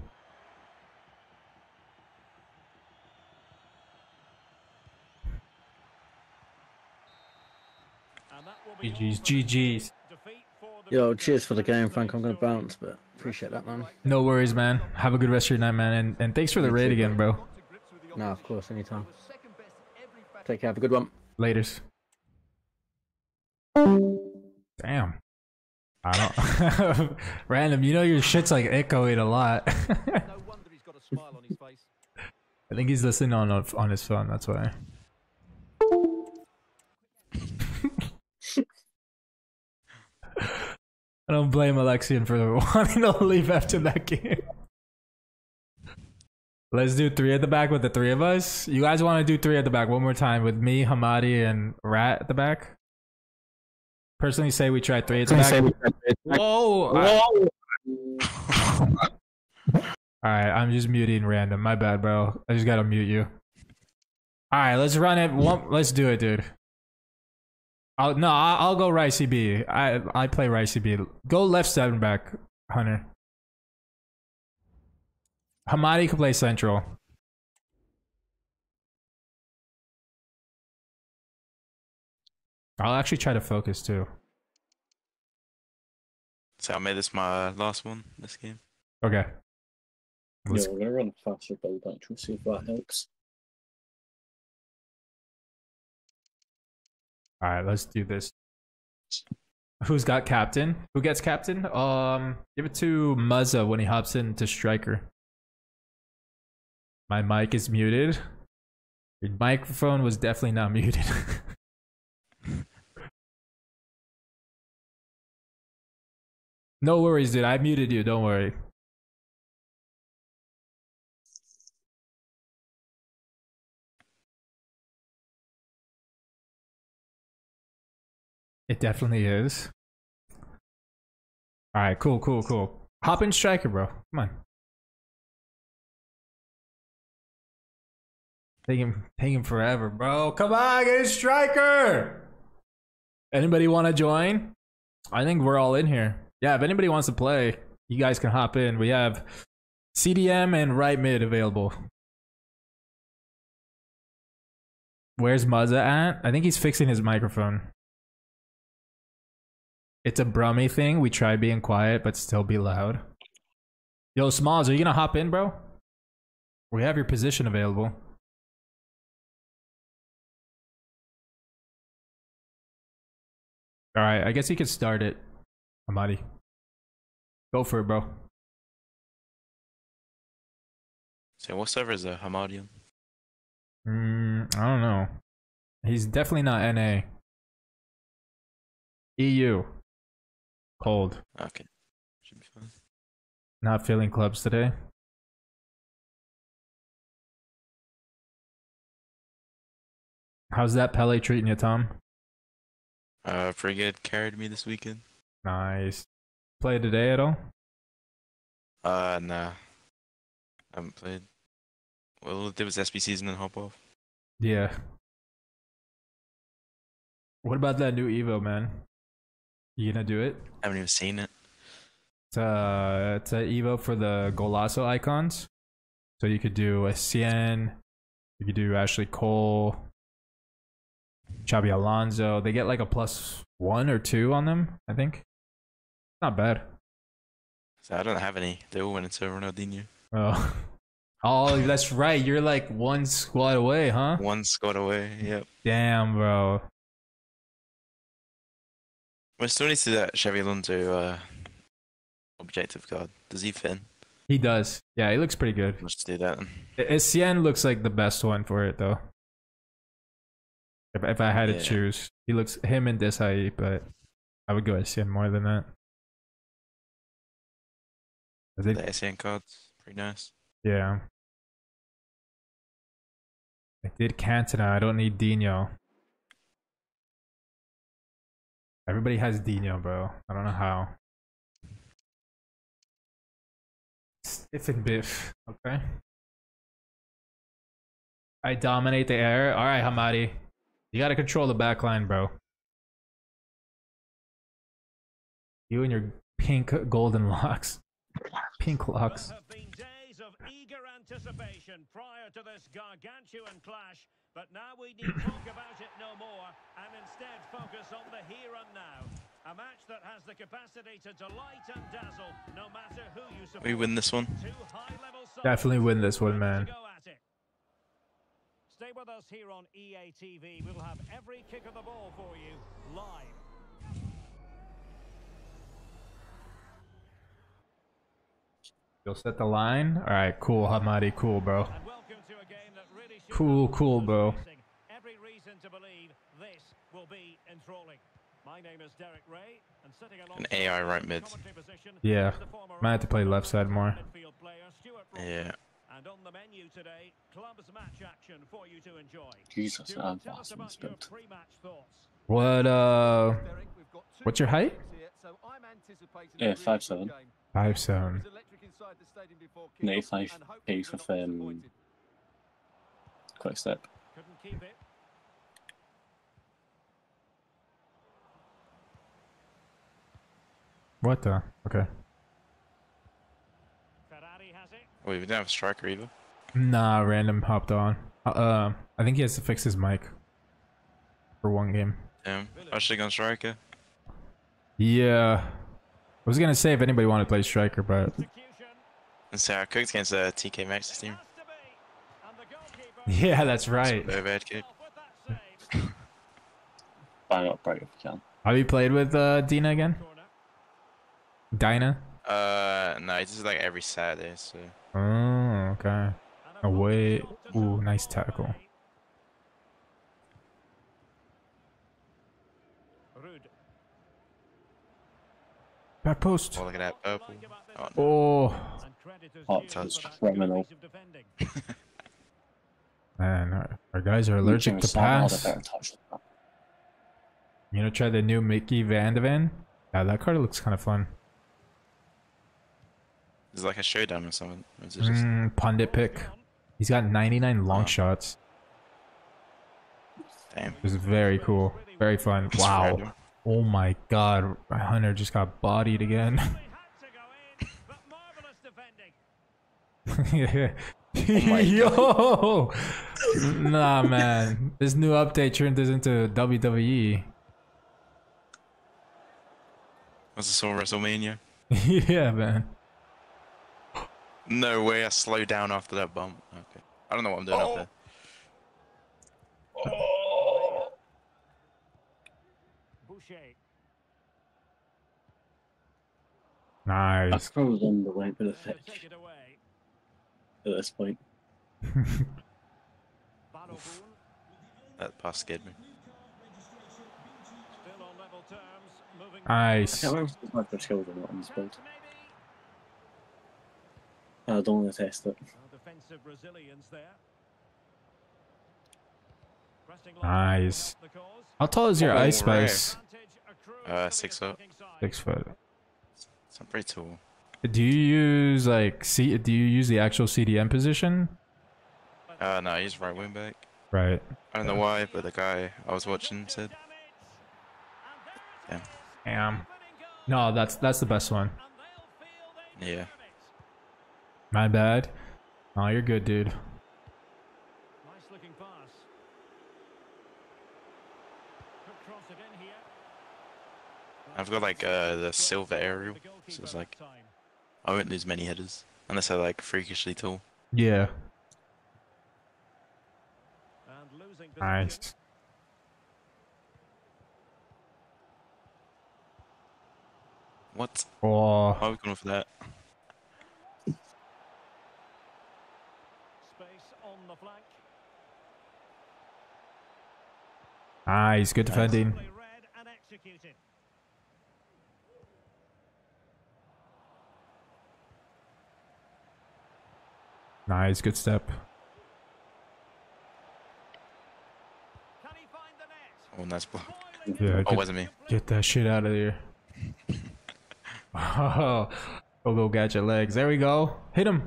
GG's, GG's. Yo, cheers for the game, Frank. I'm gonna bounce, but appreciate that, man. No worries, man. Have a good rest of your night, man, and thanks for the raid again, bro. Nah, of course, anytime. Take care. Have a good one. Laters. Damn. I don't. Random. You know your shit's like echoing a lot. No wonder he's got a smile on his face. I think he's listening on his phone. That's why. I don't blame Alexian for wanting to leave after that game. Let's do 3 at the back with the 3 of us. You guys want to do 3 at the back one more time with me, Hamadi, and Rat at the back? Personally, say we try 3 at the back. Whoa! Alright, I'm just muting random. My bad, bro. I just gotta mute you. Alright, let's run it. Let's do it, dude. I'll go right CB. I play right CB. Go left seven back, Hunter. Hamadi can play central. I'll actually try to focus too. So I made this my last one this game. Okay. Yeah, we're gonna run a faster build actually, see if that helps. Alright, let's do this. Who's got captain? Who gets captain? Give it to Muzza when he hops in to striker. My mic is muted. Your microphone was definitely not muted. No worries, dude. I muted you. Don't worry. It definitely is. All right, cool, cool, cool. Hop in striker, bro. Come on. Take him forever, bro. Come on, get a striker. Anybody want to join? I think we're all in here. Yeah, if anybody wants to play, you guys can hop in. We have CDM and right mid available. Where's Muzza at? I think he's fixing his microphone. It's a Brummy thing. We try being quiet, but still be loud. Yo, Smalls, are you gonna hop in, bro? We have your position available. All right, I guess you can start it, Amadi. Go for it, bro. So what server is that, Hamadi? I don't know. He's definitely not NA. EU. Cold. Okay. Should be fine. Not feeling clubs today. How's that Pele treating you, Tom? Pretty good. Carried me this weekend. Nice. Play today at all? Nah. Haven't played. Well, there was SB season and hop off. Yeah. What about that new Evo, man? You gonna do it? I haven't even seen it. It's a Evo for the Golazo icons. So you could do Alexian, you could do Ashley Cole, Xabi Alonso. They get like a +1 or 2 on them, I think. Not bad. So I don't have any. They all went into Ronaldinho. Oh. Oh, that's right. You're like one squad away, huh? One squad away, yep. Damn, bro. We still need to do that Xabi Alonso objective card. Does he fit in? He does. Yeah, he looks pretty good. Let's do that. Essien looks like the best one for it, though. If I had to choose, he looks him and Desai, but I would go Essien more than that. The Essien card's pretty nice. Yeah. I did Cantona. I don't need Dino. Everybody has Dino, bro. I don't know how. Stiff and biff. Okay. I dominate the air. Alright, Hamadi. You gotta control the back line, bro. You and your pink golden locks. Pink locks. There have been days of eager anticipation prior to this gargantuan clash. But now we need to talk about it no more and instead focus on the here and now. A match that has the capacity to delight and dazzle no matter who you support. We win this one. Definitely win this one, man. Stay with us here on EA TV. We'll have every kick of the ball for you live. You'll set the line. All right, cool, Hamadi, cool, bro. Cool, cool, bro. Every reason to believe this will be enthralling. My name is Derek Ray, and sitting along an AI right mid. Yeah, might have to play left side more. Yeah. And on the menu today, club's match action for you to enjoy. Jesus, I'm fast. What's your height? Yeah, 5'7". 5-7. No, 5-8 for quick step. Couldn't keep it. What the? Okay. Wait, we didn't have a striker either? Nah, random hopped on. I think he has to fix his mic. For one game. Damn. Actually gonna striker. Yeah. I was gonna say if anybody wanted to play striker, but... And so I cooked against the TK Max's team. Yeah, that's right. That's a bad kid. Fire up, break if you can. Have you played with Dina again? Dina? No, this is like every Saturday, so... Oh, okay. Oh, wait. Ooh, nice tackle. Back post. Oh, look at that purple. Oh. Hot touch. Criminal. Man, our guys are allergic to pass. You know, try the new Mickey Van de Ven? Yeah, that card looks kind of fun. It's like a showdown or something. Or is it just... pundit pick. He's got 99 long shots. Damn. It was very cool. Very fun. Wow. Oh my god. Hunter just got bodied again. Yeah. Oh yo! Nah, man. This new update turned this into WWE. Was this all WrestleMania? Yeah, man. No way, I slowed down after that bump. Okay. I don't know what I'm doing up there. Oh. Nice. That's probably on the way for the fetch. At this point. That pass scared me. Nice. I can't remember if there's children on this build. I don't want to test it. Nice. How tall is your ice spice? 6 foot. 6 foot. It's pretty tall. Do you use like do you use the actual CDM position? No, I use right wing back. Right. I don't know why, but the guy I was watching said. Damn. Damn. No, that's the best one. Yeah. My bad. Oh, you're good, dude. Nice looking pass. Good cross again here. I've got like the silver aerial, so it's like I won't lose many headers unless they're like freakishly tall. Yeah. Nice. What? Oh. How are we going for that? Nice, good defending. Nice, good step. Oh, nice block. Yeah, oh, wasn't me. Get that shit out of here. Oh, go gadget legs. There we go. Hit him.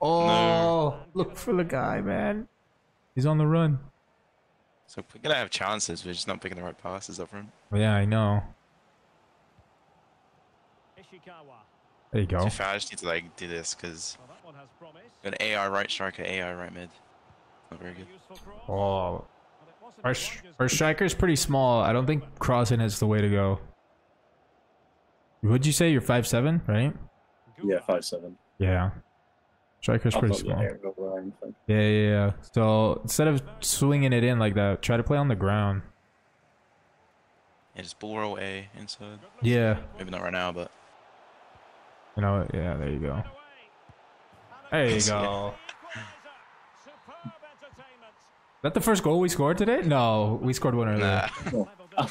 Oh, no. Look for the guy, man. He's on the run. So we're gonna have chances, we're just not picking the right passes up from him. Yeah, I know. There you go. I just need to like do this because an AI right striker, AI right mid. Not very good. Oh, our striker is pretty small. I don't think crossing is the way to go. Would you say you're 5'7", right? Yeah, 5'7". Yeah. Striker's pretty small. Yeah. So instead of swinging it in like that, try to play on the ground. Yeah, just ball roll A inside. Yeah. Maybe not right now, but... You know what? Yeah, there you go. There you go. Is that the first goal we scored today? No, we scored one earlier. Nah.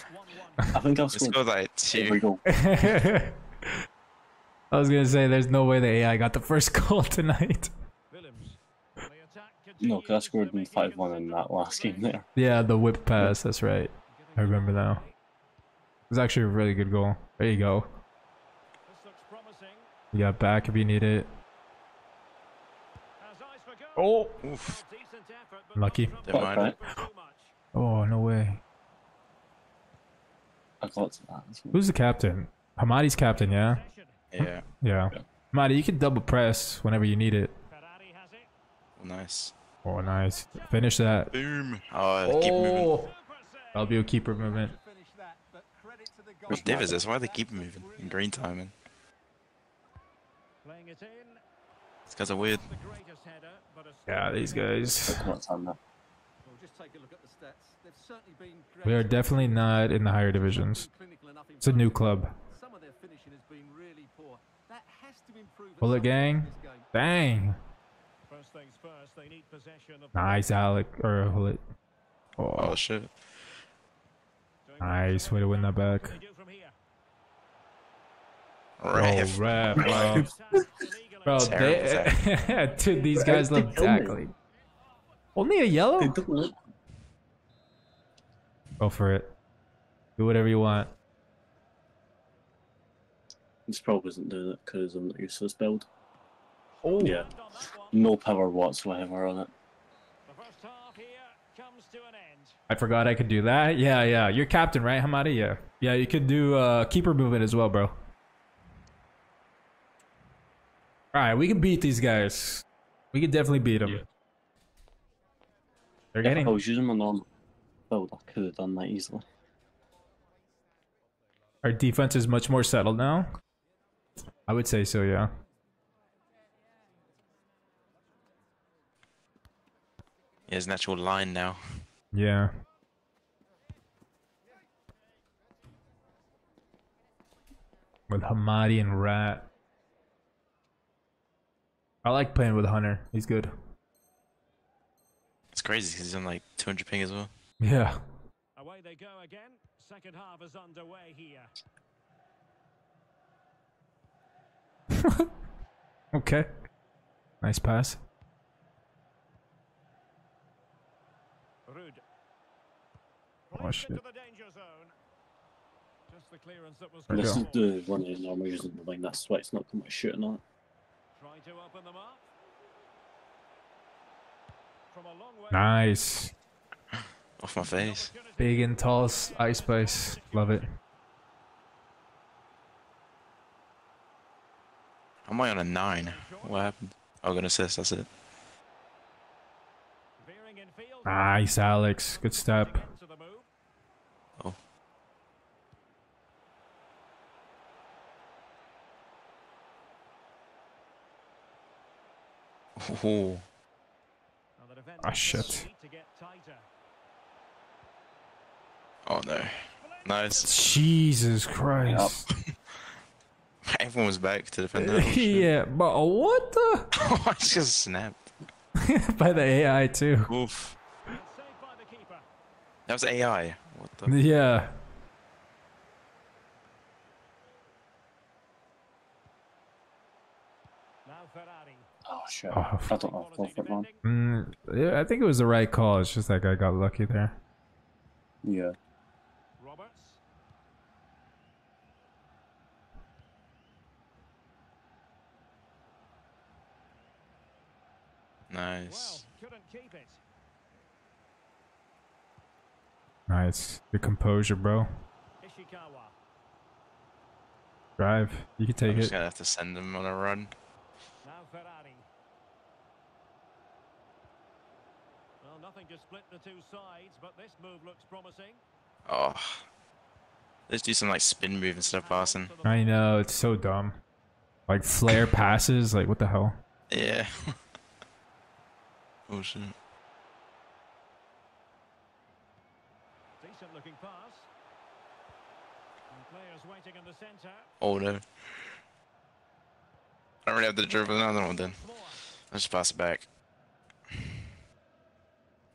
I think I've scored like 2. I was gonna say, there's no way the AI got the first goal tonight. No, because I scored 5-1 in that last game there. Yeah, the whip pass, that's right. I remember now. It was actually a really good goal. There you go. You got back if you need it. Oh, oof. Lucky. Right. Oh, no way. I thought who's the captain? Hamadi's captain, yeah? Yeah. Yeah. Hamadi, you can double press whenever you need it. Nice. Oh, nice. Finish that. Boom. Oh, keep moving. LBO keeper movement. With Davis, that's why they keep moving in green timing. These guys are weird. Yeah, these guys. We are definitely not in the higher divisions. It's a new club. Bullet gang. Bang. First things first, they need possession of nice, Alec. Or Hullet. Oh. Oh, shit. Nice way to win that back. Ref. Oh, ref. Bro, bro they, dude, these guys love tackling. Only a yellow? Go for it. Do whatever you want. This probably isn't doing it because I'm not used to this build. Oh. Yeah. No power whatsoever on it. I forgot I could do that. Yeah, yeah. You're captain, right, Hamadi? Yeah. Yeah, you could do keeper movement as well, bro. Alright, we can beat these guys. We can definitely beat them. Yeah. They're getting... If I was using my normal build, I could have done that easily. Our defense is much more settled now. I would say so, yeah. He has an actual line now. Yeah. With Hamadi and Rat. I like playing with Hunter. He's good. It's crazy because he's on like 200 ping as well. Yeah. Away they go again. Second half is underway here. Okay. Nice pass. Oh, shit. This is the one of the normal using the wing, that's why it's not too much shooting on it. Nice. Off my face. Big and tall ice base. Love it. Am I on a 9? What happened? Oh, good assist, that's it. Nice, Alex. Good step. Oh. Oh. Ah, shit. Oh, no. Nice. Jesus Christ. Everyone was back to defend that. Yeah, but what the? I just snapped. By the AI, too. Oof. That was AI. What the? Yeah. Oh shit! Oh. I don't know. Yeah, I think it was the right call. It's just that guy got lucky there. Yeah. Roberts. Nice. Well, couldn't keep it. Nice. Good composure, bro. Drive. You can take it. I'm just gonna have to send him on a run. Now Ferrari. Well, nothing to split the two sides, but this move looks promising. Oh. Let's do some like spin move and stuff, Barson. I know, it's so dumb. Like flare passes, like what the hell? Yeah. Oh shit. Oh no. I already have the dribble, another one then. I'll just pass it back. It's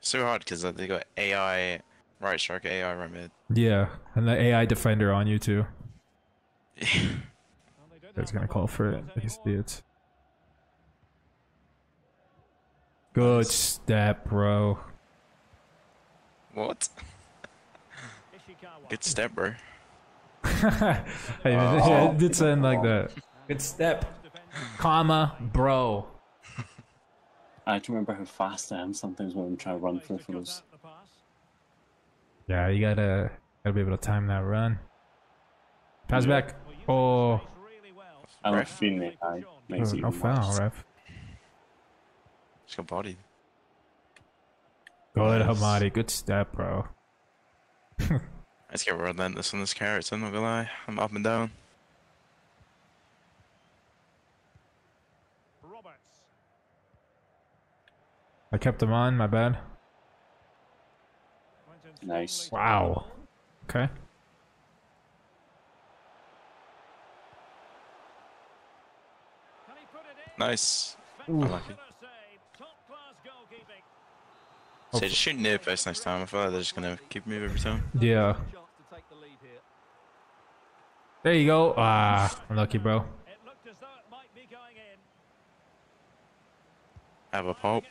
so hard because they got AI right striker, AI right mid. Yeah, and the AI defender on you too. That's gonna call for it. He's idiots. Good step, bro. What? Good step, bro. I did something like that. Good step. comma, bro. I have to remember how fast I am sometimes when I'm trying to run for those. Yeah, you gotta be able to time that run. Pass back. Oh. I'm ref. Feeling it. Makes no foul, worse. Ref. Just got bodied. Good, Hamadi. Good step, bro. Let's get relentless on this character, I'm not gonna lie. I'm up and down. I kept him on, my bad. Nice. Wow. Okay. Nice. Ooh. I like it. So just shoot near post next time. I feel like they're just gonna keep moving every time. Yeah. There you go. Ah, unlucky, bro. Have a pulp.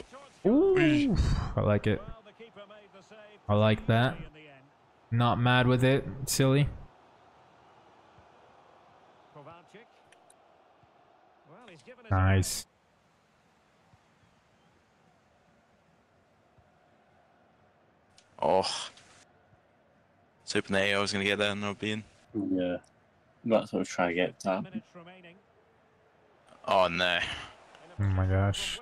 Ooh, I like it. I like that. Not mad with it. Silly. Nice. Oh. Super Nayo was going to get that and not be in. Yeah. That's what I was trying to get that. Oh no. Oh my gosh.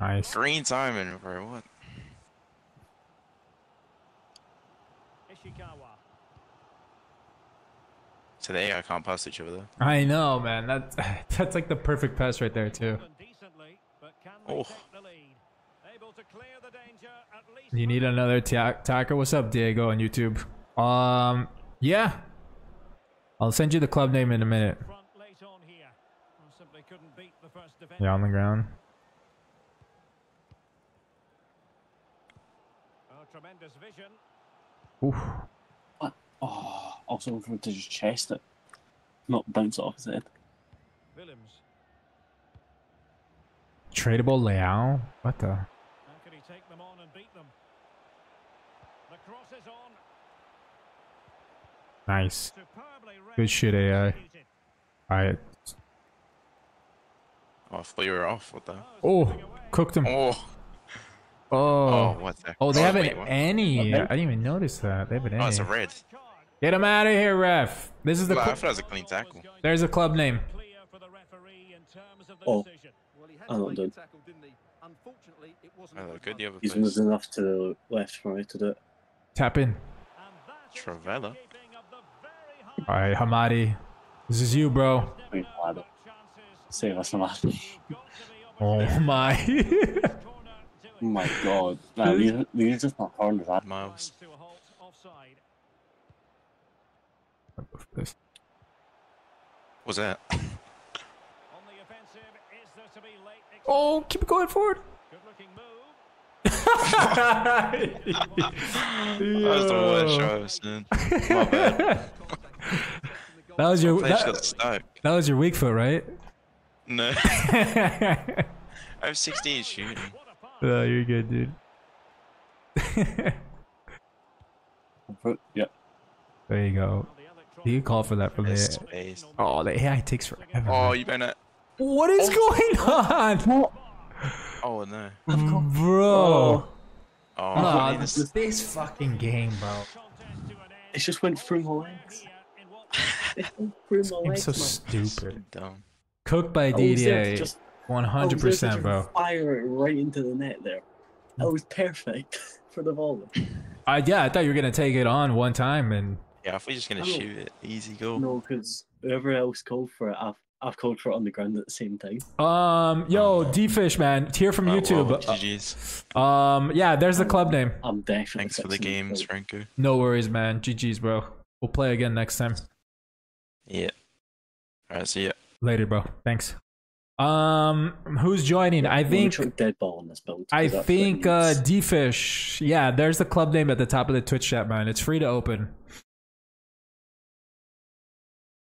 Nice. Green Simon, bro. What? Today I can't pass each other though. I know, man. That's like the perfect pass right there, too. Oh. You need another tacker? What's up, Diego on YouTube? Yeah. I'll send you the club name in a minute. Yeah, on the ground. Tremendous vision. Oof. What? Oh, also wanted to just chest it, not bounce off his head. Williams. Tradable layout? What the? How can he take them on and beat them? The cross is on. Nice. Good shit, AI. Alright. Oh, I thought you were off. What the? Oh, cooked him. Oh. Oh, what the? Oh, they haven't any. I didn't even notice that. They haven't any. Oh, it's a red. Get him out of here, ref. This is the. I thought it was a clean tackle. There's a club name. Oh, I'm not done. Oh, good. You have a place. He's moved enough to the left for me to do it. Tap in. Travella. All right, Hamadi. This is you, bro. Save us, Hamadi. Oh my. Oh my god. Nah, these are just not hard with that, Miles. What's that? Oh, keep it going forward. That was the worst shot I've seen. My bad. That was your weak foot, right? No. I have 16 shooting. Oh, you're good, dude. Yep. There you go. You call for that from the AI. Oh, the AI takes forever. Oh, you better not. What is going on? What? Oh, no. Bro. Oh, no, this fucking game, bro. It just went through my legs. It's so stupid. Dumb. Cooked by DDA. 100%, bro. Fire it right into the net there. That was perfect for the volley. Yeah, I thought you were gonna take it on one time and. Yeah, if we're just gonna shoot it, easy goal. No, because whoever else called for it, I've called for it on the ground at the same time. Yo, D-Fish, man, here from YouTube. Well, GGs. Yeah, there's the club name. I'm definitely. Thanks for the games, Franco. No worries, man. GGs, bro. We'll play again next time. Yeah. All right. See ya. Later, bro. Thanks. Who's joining? Yeah, I think D-Fish. Yeah, there's the club name at the top of the Twitch chat, man. It's free to open.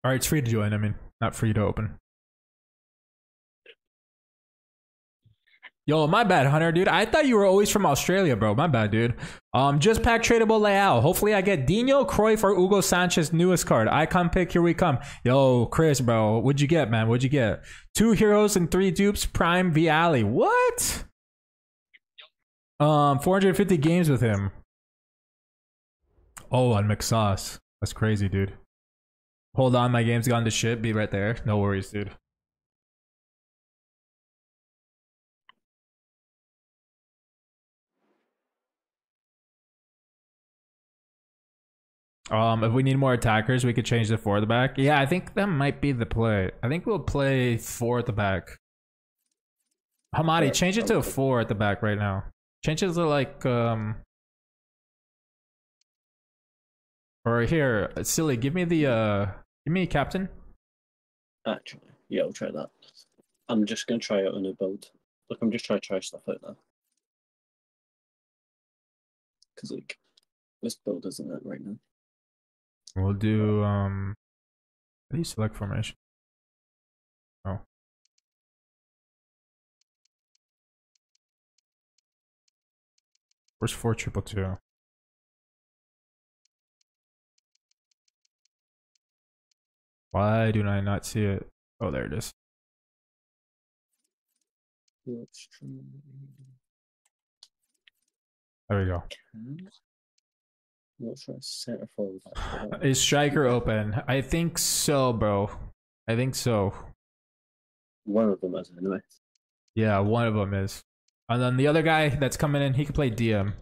Or it's free to join, I mean, not free to open. Yo, my bad, Hunter, dude. I thought you were always from Australia, bro. My bad, dude. Just pack tradable layout. Hopefully I get Dinho, Cruyff, or Hugo Sanchez newest card. Icon pick, here we come. Yo, Chris, bro. What'd you get, man? What'd you get? 2 heroes and 3 dupes. Prime Vialli. What? 450 games with him. Oh, on McSauce. That's crazy, dude. Hold on, my game's gone to shit. Be right there. No worries, dude. If we need more attackers, we could change the 4 at the back. Yeah, I think that might be the play. I think we'll play 4 at the back. Hamadi, change it to a 4 at the back right now. Change it to like, or here, silly, give me a captain. Actually, yeah, I'll try that. I'm just gonna try out a new build. Look, I'm just trying to try stuff out now. Cause like, this build isn't it right now. We'll do, how do you select formation? Oh. Where's 4-2-2? Why do I not see it? Oh, there it is. There we go. What should I center forward? Is striker open? I think so, bro. I think so. One of them is, anyway. Yeah, one of them is. And then the other guy that's coming in, he could play DM.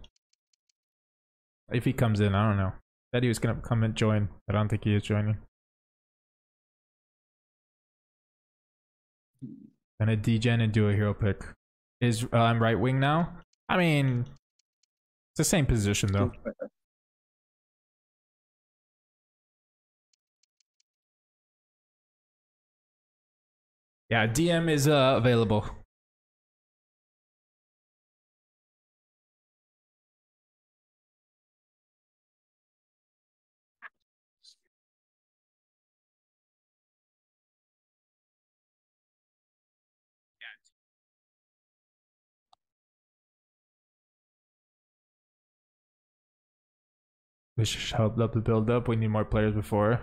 If he comes in, I don't know. Said he was going to come and join. I don't think he is joining. Going to degen and do a hero pick. Is I'm right wing now? I mean, it's the same position, though. Yeah, DM is available. This should help up the build up. We need more players before.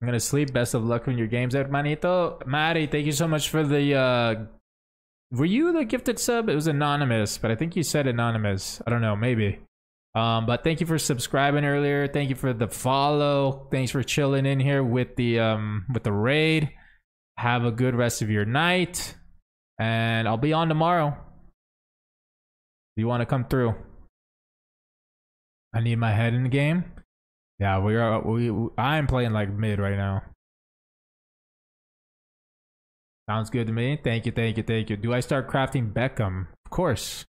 I'm gonna sleep. Best of luck in your games, hermanito. Maddie, thank you so much for the, were you the gifted sub? It was anonymous, but I think you said anonymous. I don't know, maybe. But thank you for subscribing earlier. Thank you for the follow. Thanks for chilling in here with the raid. Have a good rest of your night. And I'll be on tomorrow. If you wanna come through. I need my head in the game. Yeah, we are. I'm playing like mid right now. Sounds good to me. Thank you, thank you, thank you. Do I start crafting Beckham? Of course.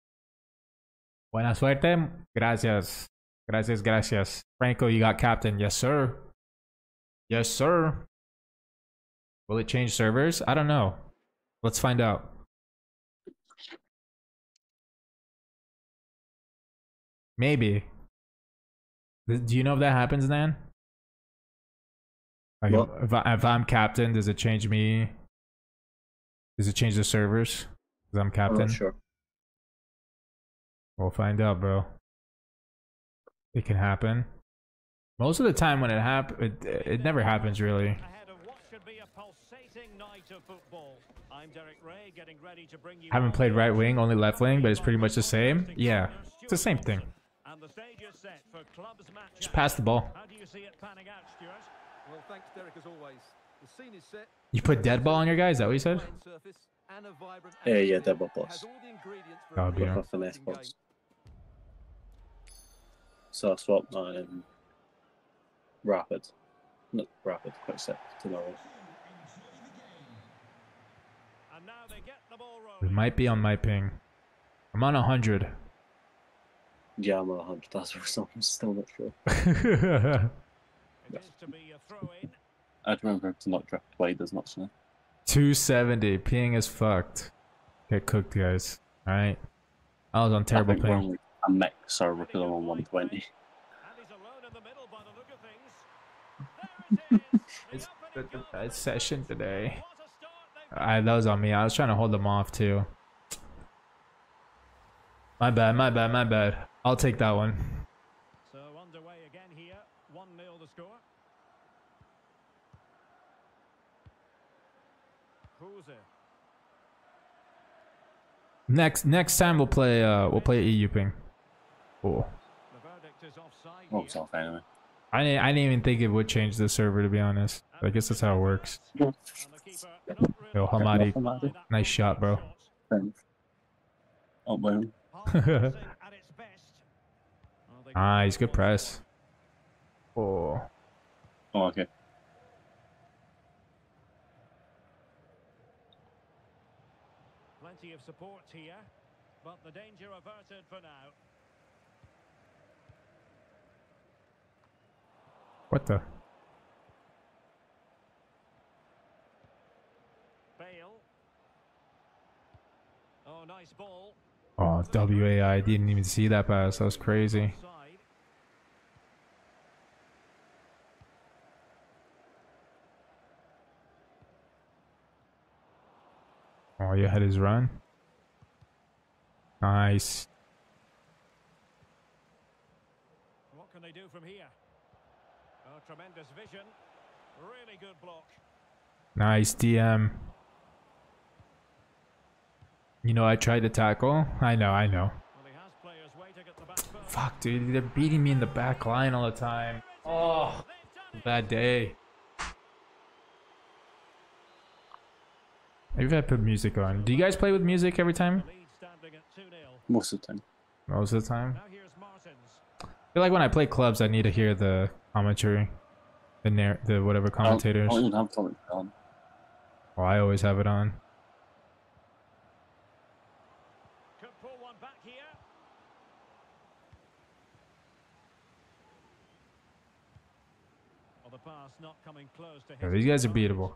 Buena suerte. Gracias. Gracias, gracias. Franco, you got captain. Yes, sir. Yes, sir. Will it change servers? I don't know. Let's find out. Maybe. Do you know if that happens, Dan? Like well, if I'm captain, does it change me? Does it change the servers? Because I'm captain? I'm not sure. We'll find out, bro. It can happen. Most of the time when it happens, it never happens, really. I haven't played right wing, only left wing, but it's pretty much the same. Yeah, it's the same thing. Just pass the ball. How do you see it panning out, Stuart? Well, thanks, Derek, as always. The scene is set. You put dead ball on your guy, is that what you said? Yeah, yeah, dead ball boss. That would be on. So I swapped my rapid. Not rapid, quite set to the roll. It might be on my ping. I'm on 100. Yeah, I'm on 100. That's what I'm still not sure. I'd remember to not draft play, does not snow. 270. Ping is fucked. Get cooked, guys. Alright. I was on terrible ping. A mix or because I'm on 120. It's a bad session today. Alright, that was on me. I was trying to hold them off too. My bad. I'll take that one. So underway again here. 1-0 the score. Who's it? Next time we'll play EU ping. Cool. The verdict is offside. Well, it's off anyway. I didn't even think it would change the server, to be honest. I guess that's how it works. Yo, Hamadi. Nice shot, bro. Thanks. Oh, boy. Nice, good press. Oh. Oh, okay. Plenty of support here, but the danger averted for now. What the? Bale. Oh, nice ball. Oh, WAI, didn't even see that pass. That was crazy. Oh, you had his run. Nice. What can they do from here? Oh, tremendous vision. Really good block. Nice DM. You know, I tried to tackle. I know. Well, he has players waiting at the back foot. Fuck, dude. They're beating me in the back line all the time. Oh, bad day. Maybe if I put music on. Do you guys play with music every time? Most of the time. Most of the time? I feel like when I play clubs, I need to hear the commentary. The whatever commentators. I don't even have commentary on. Oh, I always have it on. Not coming close to him. These guys are beatable.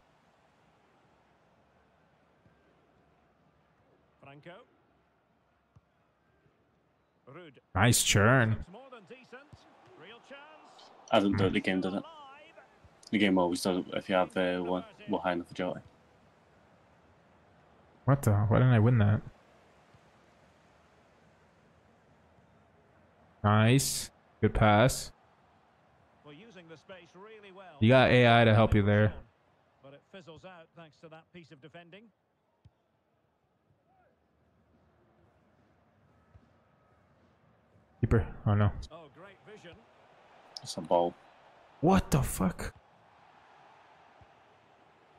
Franco. Rude. Nice churn. Real chance. I don't know, the game does it. The game always does it if you have the one high enough agility. What the? Why didn't I win that? Nice. Good pass. Space really well. You got AI to help you there. But it fizzles out thanks to that piece of defending. Keeper. Oh no. Oh, great vision. It's a ball. What the fuck?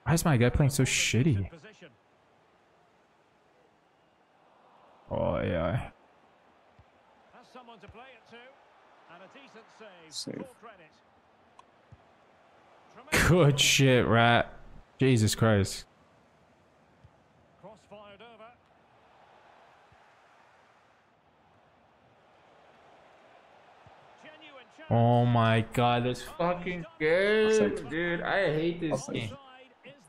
Why is my guy playing so shitty? Oh, AI. That's someone to play it to. And a decent save. Full credit. Good shit, Rat. Jesus Christ. Cross fired over. Oh my god, this fucking game, dude. I hate this game.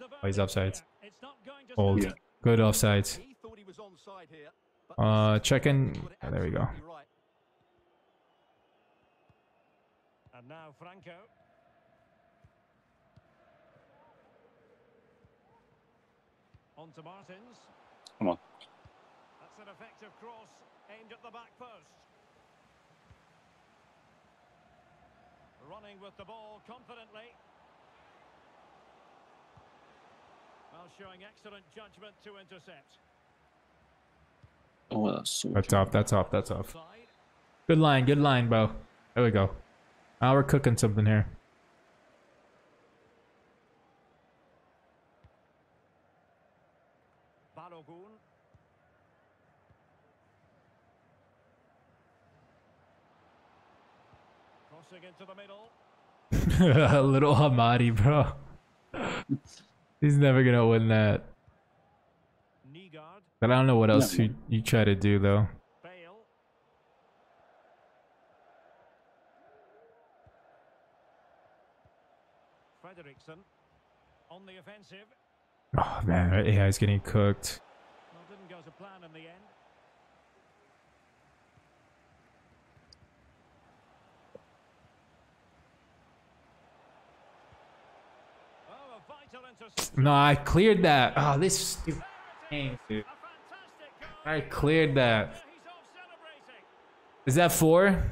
Oh, he's offsides. Hold. Yeah. Good offsides. Check in. Oh, there we go. And now Franco. On to Martins. Come on. That's an effective cross aimed at the back post. Running with the ball confidently. Well, showing excellent judgment to intercept. Oh, that's so. That's off. Good line, Bo. There we go. Now we're cooking something here. Into the middle. Little Hamadi, bro. He's never gonna win that. But I don't know what else you try to do though. Bale. Frederickson on the offensive. Oh man, yeah, he's getting cooked. Well, didn't go to plan in the end. No, I cleared that. Oh, this stupid game, dude. I cleared that. Is that four?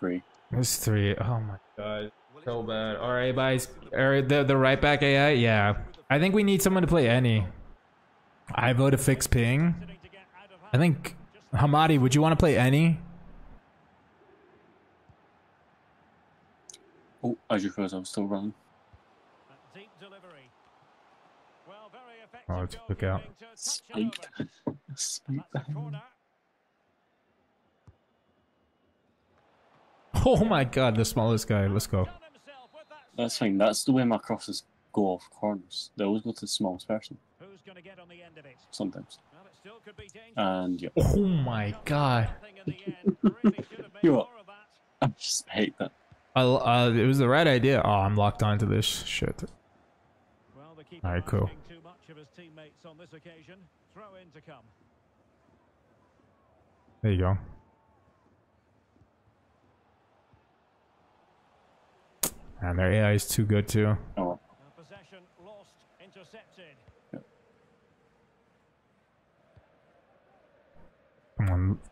Three. It's three. Oh my god. So bad. All right, guys. Or the right back AI? Yeah. I think we need someone to play any. I vote a fixed ping. I think Hamadi, would you want to play any? Oh, I just realized I was still wrong. Oh, it's a look out. Oh my god, the smallest guy. Let's go. That's the thing. That's the way my crosses go off corners. They always go to the smallest person. Sometimes. And yeah. Oh my god. You know what? I just hate that. It was the right idea. Oh, I'm locked onto this shit. All right, cool. There you go. And their AI is too good too. Oh. Possession lost, intercepted.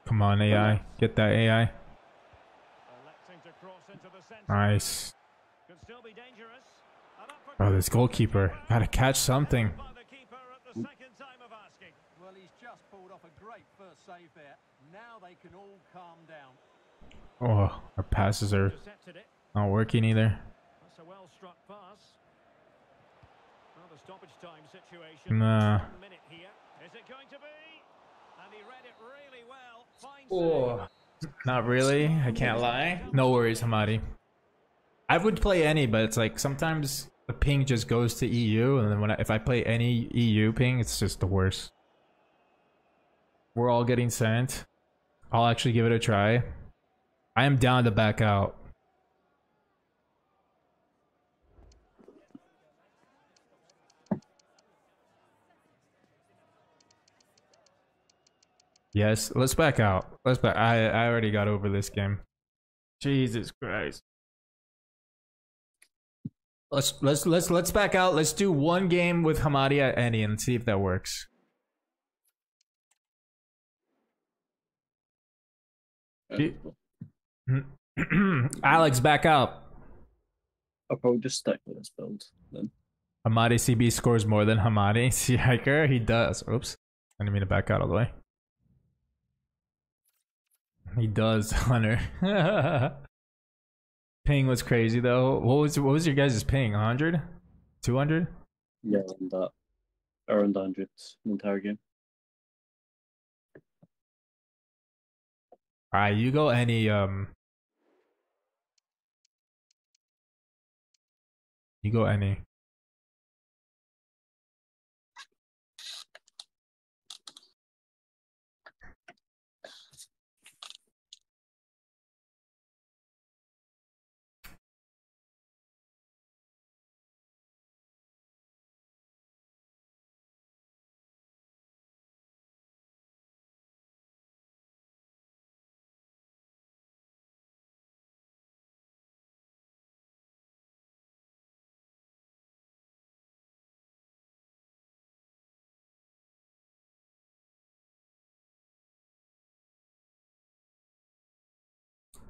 Come on, AI. Get that AI. Nice. Oh, this goalkeeper. Gotta catch something. Well, he's just pulled off a great first save there. Now they can all calm down. Oh, our passes are not working either. That's a well struck pass. Another stoppage time situation. Nah. Is it going to be? And he read it really well. Finds not really, I can't lie. No worries, Hamadi. I would play any, but it's like sometimes the ping just goes to EU, and then when if I play any EU ping, it's just the worst. We're all getting sent. I'll actually give it a try. I am down to back out. Yes, let's back out. Let's back. I already got over this game. Jesus Christ. Let's back out. Let's do one game with Hamadi at any and see if that works. Alex, back out. I'll probably just stick with this build then. Hamadi CB scores more than Hamadi. See hiker, he does. Oops, I didn't mean to back out all the way. He does, Hunter. Ping was crazy though. What was your guys' ping? 100? 200? Yeah, around 100 the entire game. Alright, you go any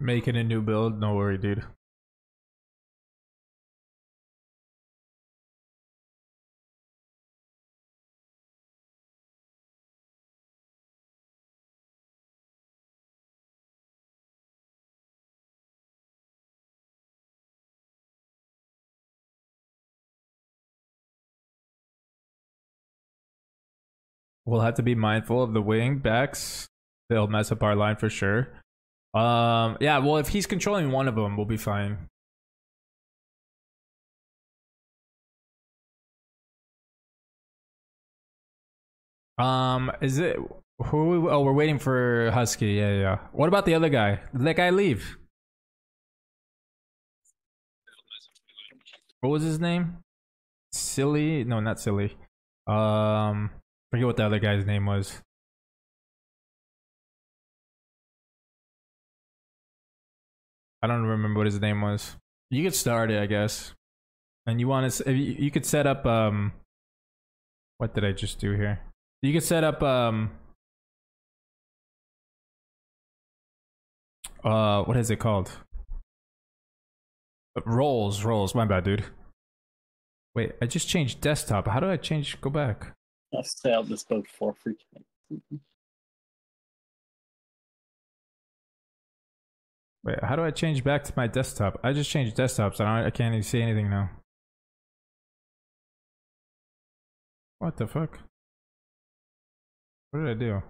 making a new build, no worry, dude. We'll have to be mindful of the wing backs. They'll mess up our line for sure. Yeah, well, if he's controlling one of them, we'll be fine. Is it who? Oh, we're waiting for Husky. Yeah. What about the other guy? Did that guy leave? What was his name? Silly? No, not Silly. Forget what the other guy's name was. I don't remember what his name was. You could start it, I guess. And you want to, you could set up, what did I just do here? You could set up, what is it called? Roles. My bad, dude. Wait, I just changed desktop. How do I change? Go back. I've sailed this boat before. Freaking. Wait, how do I change back to my desktop? I just changed desktops, so I can't even see anything now. What the fuck? What did I do?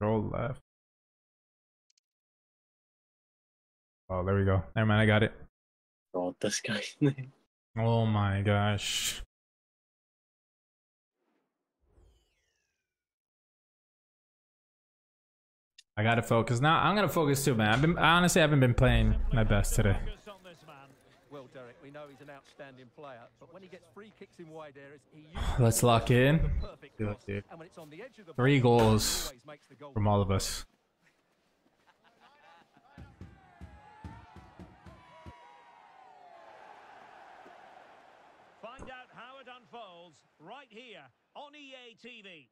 Roll left. Oh, there we go. Never mind, I got it. Oh, this guy's name. Oh my gosh. I gotta focus now. I'm gonna focus too, man. I honestly haven't been playing my best today. Well, Derek, we know he's an outstanding player, but when he gets free kicks in wide areas, let's lock in. Dude. 3 goals from all of us. Find out how it unfolds right here on EA TV.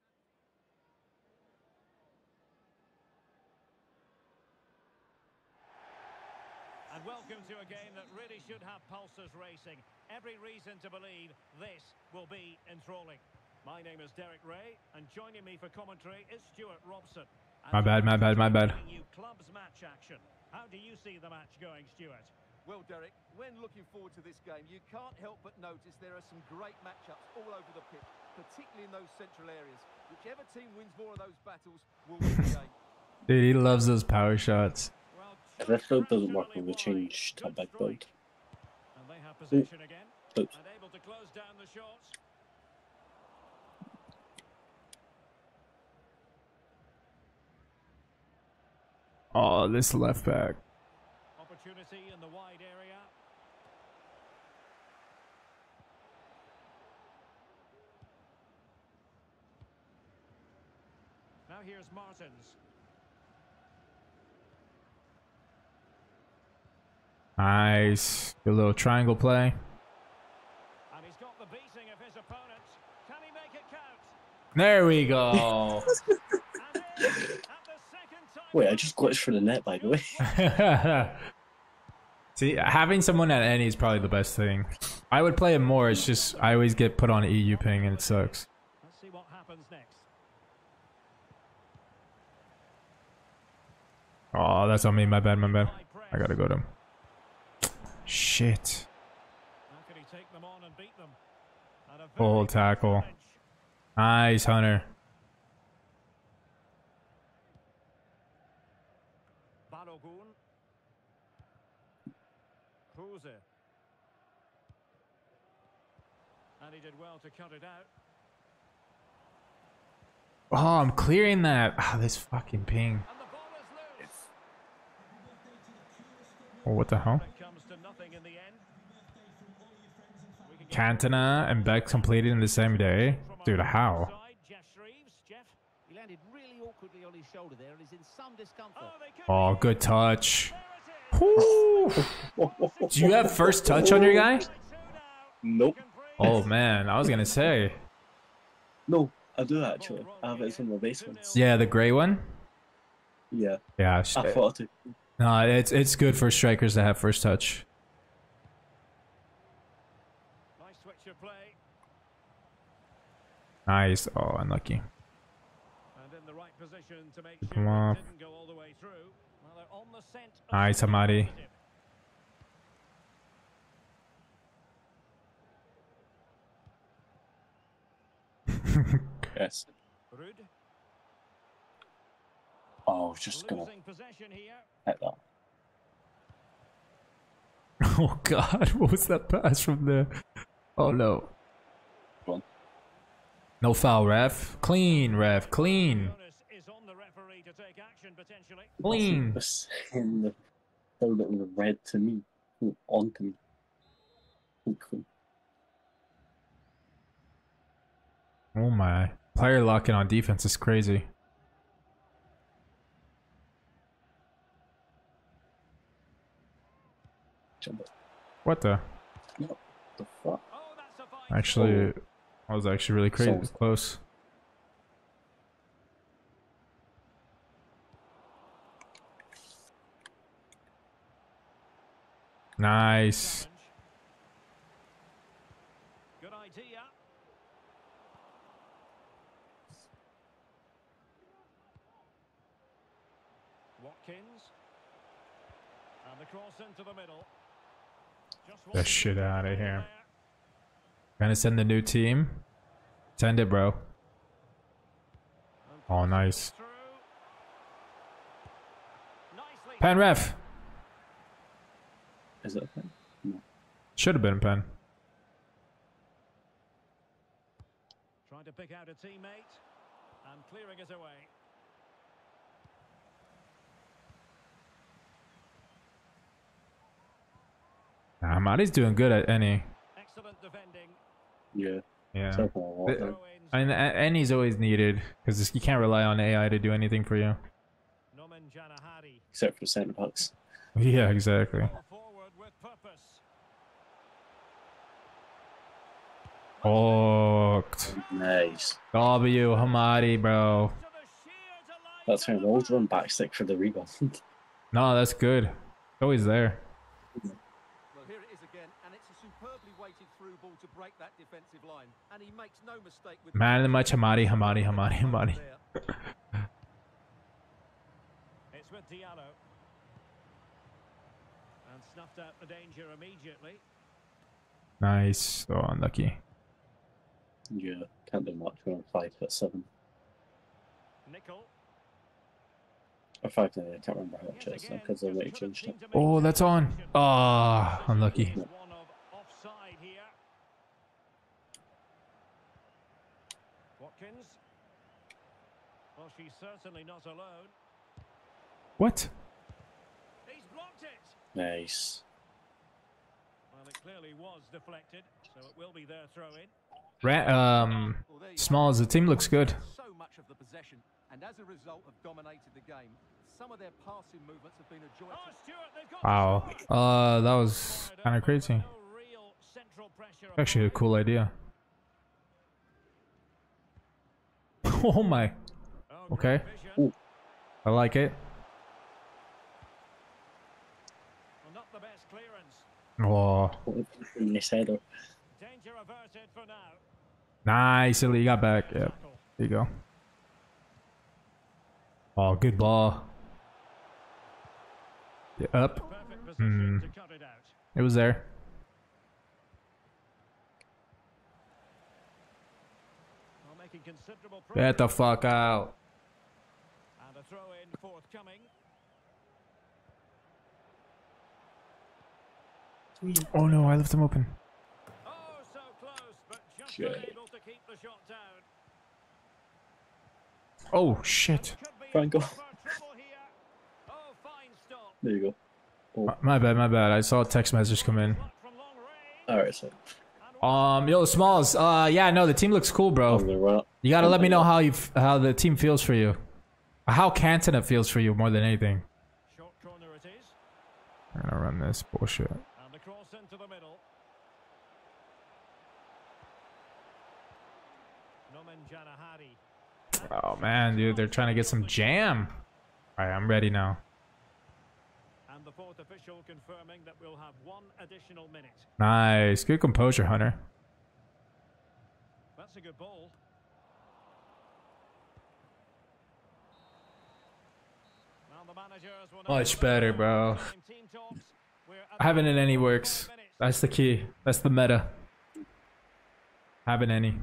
And welcome to a game that really should have pulses racing. Every reason to believe this will be enthralling. My name is Derek Ray, and joining me for commentary is Stuart Robson. My bad. New clubs match action. How do you see the match going, Stuart? Well, Derek, when looking forward to this game, you can't help but notice there are some great matchups all over the pitch, particularly in those central areas. Whichever team wins more of those battles will win the game. Dude, he loves those power shots. If that boat doesn't work, we will change top back boat. Ooh. Oops. Oh, this left back. Opportunity in the wide area. Now here's Martins. Nice. Good little triangle play. And he's got the beating of his opponent. Can he make it count? There we go. Wait, I just glitched for the net, by the way. See, having someone at any is probably the best thing. I would play it more. It's just I always get put on EU ping and it sucks. Let's see what happens next. Oh, that's on me. My bad, my bad. I gotta go to him. Shit. Full tackle. Nice, Hunter. And he did well to cut it out. Oh, I'm clearing that. Ah, this fucking ping. Oh, what the hell? Cantona and Beck completed in the same day? Dude, how? Oh, good touch. Woo! Do you have first touch on your guy? Nope. Oh, man. I was going to say. No, I do actually. I have it in my basement. Yeah, the gray one? Yeah. Yeah, I thought it. No, it's good for strikers to have first touch. Nice switch of play. Nice. Oh, unlucky. And in the right position to make sure it didn't go all the way through. Well, they're on the scent. Nice, Amadi. Yes. Rude. Oh, just gonna hit that. Oh god, what was that pass from there? Oh no. One. No foul, ref. Clean, ref. Clean. Clean. The red to me. On to me. Oh my. Player locking on defense is crazy. What the? What the fuck? Actually, I was actually really crazy. So close. Nice. Good idea. Watkins. And the cross into the middle. Just the shit out of here. Gonna send the new team. Send it, bro. Oh, nice. Pen ref. Is it a pen? No. Should have been a pen. Trying to pick out a teammate and clearing it away. Nah, Maddie's doing good at any. Excellent defending. Yeah. Yeah. I mean, any's always needed because you can't rely on AI to do anything for you. Except for center backs. Yeah, exactly. Fucked. Nice. W Hamadi, bro. That's an old run back stick for the rebound. No, that's good. It's always there. Well, here it is again, and it's a superbly weighted through ball to break that defensive line, and he makes no mistake with man of the match, Hamadi. It's with Diallo. And snuffed out the danger immediately. Nice. Oh, unlucky. Yeah, can't do much when I'm 5'7". Nickel. Or 5'9", I can't remember how much it is now because they might have changed it. Oh, that's on. Ah, oh, unlucky. Yeah. Watkins. Well, she's certainly not alone. What? He's blocked it. Nice. Well, it clearly was deflected, so it will be their throw in. Smalls, the team looks good. So much of the possession, and as a result, have dominated the game. Some of their passing movements have been a joy. Wow, that was kind of crazy. Actually, a cool idea. Oh my. Okay. Ooh. I like it. Oh. Nice, Lee got back. Yep. There you go. Oh, good ball. Yeah, up. It was there. Get the fuck out. And a throw in forthcoming. Oh no, I left him open. Able to keep the shot down. Oh shit! Franco. There you go. Oh. My bad, my bad. I saw a text message come in. All right, so. Yo, Smalls. Yeah, no, the team looks cool, bro. You gotta let me know how you how the team feels for you, how Cantona feels for you more than anything. Short corner it is. I'm gonna run this bullshit. And the cross into the middle. Oh man, dude, they're trying to get some jam. Alright, I'm ready now. And the fourth official confirming that we'll have 1 additional minute. Nice, good composure, Hunter. That's a good ball. Much better, bro. Having it any works. That's the key. That's the meta. Having any.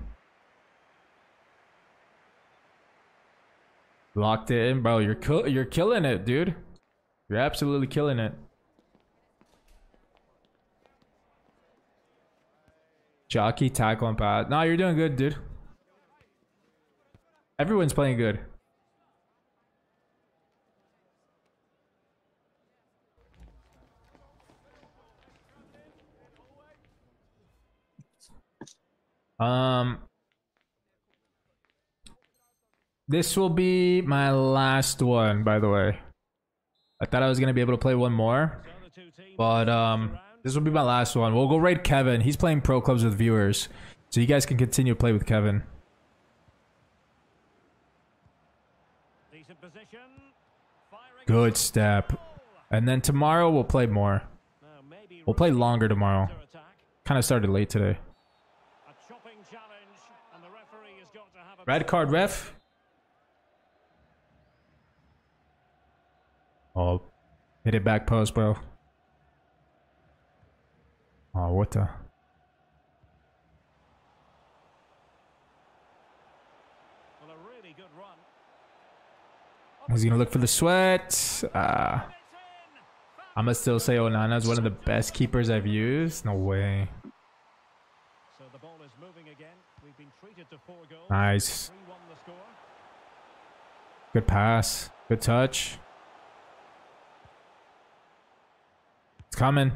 Locked it in, bro. You're killing it, dude. You're absolutely killing it. Jockey, tackle, and pass. No, you're doing good, dude. Everyone's playing good. This will be my last one, by the way. I thought I was going to be able to play one more, but This will be my last one. We'll go raid Kevin. He's playing pro clubs with viewers. So you guys can continue to play with Kevin. Good step. And then tomorrow we'll play more. We'll play longer tomorrow. Kind of started late today. Red card ref. Oh, hit it back post, bro. Oh, what the... He's gonna look for the sweat. I'm gonna still say Onana's one of the best keepers I've used. No way. So the ball is moving again. We've been treated to 4 goals. Nice. Good pass. Good touch. It's coming.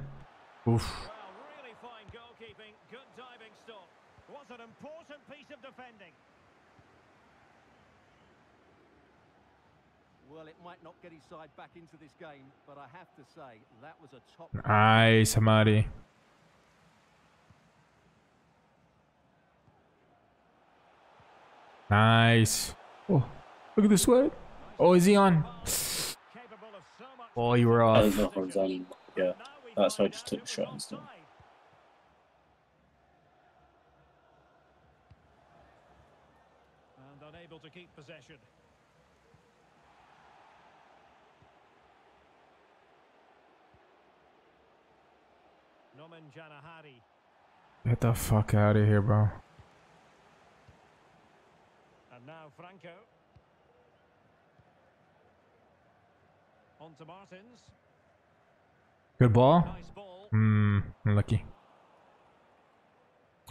Oof. Well, really fine goalkeeping. Good diving stop. Was an important piece of defending. Well, it might not get his side back into this game, but I have to say that was a top. Nice, Hamadi. Nice. Oh, look at the sweat. Oh, is he on? Oh, you were off. Yeah, that's why I just took the shot instead. And unable to keep possession. Get the fuck out of here, bro. And now Franco. On to Martins. Good ball. Hmm, nice, lucky.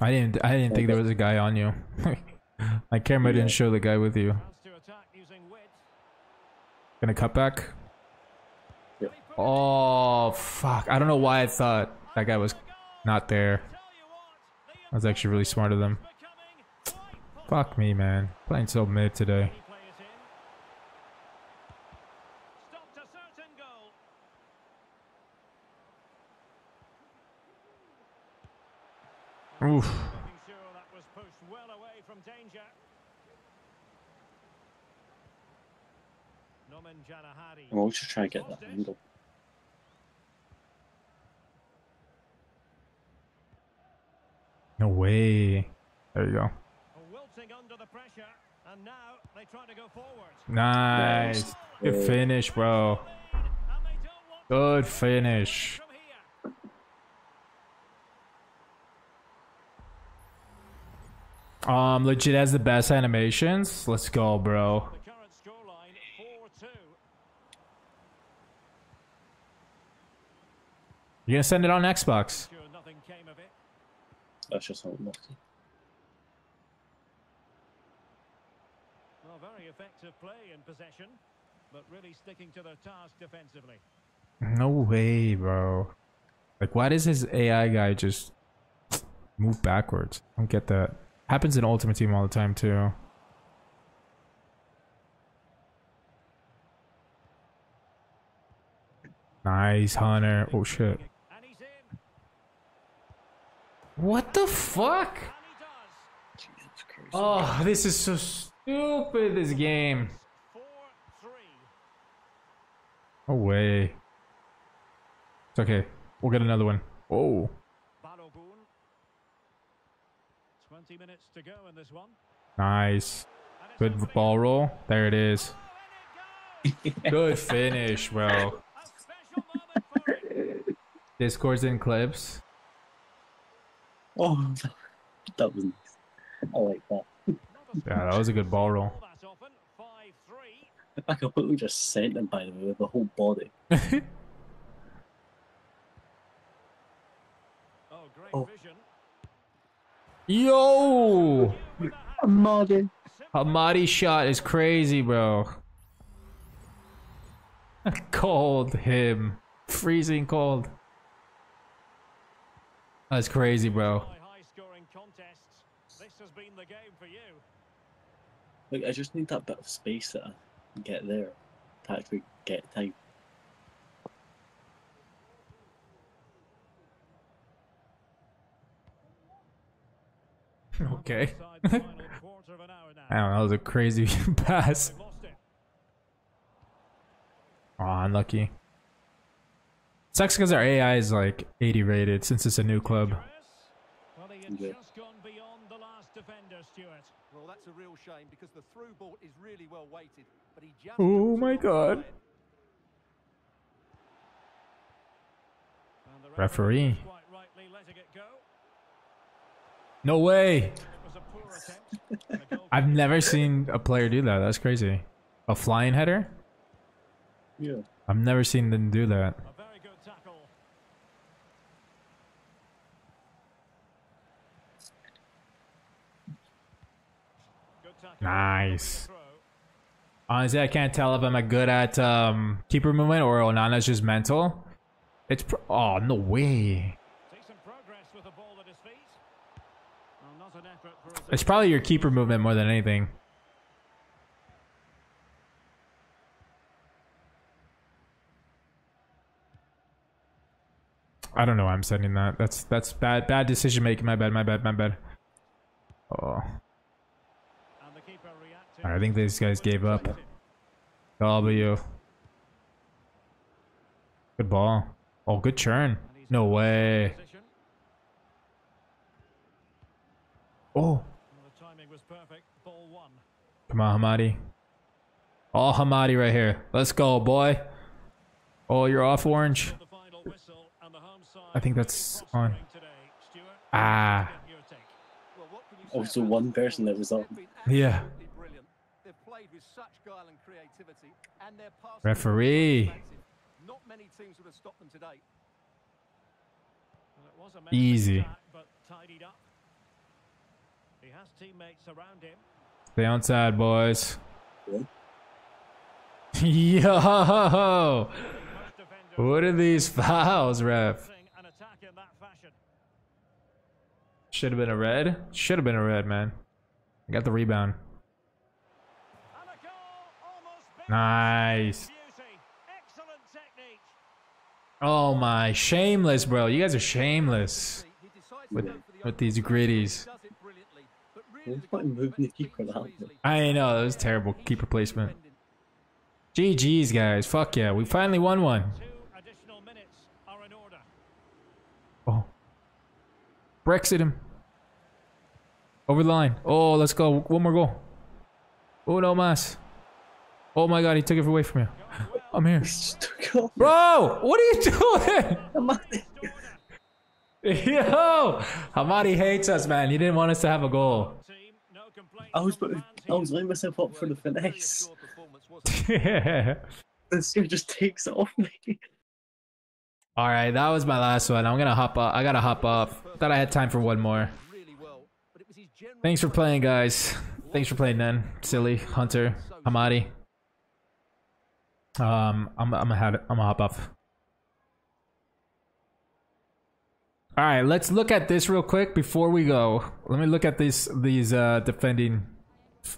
I didn't think there was a guy on you. My camera didn't show the guy with you. Gonna cut back. Yep. Oh fuck! I don't know why I thought that guy was not there. I was actually really smart of them. Fuck me, man. Playing so mid today. Oof. I'm always just trying to get that angle. No way. There you go. Nice. Good finish, bro. Good finish. Legit has the best animations. Let's go, bro. The current scoreline 4-2. You're gonna send it on Xbox. That's just how lucky. Well, very effective play in possession, but really sticking to their task defensively. No way, bro. Like, why does his AI guy just move backwards? I don't get that. Happens in Ultimate Team all the time, too. Nice, Hunter. Oh, shit. What the fuck? Oh, this is so stupid, this game. No way. It's okay. We'll get another one. Oh. 20 minutes to go in this one. Nice. Good ball roll. There it is. Good finish, bro. Discords and clips. Oh, that was nice. I like that. Yeah, that was a good ball roll. I completely just sent them, by the way, with the whole body. Oh, great vision. Yo! Hamadi shot is crazy, bro. Cold him. Freezing cold. That's crazy, bro. Look, I just need that bit of space that I can get there to actually get time. Okay. I don't know, that was a crazy pass. Oh, unlucky. Sucks because our AI is like 80 rated since it's a new club. Well, he had just gone beyond the last defender, Stuart. Well, that's a real shame because the through ball is really well weighted, but he just... Oh my god. Referee. No way. I've never seen a player do that. That's crazy. A flying header? Yeah. I've never seen them do that. Nice. Honestly, I can't tell if I'm good at keeper movement or Onana's just mental. It's pro— oh, no way. It's probably your keeper movement more than anything. I don't know why I'm sending that. That's bad decision making. My bad. Oh. I think these guys gave up. W. Good ball. Oh, good churn. No way. Oh. Come on, Hamadi. Oh, Hamadi right here. Let's go, boy. Oh, you're off, Orange. I think that's on. Ah. Also, one person that was on. Yeah. With such guile and creativity, and their pass. Referee. Not many teams would have stopped them today. Well, it was a easy attack, but tidied up. He has teammates around him. Stay onside, boys. Yo! What are these fouls, ref? Should have been a red. Should have been a red, man. I got the rebound. Nice. Oh my, shameless, bro. You guys are shameless with these gritties. I know, that was terrible keeper placement. GG's, guys. Fuck yeah, we finally won one. Oh. Brexit him. Over the line. Oh, let's go. One more goal. Uno más. Oh my god, he took it away from you. I'm here. Bro, what are you doing? Hamadi. Yo, Hamadi hates us, man. He didn't want us to have a goal. I was laying myself up for the finesse. Yeah. This dude just takes it off me. Alright, that was my last one. I'm gonna hop up. I gotta hop off. Thought I had time for one more. Thanks for playing, guys. Thanks for playing, Nen. Silly, Hunter, Hamadi. I'm gonna hop off. All right, let's look at this real quick before we go. Let me look at these defending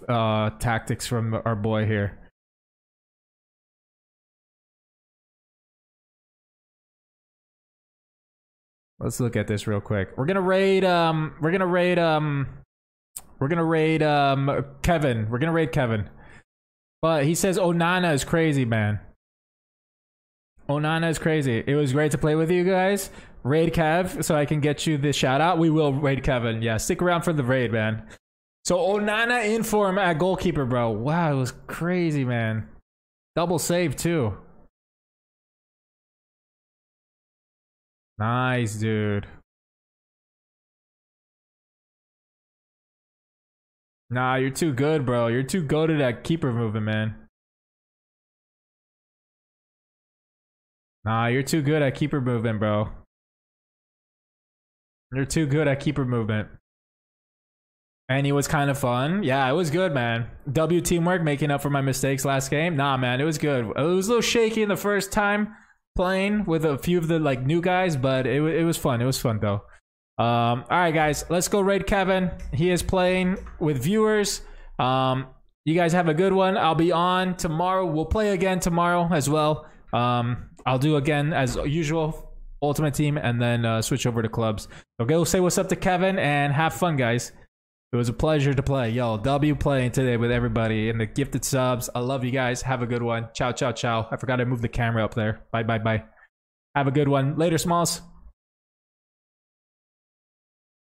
tactics from our boy here. Let's look at this real quick. We're gonna raid Kevin. We're gonna raid Kevin. But he says Onana is crazy, man. Onana is crazy. It was great to play with you guys. Raid Kev so I can get you the shout out. We will raid Kevin. Yeah, stick around for the raid, man. So Onana in form at goalkeeper, bro. Wow, it was crazy, man. Double save too. Nice, dude. Nah, you're too good, bro. You're too goated at keeper movement, man. Nah, you're too good at keeper movement, bro. You're too good at keeper movement. And it was kind of fun. Yeah, it was good, man. W teamwork, making up for my mistakes last game. Nah, man, it was good. It was a little shaky in the first time playing with a few of the like new guys, but it was fun. It was fun, though. Alright guys, let's go raid Kevin. He is playing with viewers. You guys have a good one. I'll be on tomorrow. We'll play again tomorrow as well. I'll do again as usual, Ultimate Team, and then switch over to clubs. Okay, we'll say what's up to Kevin and have fun, guys. It was a pleasure to play. Yo, W playing today with everybody and the gifted subs. I love you guys. Have a good one. Ciao, ciao, ciao. I forgot I moved the camera up there. Bye, bye, bye. Have a good one. Later, Smalls.